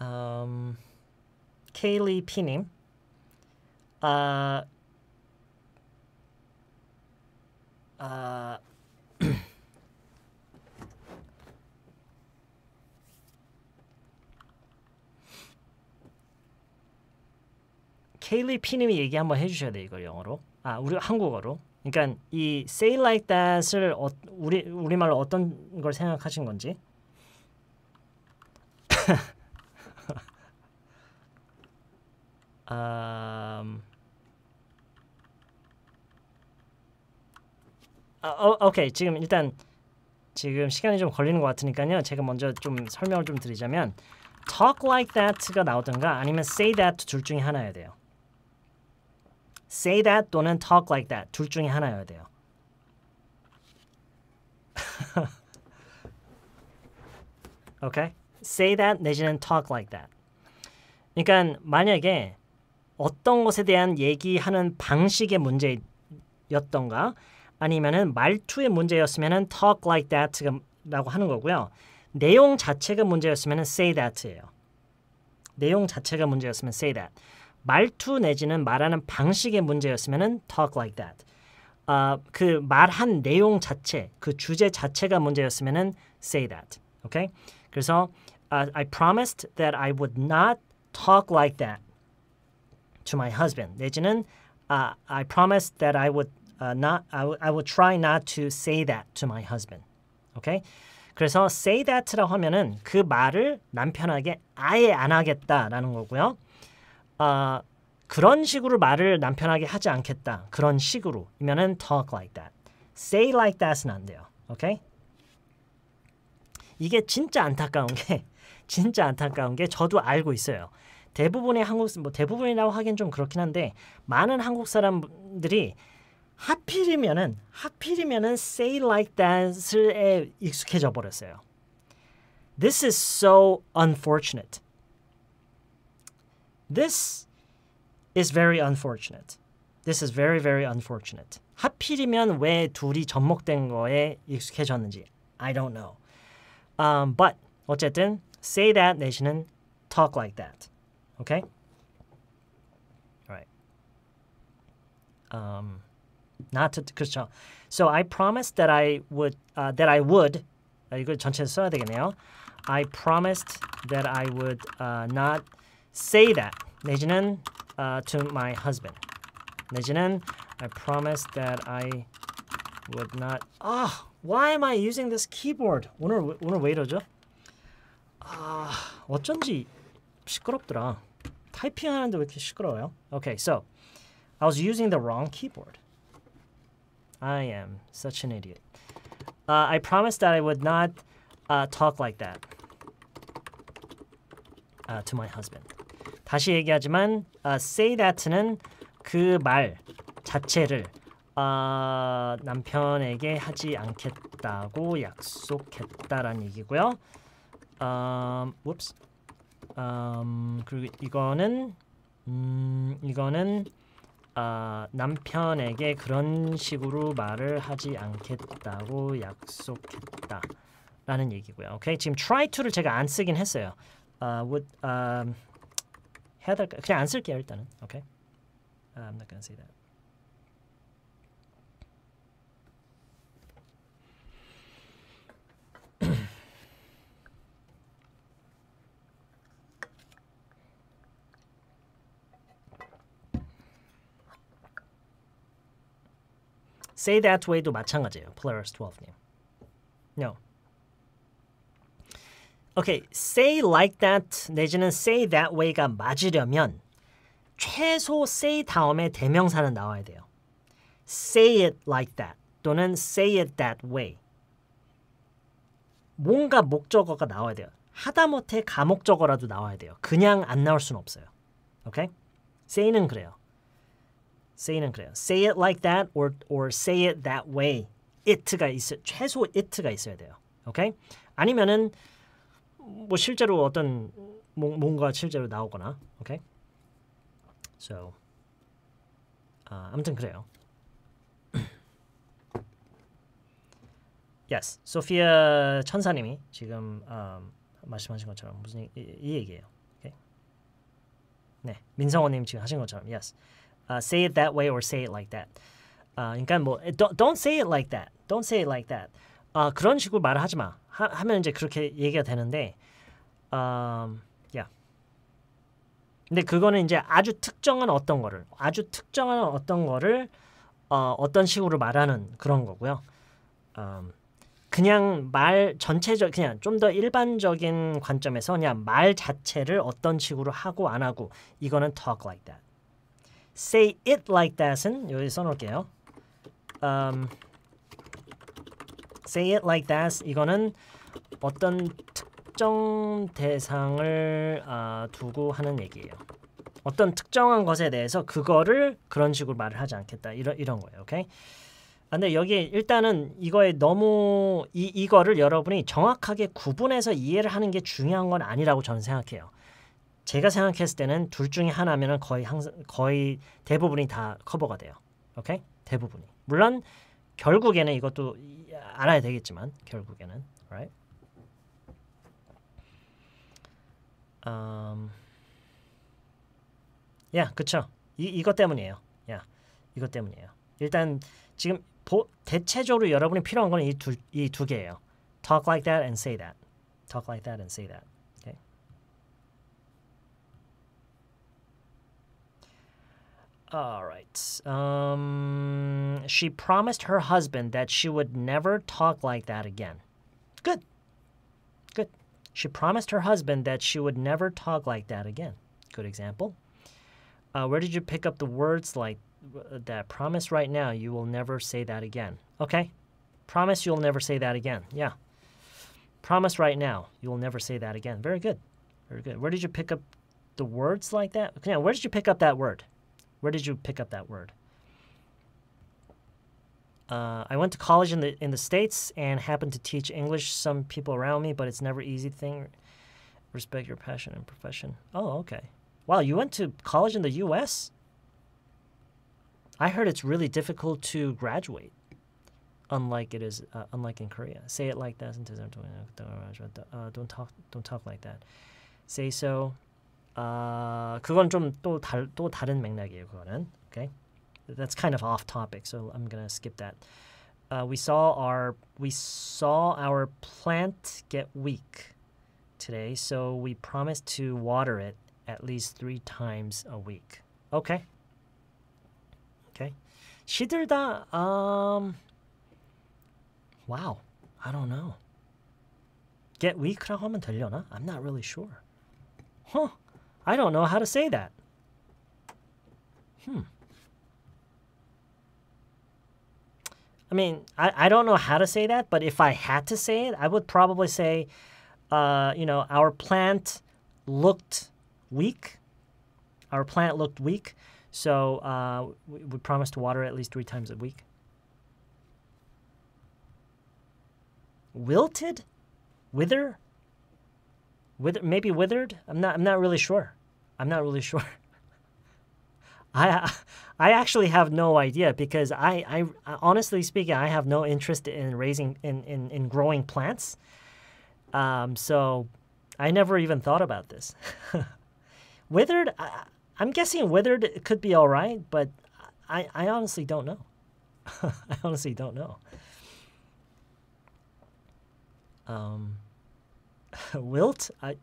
Um, 케일리 피님, 아, 아, 케일리 피님이 얘기 한번 해주셔야 돼 이걸 영어로, 아 우리 한국어로. 그러니까 이 say like that을 어, 우리 우리 말로 어떤 걸 생각하신 건지. Um, 아, 어, 오케이. 지금 일단 지금 시간이 좀 걸리는 것 같으니까요. 제가 먼저 좀 설명을 좀 드리자면 talk like that가 나오든가 아니면 say that 둘 중에 하나여야 돼요. say that 또는 talk like that 둘 중에 하나여야 돼요. Okay? Say that 내지는 talk like that. 그러니까 만약에 어떤 것에 대한 얘기하는 방식의 문제였던가 아니면은 말투의 문제였으면은 talk like that라고 하는 거고요. 내용 자체가 문제였으면은 say that예요. 내용 자체가 문제였으면 say that. 말투 내지는 말하는 방식의 문제였으면은 talk like that. 아, 그 말한 내용 자체, 그 주제 자체가 문제였으면은 say that. Okay? 그래서 uh, I promised that I would not talk like that to my husband. 내지는 uh, I promised that I would uh, not I, I would try not to say that to my husband. Okay? 그래서 say that라고 하면은 그 말을 남편에게 아예 안 하겠다라는 거고요. 아 uh, 그런 식으로 말을 남편에게 하지 않겠다. 그런 식으로면은 talk like that. Say like that은 안 돼요. Okay? 이게 진짜 안타까운 게 진짜 안타까운 게 저도 알고 있어요. 대부분의 한국 뭐 대부분이라고 하긴 좀 그렇긴 한데 많은 한국 사람들이 하필이면은 하필이면은 say like that에 익숙해져 버렸어요. This is so unfortunate. This is very unfortunate. This is very very unfortunate. 하필이면 왜 둘이 접목된 거에 익숙해졌는지 I don't know. Um, but 어쨌든 say that 내지는 talk like that. Okay? All right. Um, not to 그렇죠. So I promised that I would uh, that I would 아, 이거 전체에 써야 되겠네요. I promised that I would uh, not say that 내지는 uh, to my husband. 내지는 I promised that I would not ah oh, why am I using this keyboard? 오늘 오늘 왜 이러죠? 아, 어쩐지 시끄럽더라. 타이핑하는데 왜 이렇게 시끄러워요? Okay, so I was using the wrong keyboard. I am such an idiot. Uh, I promised that I would not uh, talk like that uh, to my husband. 다시 얘기하지만 uh, say that는 그 말 자체를 어, 남편에게 하지 않겠다고 약속했다라는 얘기고요. Um, whoops. Um, 그리고 이거는 음, 이거는 어, 남편에게 그런 식으로 말을 하지 않겠다고 약속했다라는 얘기고요. 오케이? 지금 try to를 제가 안 쓰긴 했어요. Uh, would, um, 해야 될까? 그냥 안 쓸게요 일단은. 오케이? I'm not gonna say that. Say that way도 마찬가지예요. Polaris twelve님. No. Okay, say like that 내지는 say that way가 맞으려면 최소 say 다음에 대명사는 나와야 돼요. Say it like that 또는 say it that way. 뭔가 목적어가 나와야 돼요. 하다못해 가목적어라도 나와야 돼요. 그냥 안 나올 수는 없어요. Okay? Say는 그래요. say는 그래요. Say it like that or or say it that way. it가 있어 최소 it가 있어야 돼요. 오케이? 아니면은 뭐 실제로 어떤 뭐, 뭔가 실제로 나오거나. 오케이? So 아, 아무튼 그래요. Yes. 소피아 천사님이 지금 음, 말씀하신 것처럼 무슨 얘기, 이, 이 얘기예요. 오케이? 네. 민성호 님 지금 하신 것처럼. Yes. Uh, say it that way or say it like that. Uh, 그러니까 뭐 don't, don't say it like that. Don't say it like that. Uh, 그런 식으로 말을 하지 마. 하, 하면 이제 그렇게 얘기가 되는데, um, yeah. 근데 그거는 이제 아주 특정한 어떤 거를, 아주 특정한 어떤 거를 어, 어떤 식으로 말하는 그런 거고요. Um, 그냥 말 전체적, 그냥 좀 더 일반적인 관점에서 그냥 말 자체를 어떤 식으로 하고 안 하고 이거는 talk like that. Say it like that은 여기 써놓을게요. Um, say it like that 이거는 어떤 특정 대상을 아, 두고 하는 얘기예요. 어떤 특정한 것에 대해서 그거를 그런 식으로 말을 하지 않겠다. 이런 이런 거예요. 오케이? 아, 근데 여기 일단은 이거에 너무 이, 이거를 여러분이 정확하게 구분해서 이해를 하는 게 중요한 건 아니라고 저는 생각해요. 제가 생각했을 때는 둘 중에 하나면은 거의 항상 거의 대부분이 다 커버가 돼요. 오케이? 대부분이. 물론 결국에는 이것도 알아야 되겠지만 결국에는 right? um, yeah, 그쵸. 이, 이것 때문이에요. yeah, 이것 때문이에요. 일단 지금 보, 대체적으로 여러분이 필요한 건 이 두 이 두 개예요. Talk like that and say that. Talk like that and say that. Okay. All right. Um, she promised her husband that she would never talk like that again. Good. Good. She promised her husband that she would never talk like that again. Good example. Uh, where did you pick up the words like that? Promise right now you will never say that again. Okay. Promise you'll never say that again. Yeah. Promise right now you will never say that again. Very good. Very good. Where did you pick up the words like that? Okay, where did you pick up that word? Where did you pick up that word? Uh, I went to college in the in the States and happened to teach English some people around me, but it's never easy thing. Respect your passion and profession. Oh, okay. Wow, you went to college in the U S? I heard it's really difficult to graduate, unlike it is uh, unlike in Korea. Say it like that. Uh, don't talk. Don't talk like that. Say so. Uh, 그건 좀 또 또 다른 맥락이에요. 그거는. Okay, that's kind of off topic, so I'm gonna skip that. Uh, we saw our we saw our plant get weak today, so we promised to water it at least three times a week. Okay. Okay. 시들다, um, wow, I don't know. Get weak라고 하면 되려나? I'm not really sure. Huh, I don't know how to say that. Hmm. I mean, I, I don't know how to say that, but if I had to say it, I would probably say, uh, you know, our plant looked weak. Our plant looked weak. So uh, we, we promise to water at least three times a week. Wilted, wither, wither, maybe withered. I'm not. I'm not really sure. I'm not really sure. I I actually have no idea because I, I honestly speaking I have no interest in raising in in, in growing plants. Um, so I never even thought about this. Withered. I, I'm guessing withered could be all right, but I, I honestly don't know. I honestly don't know. Um, wilt? I,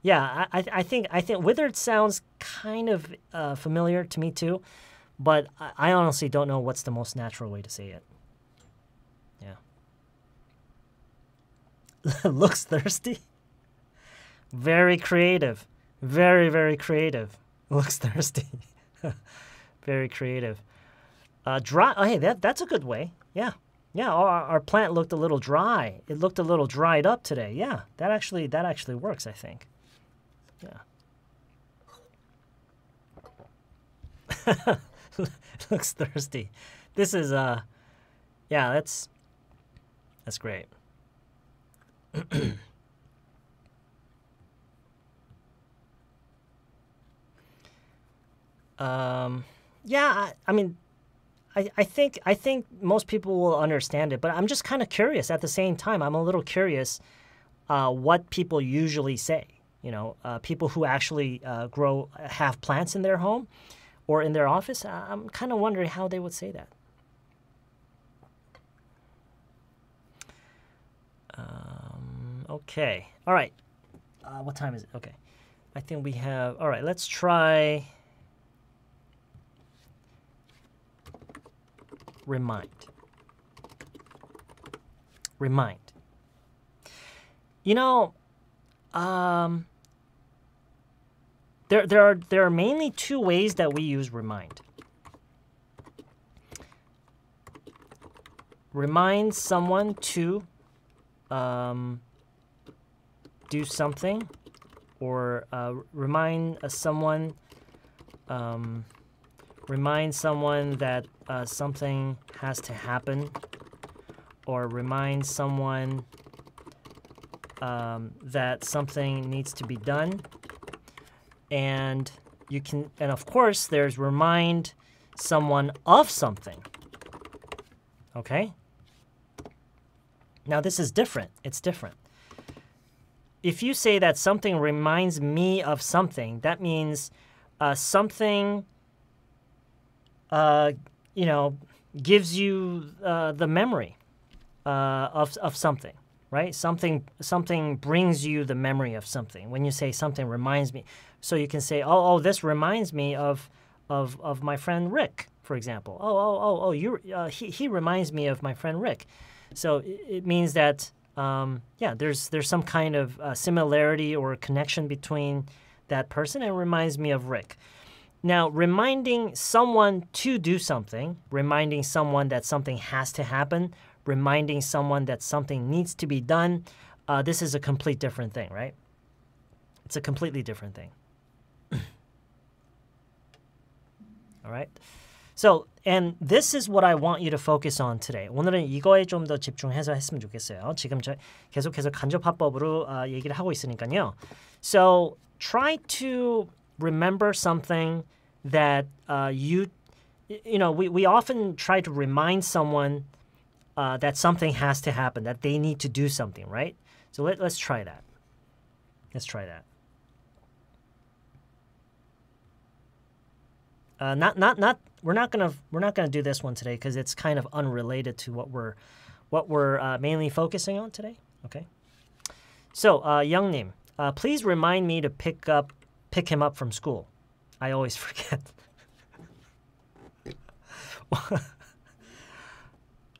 yeah, I, I think I think withered sounds kind of uh, familiar to me too, but I, I honestly don't know what's the most natural way to say it. Yeah. Looks thirsty. Very creative. Very, very creative. Looks thirsty. Very creative. Uh, dry. Oh, hey, that, that's a good way. Yeah. Yeah, our, our plant looked a little dry. It looked a little dried up today. Yeah, that actually that actually works, I think. Yeah. Looks thirsty. This is, uh, yeah, that's, that's great. Um, yeah, I, I mean, I, I think I think most people will understand it, but I'm just kind of curious. At the same time, I'm a little curious uh, what people usually say. You know, uh, people who actually uh, grow have plants in their home or in their office. I'm kind of wondering how they would say that. Um, okay, all right. Uh, what time is it? Okay, I think we have. All right, let's try. Remind. Remind. You know, um, there there are there are mainly two ways that we use remind. Remind someone to um, do something, or uh, remind uh, someone um, remind someone that. uh, something has to happen, or remind someone um, that something needs to be done. And you can, and of course, there's remind someone of something. Okay? Now this is different. It's different. If you say that something reminds me of something, that means uh, something, uh, you know, gives you uh, the memory uh, of of something, right? Something something brings you the memory of something. When you say something reminds me, so you can say, oh, oh, this reminds me of of of my friend Rick, for example. Oh, oh, oh, oh, you uh, he he reminds me of my friend Rick. So it, it means that. Um, yeah, there's there's some kind of uh, similarity or connection between that person, and it reminds me of Rick. Now, reminding someone to do something, reminding someone that something has to happen, reminding someone that something needs to be done, uh, this is a complete different thing, right? It's a completely different thing. All right? So, and this is what I want you to focus on today. 오늘은 이거에 좀 더 집중해서 했으면 좋겠어요. 지금 저 계속해서 간접화법으로 어, 얘기를 하고 있으니까요. So, try to remember something that uh, you, you know, we, we often try to remind someone uh, that something has to happen, that they need to do something, right? So, let, let's try that. Let's try that. Uh, not, not, not. We're not gonna, we're not gonna do this one today because it's kind of unrelated to what we're, what we're uh, mainly focusing on today. Okay. So, uh, Youngnim, uh, please remind me to pick up, pick him up from school. I always forget.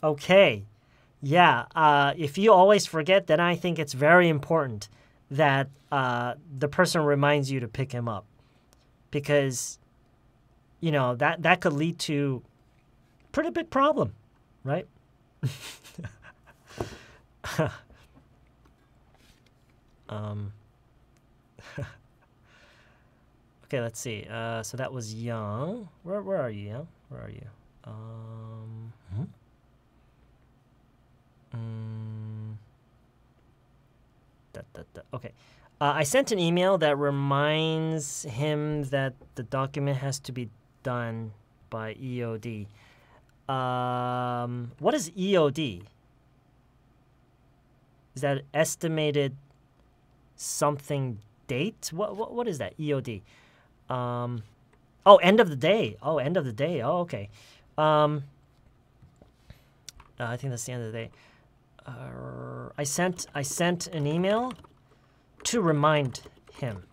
Okay. Yeah. Uh, if you always forget, then I think it's very important that uh, the person reminds you to pick him up, because. You know, that, that could lead to pretty big problem, right? um, okay, let's see. Uh, so that was Young. Where, where are you, Young? Where are you? Um, hmm? um, da, da, da. Okay. Uh, I sent an email that reminds him that the document has to be done by E O D. Um, what is E O D? Is that estimated something date? What what, what is that? E O D. Um, oh, end of the day. Oh, end of the day. Oh, okay. Um, uh, I think that's the end of the day. Uh, I sent I sent an email to remind him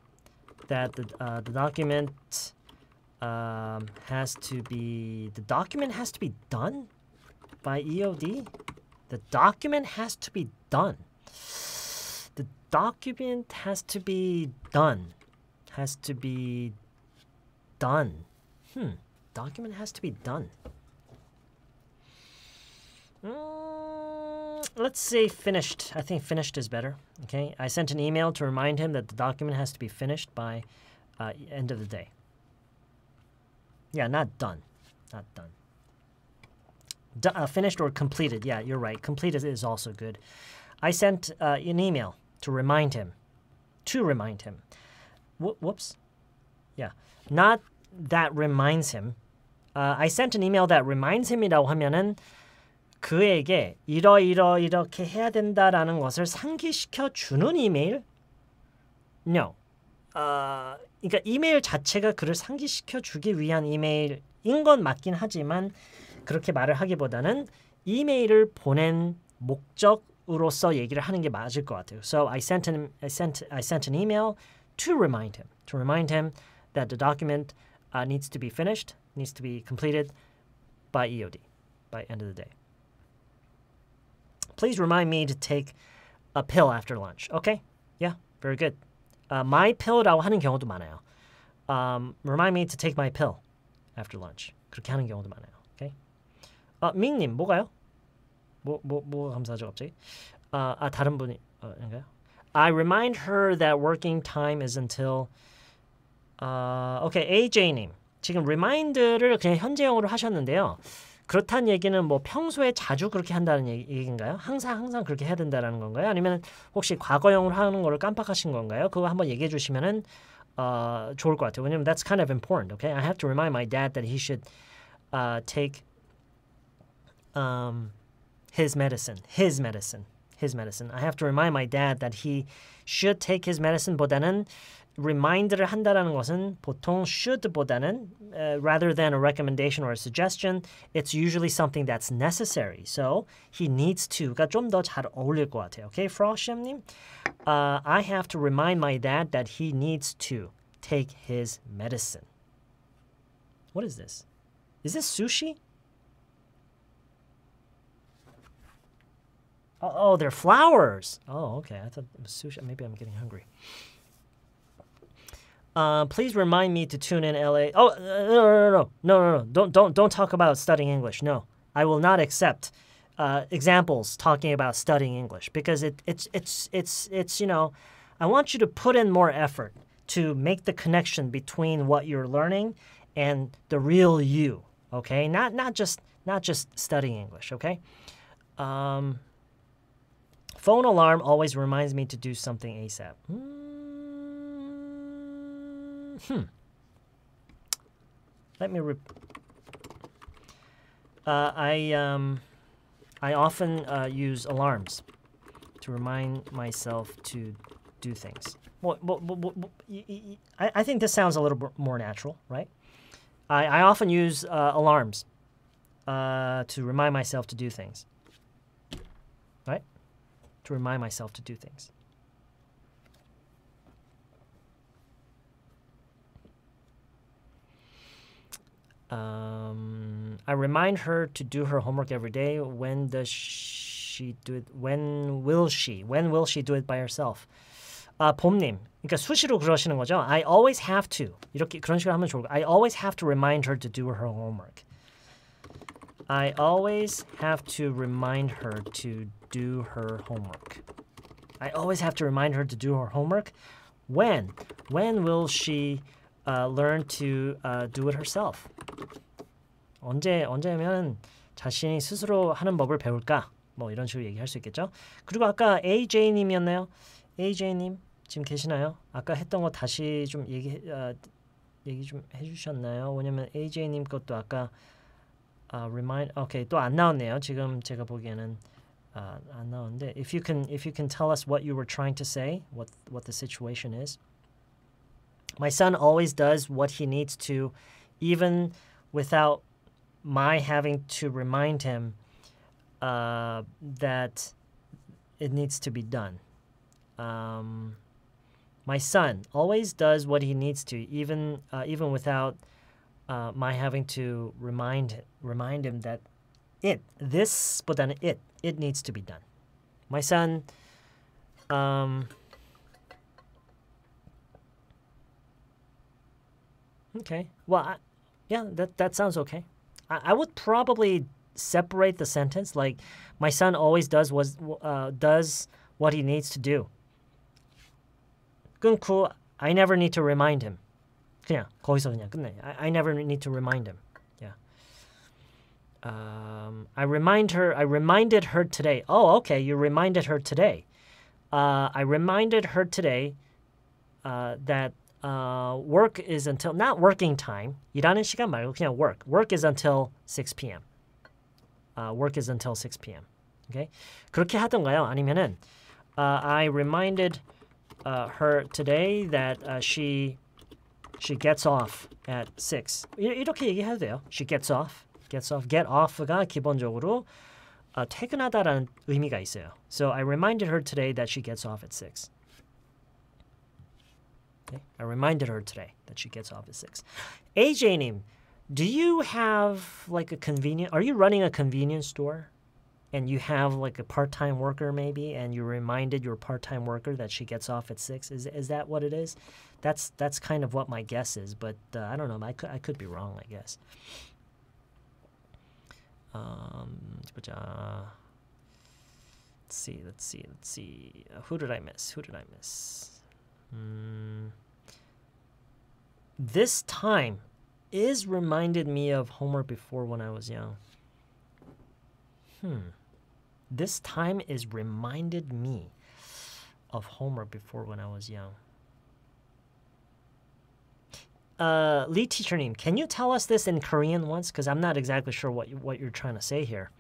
that the uh, the document. Um, has to be, the document has to be done by E O D? The document has to be done. The document has to be done. Has to be done. Hmm. Document has to be done. Mm, let's say finished. I think finished is better. Okay. I sent an email to remind him that the document has to be finished by uh, end of the day. Yeah, not done. Not done. D uh, finished or completed. Yeah, you're right. Completed is also good. I sent uh, an email to remind him. To remind him. Wh whoops. Yeah. Not that reminds him. Uh, I sent an email that reminds him이라고 하면은 그에게 이러이러 이렇게 해야 된다라는 것을 상기시켜 주는 이메일? No. Uh, 그러니까 이메일 자체가 그를 상기시켜 주기 위한 이메일인 건 맞긴 하지만 그렇게 말을 하기보다는 이메일을 보낸 목적으로서 얘기를 하는 게 맞을 것 같아요. So I sent him, I sent, I sent an email to remind him, to remind him that the document uh, needs to be finished, needs to be completed by E O D, by end of the day. Please remind me to take a pill after lunch. Okay? Yeah, very good. Uh, my pill라고 하는 경우도 많아요. Um, remind me to take my pill after lunch. 그렇게 하는 경우도 많아요. Okay? 아, 밍님 뭐가요? 뭐 뭐 뭐 감사하죠 갑자기? 아, 아 다른 분이 인가요? I remind her that working time is until. Uh, okay, A J 님. 지금 remind를 그냥 현재형으로 하셨는데요. 그렇다는 얘기는 뭐 평소에 자주 그렇게 한다는 얘기인가요? 항상 항상 그렇게 해야 된다라는 건가요? 아니면 혹시 과거형으로 하는 거를 깜빡하신 건가요? 그거 한번 얘기해 주시면은 어, 좋을 것 같아요. 왜냐면 that's kind of important. Okay, I have to remind my dad that he should uh, take um, his medicine. His medicine. His medicine. I have to remind my dad that he should take his medicine. 보다는 remind를 한다라는 것은 보통 should보다는 uh, rather than a recommendation or a suggestion, it's usually something that's necessary. So he needs to가 좀 더 잘 어울릴 것 같아요. Okay, 프로시엠님, uh, I have to remind my dad that he needs to take his medicine. What is this? Is this sushi? Oh, oh, they're flowers. Oh, okay. I thought it was sushi. Maybe I'm getting hungry. Uh, please remind me to tune in L A. Oh, no, no, no, no, no, no, don't, don't, don't talk about studying English. No, I will not accept uh, examples talking about studying English because it, it's, it's, it's, it's, you know, I want you to put in more effort to make the connection between what you're learning and the real you. Okay, not, not just, not just studying English. Okay. Um, phone alarm always reminds me to do something ASAP. Hmm. Hmm. Let me. Re uh, I um, I often uh, use alarms to remind myself to do things. Well, well, well, well, I, I think this sounds a little bit more natural, right? I, I often use uh, alarms uh, to remind myself to do things, right? To remind myself to do things. Um, I remind her to do her homework every day. When does she do it? When will she? When will she do it by herself? 아, 봄님. 그러니까 수시로 그러시는 거죠. I always have to. 이렇게 그런 식으로 하면 좋을 거. I always have to remind her to do her homework. I always have to remind her to do her homework. I always have to remind her to do her homework. When? When will she uh, learn to uh, do it herself? 언제 언제면 자신이 스스로 하는 법을 배울까? 뭐 이런 식으로 얘기할 수 있겠죠. 그리고 아까 에이제이 님이었나요? 에이제이 님 지금 계시나요? 아까 했던 거 다시 좀 얘기 어, 얘기 좀 해주셨나요? 왜냐면 에이제이 님 것도 아까 어, remind 오케이 또 안 나왔네요. 지금 제가 보기에는 어, 안 나오는데 if you can if you can tell us what you were trying to say, what what the situation is. My son always does what he needs to, even without my having to remind him uh, that it needs to be done. Um, my son always does what he needs to, even uh, even without uh, my having to remind remind him that it this but then it it needs to be done. My son. Um, okay. Well. I, Yeah, that, that sounds okay. I, I would probably separate the sentence like, my son always does was uh, does what he needs to do. 끊고, I never need to remind him. 그냥, 거기서 그냥 끝내. I, I never need to remind him. Yeah. Um, I remind her, I reminded her today. Oh, okay, you reminded her today. Uh, I reminded her today uh, that Uh, work is until, not working time. 일하는 시간 말고 그냥 work. Work is until six p m Uh, work is until six p m Okay? 그렇게 하던가요? 아니면은 uh, I reminded uh, her today that uh, she she gets off at six. 이렇게 얘기해도 돼요. She gets off. Gets off. Get off가 기본적으로 uh, 퇴근하다라는 의미가 있어요. So I reminded her today that she gets off at six. Okay. I reminded her today that she gets off at six. A J Nim, do you have like a convenience? Are you running a convenience store, and you have like a part-time worker maybe, and you reminded your part-time worker that she gets off at six? Is is that what it is? That's that's kind of what my guess is, but uh, I don't know. I could I could be wrong. I guess. Um, but, uh, let's see. Let's see. Let's see. Uh, who did I miss? Who did I miss? Mm. This time is reminded me of homework before when I was young. Hmm. This time is reminded me of homework before when I was young. Uh, lead teacher name. Can you tell us this in Korean once? Because I'm not exactly sure what you, what you're trying to say here.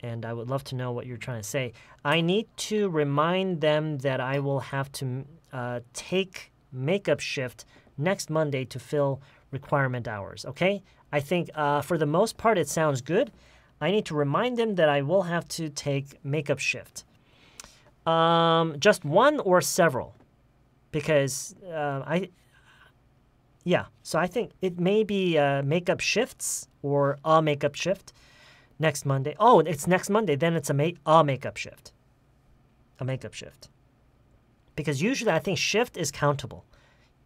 And I would love to know what you're trying to say. I need to remind them that I will have to uh, take makeup shift next Monday to fill requirement hours. Okay? I think uh, for the most part it sounds good. I need to remind them that I will have to take makeup shift. Um, just one or several? Because uh, I... Yeah, so I think it may be uh, makeup shifts or a makeup shift next Monday. Oh, it's next Monday. Then it's a, ma a makeup shift. A makeup shift. Because usually I think shift is countable.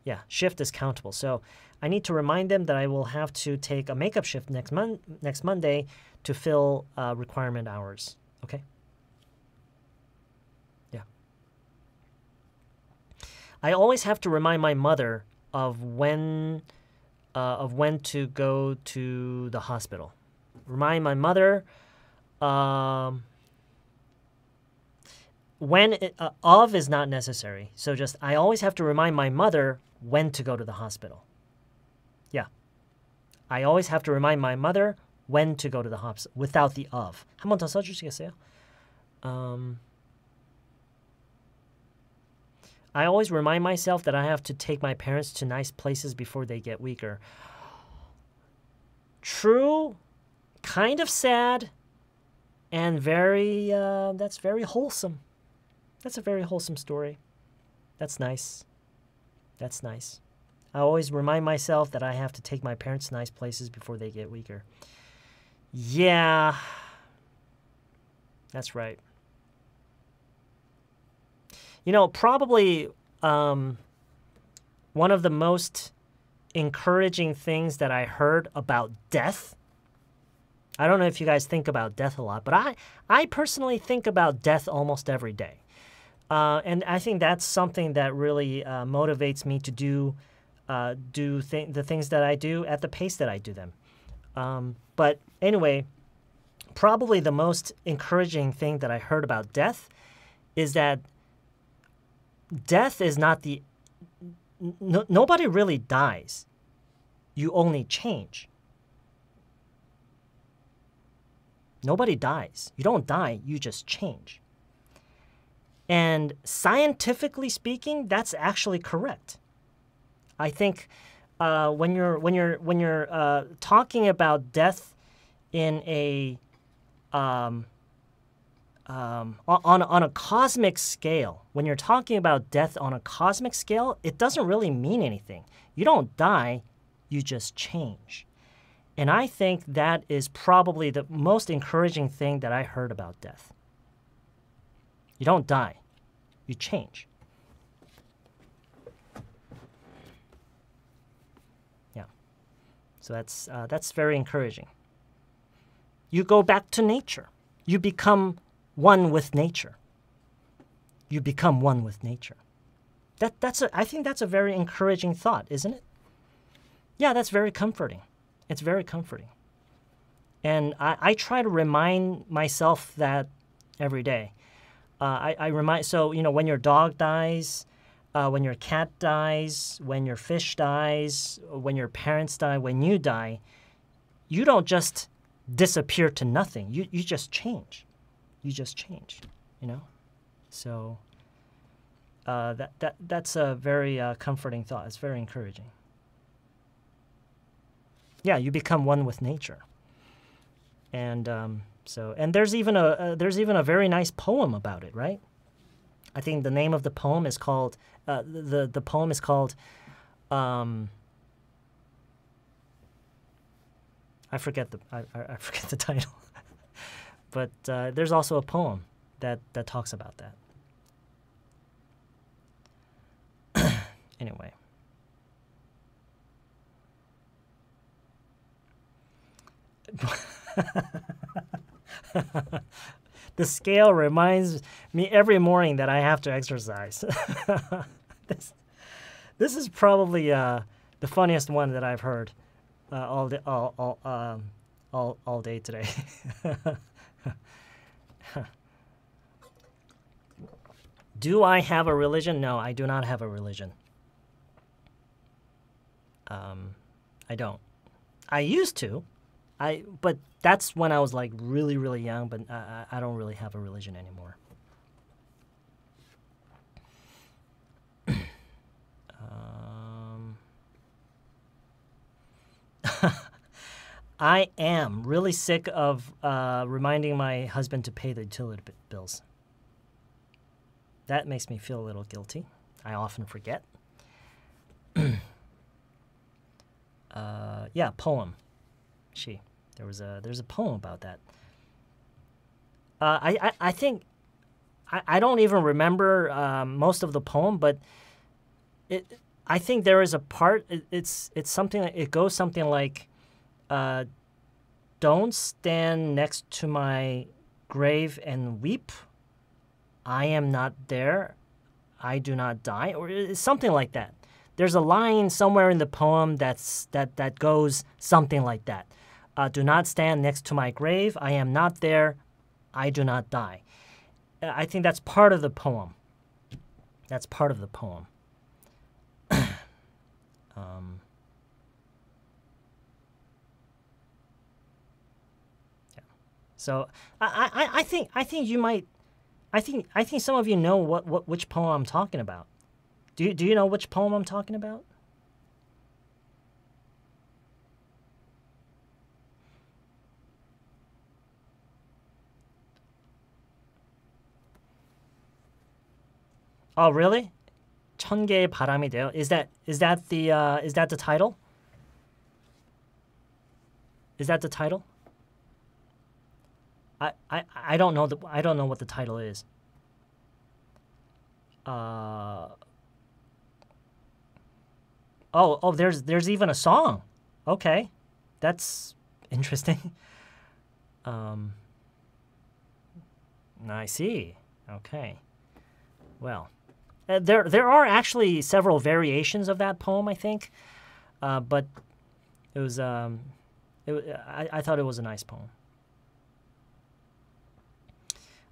Yeah, shift is countable. So I need to remind them that I will have to take a makeup shift next, mon next Monday to fill uh, requirement hours. Okay? Yeah. I always have to remind my mother of when uh, of when to go to the hospital. Remind my mother um, when it, uh, of is not necessary. So just I always have to remind my mother when to go to the hospital. Yeah. I always have to remind my mother when to go to the hospital without the of. 한 번 더 써주시겠어요? Um I always remind myself that I have to take my parents to nice places before they get weaker. True, kind of sad, and very, uh, that's very wholesome. That's a very wholesome story. That's nice. That's nice. I always remind myself that I have to take my parents to nice places before they get weaker. Yeah, that's right. You know, probably um, one of the most encouraging things that I heard about death. I don't know if you guys think about death a lot, but I, I personally think about death almost every day. Uh, and I think that's something that really uh, motivates me to do, uh, do th the things that I do at the pace that I do them. Um, but anyway, probably the most encouraging thing that I heard about death is that death is not the... No, nobody really dies. You only change. Nobody dies. You don't die, you just change. And scientifically speaking, that's actually correct. I think uh, when you're when you're when you're uh, talking about death in a um, Um, on, on a cosmic scale, when you're talking about death on a cosmic scale, it doesn't really mean anything. You don't die, you just change. And I think that is probably the most encouraging thing that I heard about death. You don't die, you change. Yeah. So that's, uh, that's very encouraging. You go back to nature. You become one with nature. You become one with nature. That, that's a, I think that's a very encouraging thought, isn't it? Yeah, that's very comforting. It's very comforting. And I, I try to remind myself that every day. Uh, I, I remind, so, you know, when your dog dies, uh, when your cat dies, when your fish dies, when your parents die, when you die, you don't just disappear to nothing. You, you just change. You just change, you know? So uh, that, that, that's a very uh, comforting thought. It's very encouraging. Yeah, you become one with nature. And um, so, and there's even a, uh, there's even a very nice poem about it, right? I think the name of the poem is called, uh, the, the poem is called, um, I forget the, I, I forget the title. But uh, there's also a poem that, that talks about that. Anyway. The scale reminds me every morning that I have to exercise. this, this is probably uh, the funniest one that I've heard uh, all the all all um all all day today. Do I have a religion? No, I do not have a religion. Um, I don't. I used to, I but that's when I was like really really young. But I I don't really have a religion anymore. um, I am really sick of uh, reminding my husband to pay the utility bills. That makes me feel a little guilty. I often forget. Uh, yeah, poem. She. There was a there's a poem about that. Uh, I, I I think I I don't even remember um, most of the poem, but it I think there is a part. It, it's it's something. It goes something like, uh, "Don't stand next to my grave and weep. I am not there. I do not die," or something like that. There's a line somewhere in the poem that's that that goes something like that. Uh, do not stand next to my grave. I am not there. I do not die. I think that's part of the poem. That's part of the poem. um, yeah. So I, I I think I think you might. I think I think some of you know what what which poem I'm talking about. Do you, do you know which poem I'm talking about? Oh, really? 천 개의 바람이 되어. Is that is that the uh, is that the title? Is that the title? I I I don't know the I don't know what the title is. Uh. Oh, oh, there's there's even a song. Okay, that's interesting. um, I see. Okay, well, uh, there there are actually several variations of that poem, I think, uh, but it was um, it, I I thought it was a nice poem.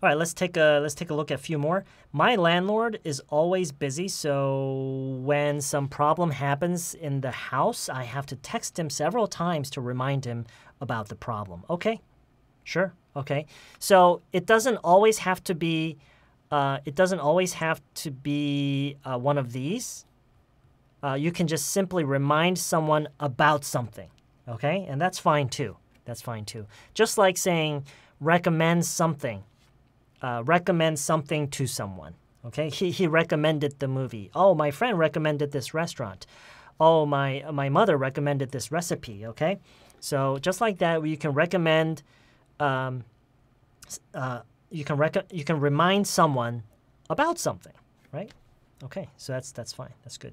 All right, let's take a let's take a look at a few more. My landlord is always busy, so when some problem happens in the house, I have to text him several times to remind him about the problem. Okay, sure. Okay, so it doesn't always have to be uh, it doesn't always have to be uh, one of these. Uh, you can just simply remind someone about something. Okay, and that's fine too. That's fine too. Just like saying recommend something. Uh, recommend something to someone. Okay, he he recommended the movie. Oh, my friend recommended this restaurant. Oh, my my mother recommended this recipe. Okay, so just like that, you can recommend. Um, uh, you can rec you can remind someone about something, right? Okay, so that's that's fine. That's good.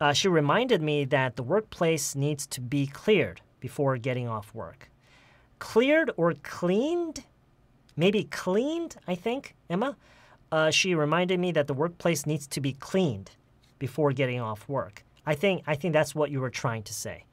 Uh, she reminded me that the workplace needs to be cleared before getting off work. Cleared or cleaned? Maybe cleaned, I think, Emma. Uh, she reminded me that the workplace needs to be cleaned before getting off work. I think I think that's what you were trying to say.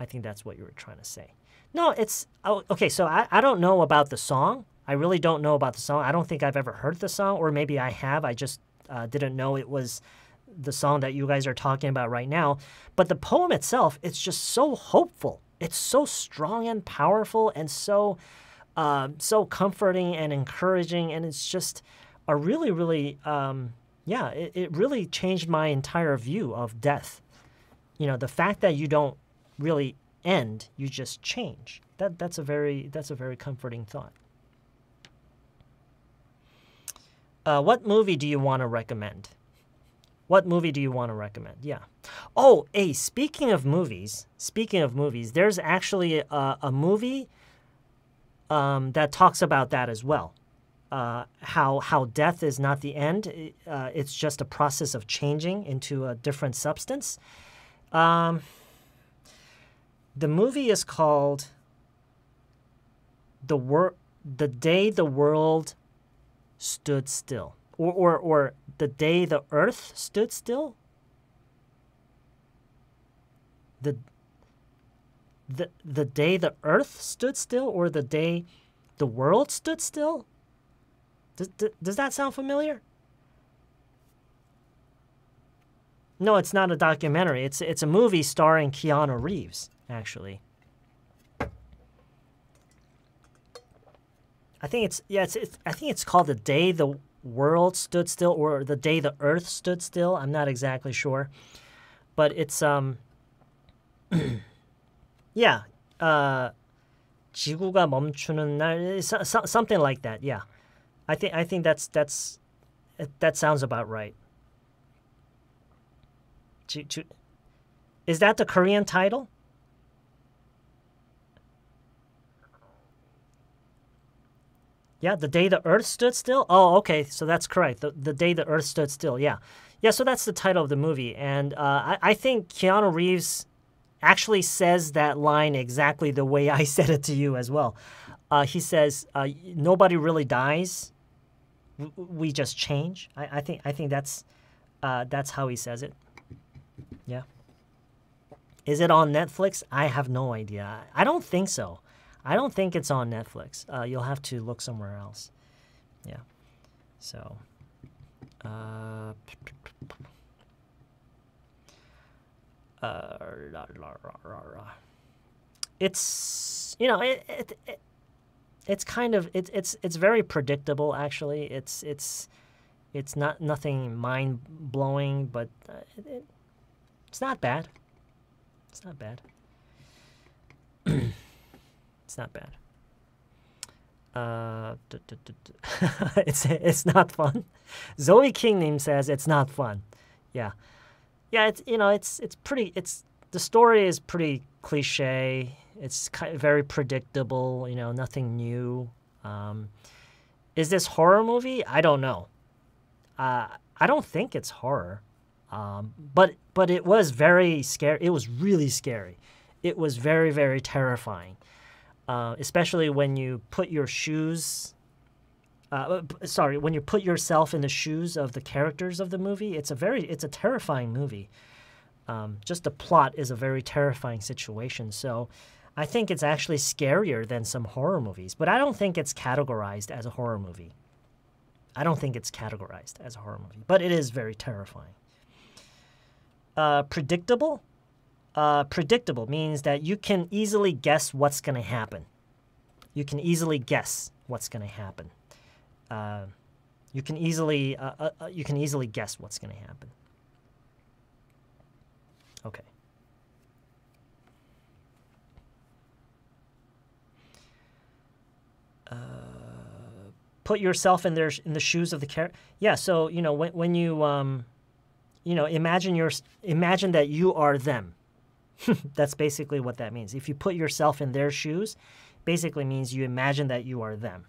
I think that's what you were trying to say. No, it's... Oh, okay, so I, I don't know about the song. I really don't know about the song. I don't think I've ever heard the song, or maybe I have. I just uh, didn't know it was the song that you guys are talking about right now. But the poem itself, it's just so hopeful. It's so strong and powerful and so... Uh, so comforting and encouraging, and it's just a really, really, um, yeah, it, it really changed my entire view of death. You know, the fact that you don't really end, you just change. That that's a very that's a very comforting thought. Uh, what movie do you want to recommend? What movie do you want to recommend? Yeah. Oh, hey, speaking of movies, speaking of movies, there's actually a, a movie. Um, that talks about that as well, uh, how how death is not the end. Uh, it's just a process of changing into a different substance. Um, the movie is called "The Wor The Day the World Stood Still," or, or or "The Day the Earth Stood Still." The the, the Day the Earth Stood Still or The Day the World Stood Still? Does, does that sound familiar? No, it's not a documentary. It's, it's a movie starring Keanu Reeves, actually. I think it's yeah, it's, it's I think it's called The Day the World Stood Still or The Day the Earth Stood Still. I'm not exactly sure. But it's um yeah, uh 지구가 멈추는 날, something like that. Yeah. I think I think that's that's that sounds about right. Is that the Korean title? Yeah, The Day the Earth Stood Still? Oh, okay, so that's correct. The, the Day the Earth Stood Still, yeah. Yeah, so that's the title of the movie. And uh, I, I think Keanu Reeves actually says that line exactly the way I said it to you as well. Uh, he says, uh, nobody really dies. We just change. I, I think I think that's uh, that's how he says it. Yeah. Is it on Netflix? I have no idea. I don't think so. I don't think it's on Netflix. Uh, you'll have to look somewhere else. Yeah. So. Uh, uh, la, la, la, la. It's, you know, it, it, it it's kind of it, it's it's very predictable, actually. It's it's it's not nothing mind blowing, but uh, it, it, it's not bad. It's not bad. It's not bad. Uh, duh, duh, duh, duh. it's it's not fun. Zoe Kingdom says it's not fun. Yeah, yeah. It's you know it's it's pretty. It's the story is pretty cliche. It's kind of very predictable. You know, nothing new. Um, is this horror movie? I don't know. Uh, I don't think it's horror. Um, but but it was very scary. It was really scary. It was very very terrifying. Uh, especially when you put your shoes, uh, sorry, when you put yourself in the shoes of the characters of the movie, it's a very, it's a terrifying movie. Um, just the plot is a very terrifying situation. So I think it's actually scarier than some horror movies, but I don't think it's categorized as a horror movie. I don't think it's categorized as a horror movie, but it is very terrifying. Uh, predictable? Uh, predictable means that you can easily guess what's going to happen. You can easily guess what's going to happen. Uh, you can easily uh, uh, you can easily guess what's going to happen. Okay. Uh, put yourself in their in the shoes of the character. Yeah. So you know when when you um, you know imagine your imagine that you are them. That's basically what that means. If you put yourself in their shoes, basically means you imagine that you are them.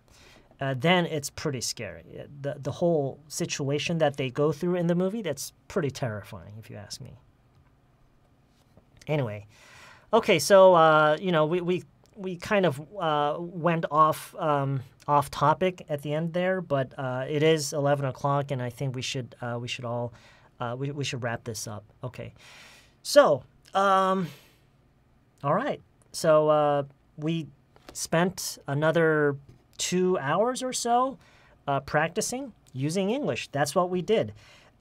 Uh, then it's pretty scary. The, the whole situation that they go through in the movie, that's pretty terrifying, if you ask me. Anyway, okay, so, uh, you know, we, we, we kind of uh, went off, um, off topic at the end there, but uh, it is eleven o'clock, and I think we should, uh, we should all, uh, we, we should wrap this up. Okay, so... Um, all right. So uh, we spent another two hours or so uh, practicing using English. That's what we did.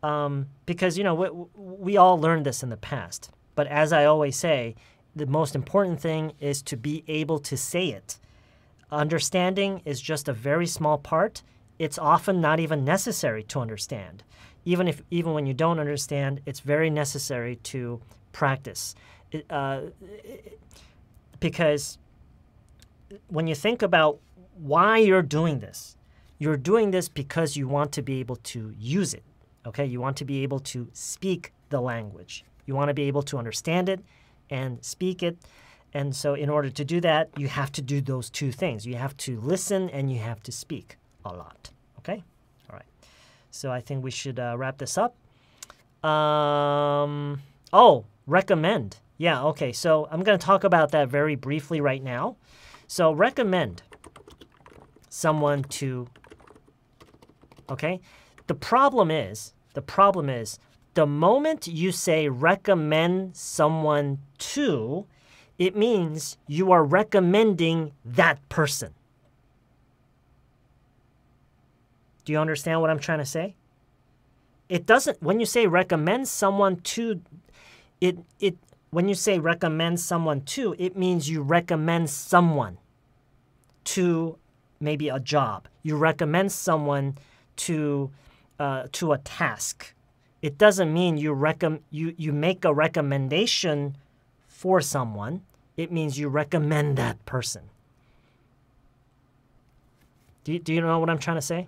Um, because, you know, we, we all learned this in the past. But as I always say, the most important thing is to be able to say it. Understanding is just a very small part. It's often not even necessary to understand. Even if, even when you don't understand, it's very necessary to practice. Uh, because when you think about why you're doing this, you're doing this because you want to be able to use it, okay? You want to be able to speak the language. You want to be able to understand it and speak it. And so in order to do that, you have to do those two things. You have to listen and you have to speak a lot, okay? All right. So I think we should uh, wrap this up. Um, oh. Recommend. Yeah, okay, so I'm going to talk about that very briefly right now. So recommend someone to, okay? The problem is, the problem is, the moment you say recommend someone to, It means you are recommending that person. Do you understand what I'm trying to say? It doesn't, when you say recommend someone to, it, it, when you say recommend someone to, it means you recommend someone to maybe a job. You recommend someone to, uh, to a task. It doesn't mean you, recom you, you make a recommendation for someone. It means you recommend that person. Do you, do you know what I'm trying to say?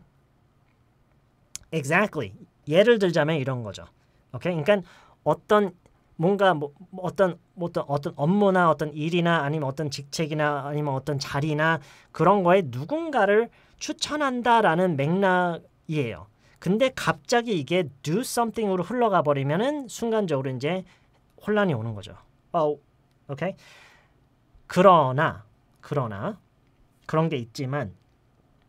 Exactly. 예를 들자면 이런 거죠. 오케이? 그러니까 어떤 뭔가 뭐 어떤 어떤 어떤 업무나 어떤 일이나 아니면 어떤 직책이나 아니면 어떤 자리나 그런 거에 누군가를 추천한다라는 맥락이에요. 근데 갑자기 이게 do something으로 흘러가 버리면은 순간적으로 이제 혼란이 오는 거죠. 어, 오케이? 그러나 그러나 그런 게 있지만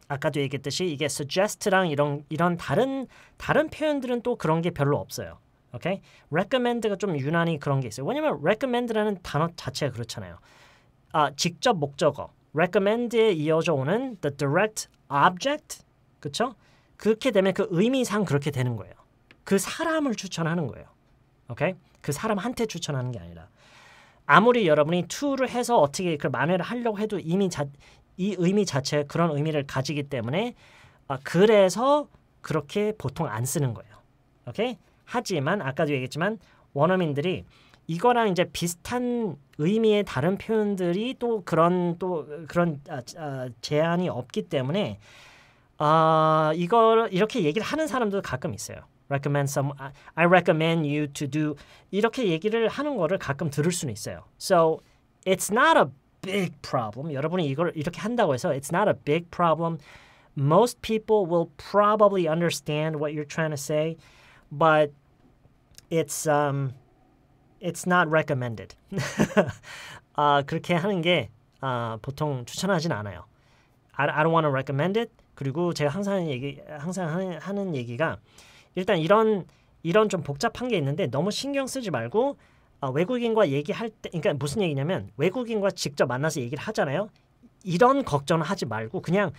아까도 얘기했듯이 이게 suggest랑 이런 이런 다른 다른 표현들은 또 그런 게 별로 없어요. 오케이? recommend가 좀 유난히 그런 게 있어요. 왜냐면 recommend라는 단어 자체가 그렇잖아요. 아, 직접 목적어. recommend에 이어져 오는 the direct object. 그렇죠? 그렇게 되면 그 의미상 그렇게 되는 거예요. 그 사람을 추천하는 거예요. 오케이? 그 사람한테 추천하는 게 아니라 아무리 여러분이 to를 해서 어떻게 그 만회를 하려고 해도 이미 자 이 의미 자체에 그런 의미를 가지기 때문에 아, 그래서 그렇게 보통 안 쓰는 거예요. 오케이? 하지만 아까도 얘기했지만 원어민들이 이거랑 이제 비슷한 의미의 다른 표현들이 또 그런 또 그런 아, 아, 제한이 없기 때문에 아, 이걸 이렇게 얘기를 하는 사람도 가끔 있어요. recommend some I recommend you to do 이렇게 얘기를 하는 거를 가끔 들을 수는 있어요. So it's not a big problem. 여러분이 이걸 이렇게 한다고 해서 it's not a big problem. Most people will probably understand what you're trying to say, but it's um it's not recommended. 아, 그렇게 하는 게 아, 보통 추천하진 않아요. I, I don't want to recommend it. 그리고 제가 항상 얘기 항상 하는, 하는 얘기가 일단 이런 이런 좀 복잡한 게 있는데 너무 신경 쓰지 말고 아, 외국인과 얘기할 때, 그러니까 무슨 얘기냐면 외국인과 직접 만나서 얘기를 하잖아요. 이런 걱정을 하지 말고 그냥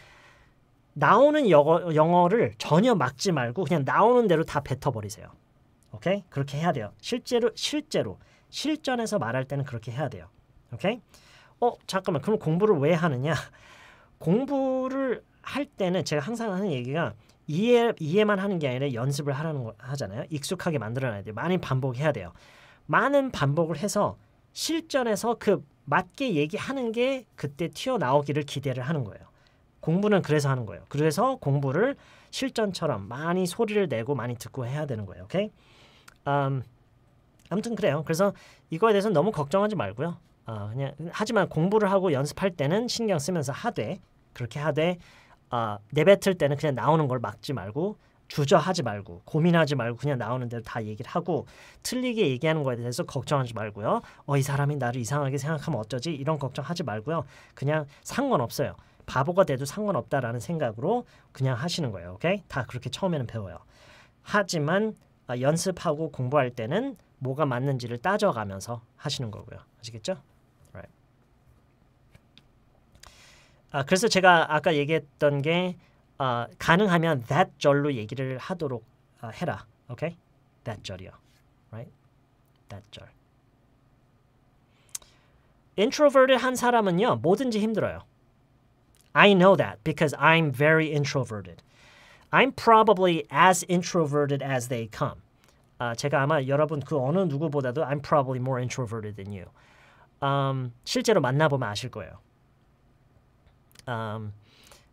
나오는 영어, 영어를 전혀 막지 말고 그냥 나오는 대로 다 뱉어버리세요. 오케이? 그렇게 해야 돼요. 실제로 실제로 실전에서 말할 때는 그렇게 해야 돼요. 오케이? 어 잠깐만 그럼 공부를 왜 하느냐? 공부를 할 때는 제가 항상 하는 얘기가 이해 이해만 하는 게 아니라 연습을 하라는 거 하잖아요. 익숙하게 만들어놔야 돼요. 많이 반복해야 돼요. 많은 반복을 해서 실전에서 그 맞게 얘기하는 게 그때 튀어나오기를 기대를 하는 거예요. 공부는 그래서 하는 거예요. 그래서 공부를 실전처럼 많이 소리를 내고 많이 듣고 해야 되는 거예요. 오케이? 음, 아무튼 그래요. 그래서 이거에 대해서 너무 걱정하지 말고요. 어, 그냥 하지만 공부를 하고 연습할 때는 신경 쓰면서 하되 그렇게 하되 어, 내뱉을 때는 그냥 나오는 걸 막지 말고 주저하지 말고 고민하지 말고 그냥 나오는 대로 다 얘기를 하고 틀리게 얘기하는 거에 대해서 걱정하지 말고요. 어, 이 사람이 나를 이상하게 생각하면 어쩌지? 이런 걱정하지 말고요. 그냥 상관없어요. 바보가 돼도 상관없다라는 생각으로 그냥 하시는 거예요. 오케이? 다 그렇게 처음에는 배워요. 하지만 어, 연습하고 공부할 때는 뭐가 맞는지를 따져가면서 하시는 거고요. 아시겠죠? Right. 아, 그래서 제가 아까 얘기했던 게 어, 가능하면 that 절로 얘기를 하도록 어, 해라. Okay? that 절이요. Right? that 절. introverted 한 사람은요. 뭐든지 힘들어요. I know that because I'm very introverted. I'm probably as introverted as they come. 어, 제가 아마 여러분 그 어느 누구보다도 I'm probably more introverted than you. Um, 실제로 만나보면 아실 거예요. Um,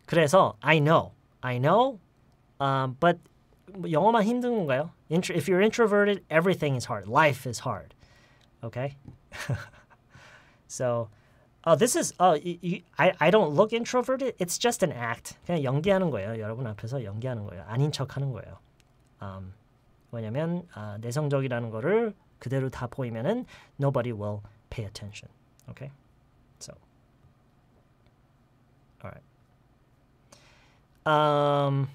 그래서 I know, I know, um, but 영어만 힘든 건가요? Intro, if you're introverted, everything is hard. Life is hard. Okay. so, oh, this is. Oh, you, you, I I don't look introverted. It's just an act. 그냥 연기하는 거예요. 여러분 앞에서 연기하는 거예요. 아닌 척하는 거예요. Um, 왜냐면 아, 내성적이라는 거를 그대로 다 보이면은 nobody will pay attention. Okay. So, all right. Um,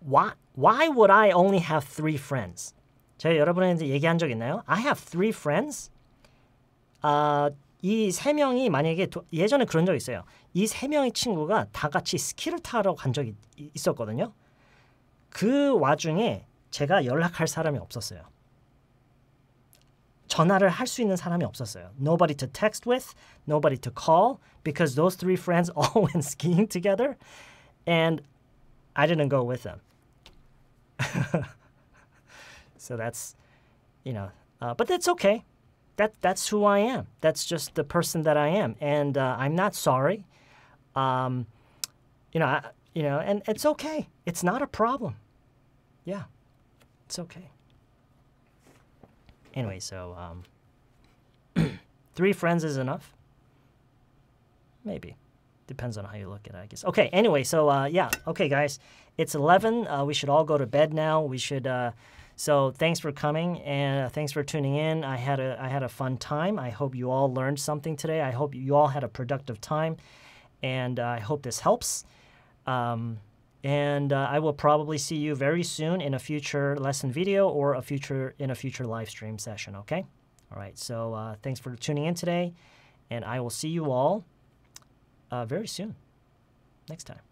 why, why would I only have three friends? 제가 여러분한테 얘기한 적 있나요? I have three friends. 아, 이 세 명이 만약에 도, 예전에 그런 적 있어요. 이 세 명의 친구가 다 같이 스키를 타러 간 적이 있었거든요. 그 와중에 제가 연락할 사람이 없었어요. 전화를 할 수 있는 사람이 없었어요. Nobody to text with, nobody to call, because those three friends all went skiing together, and I didn't go with them. So that's, you know, uh, but that's okay. That, that's who I am. That's just the person that I am, and uh, I'm not sorry. Um, you know, I, you know, and it's okay. It's not a problem. Yeah, it's okay. Anyway, so um, three friends is enough. Maybe. Depends on how you look at it, I guess. Okay, anyway, so uh, yeah. Okay, guys, it's eleven. Uh, we should all go to bed now. We should... Uh, so thanks for coming, and thanks for tuning in. I had a I had a fun time. I hope you all learned something today. I hope you all had a productive time, and uh, I hope this helps. Um, and uh, I will probably see you very soon in a future lesson video or a future in a future live stream session, okay? All right, so uh, thanks for tuning in today, and I will see you all uh, very soon, next time.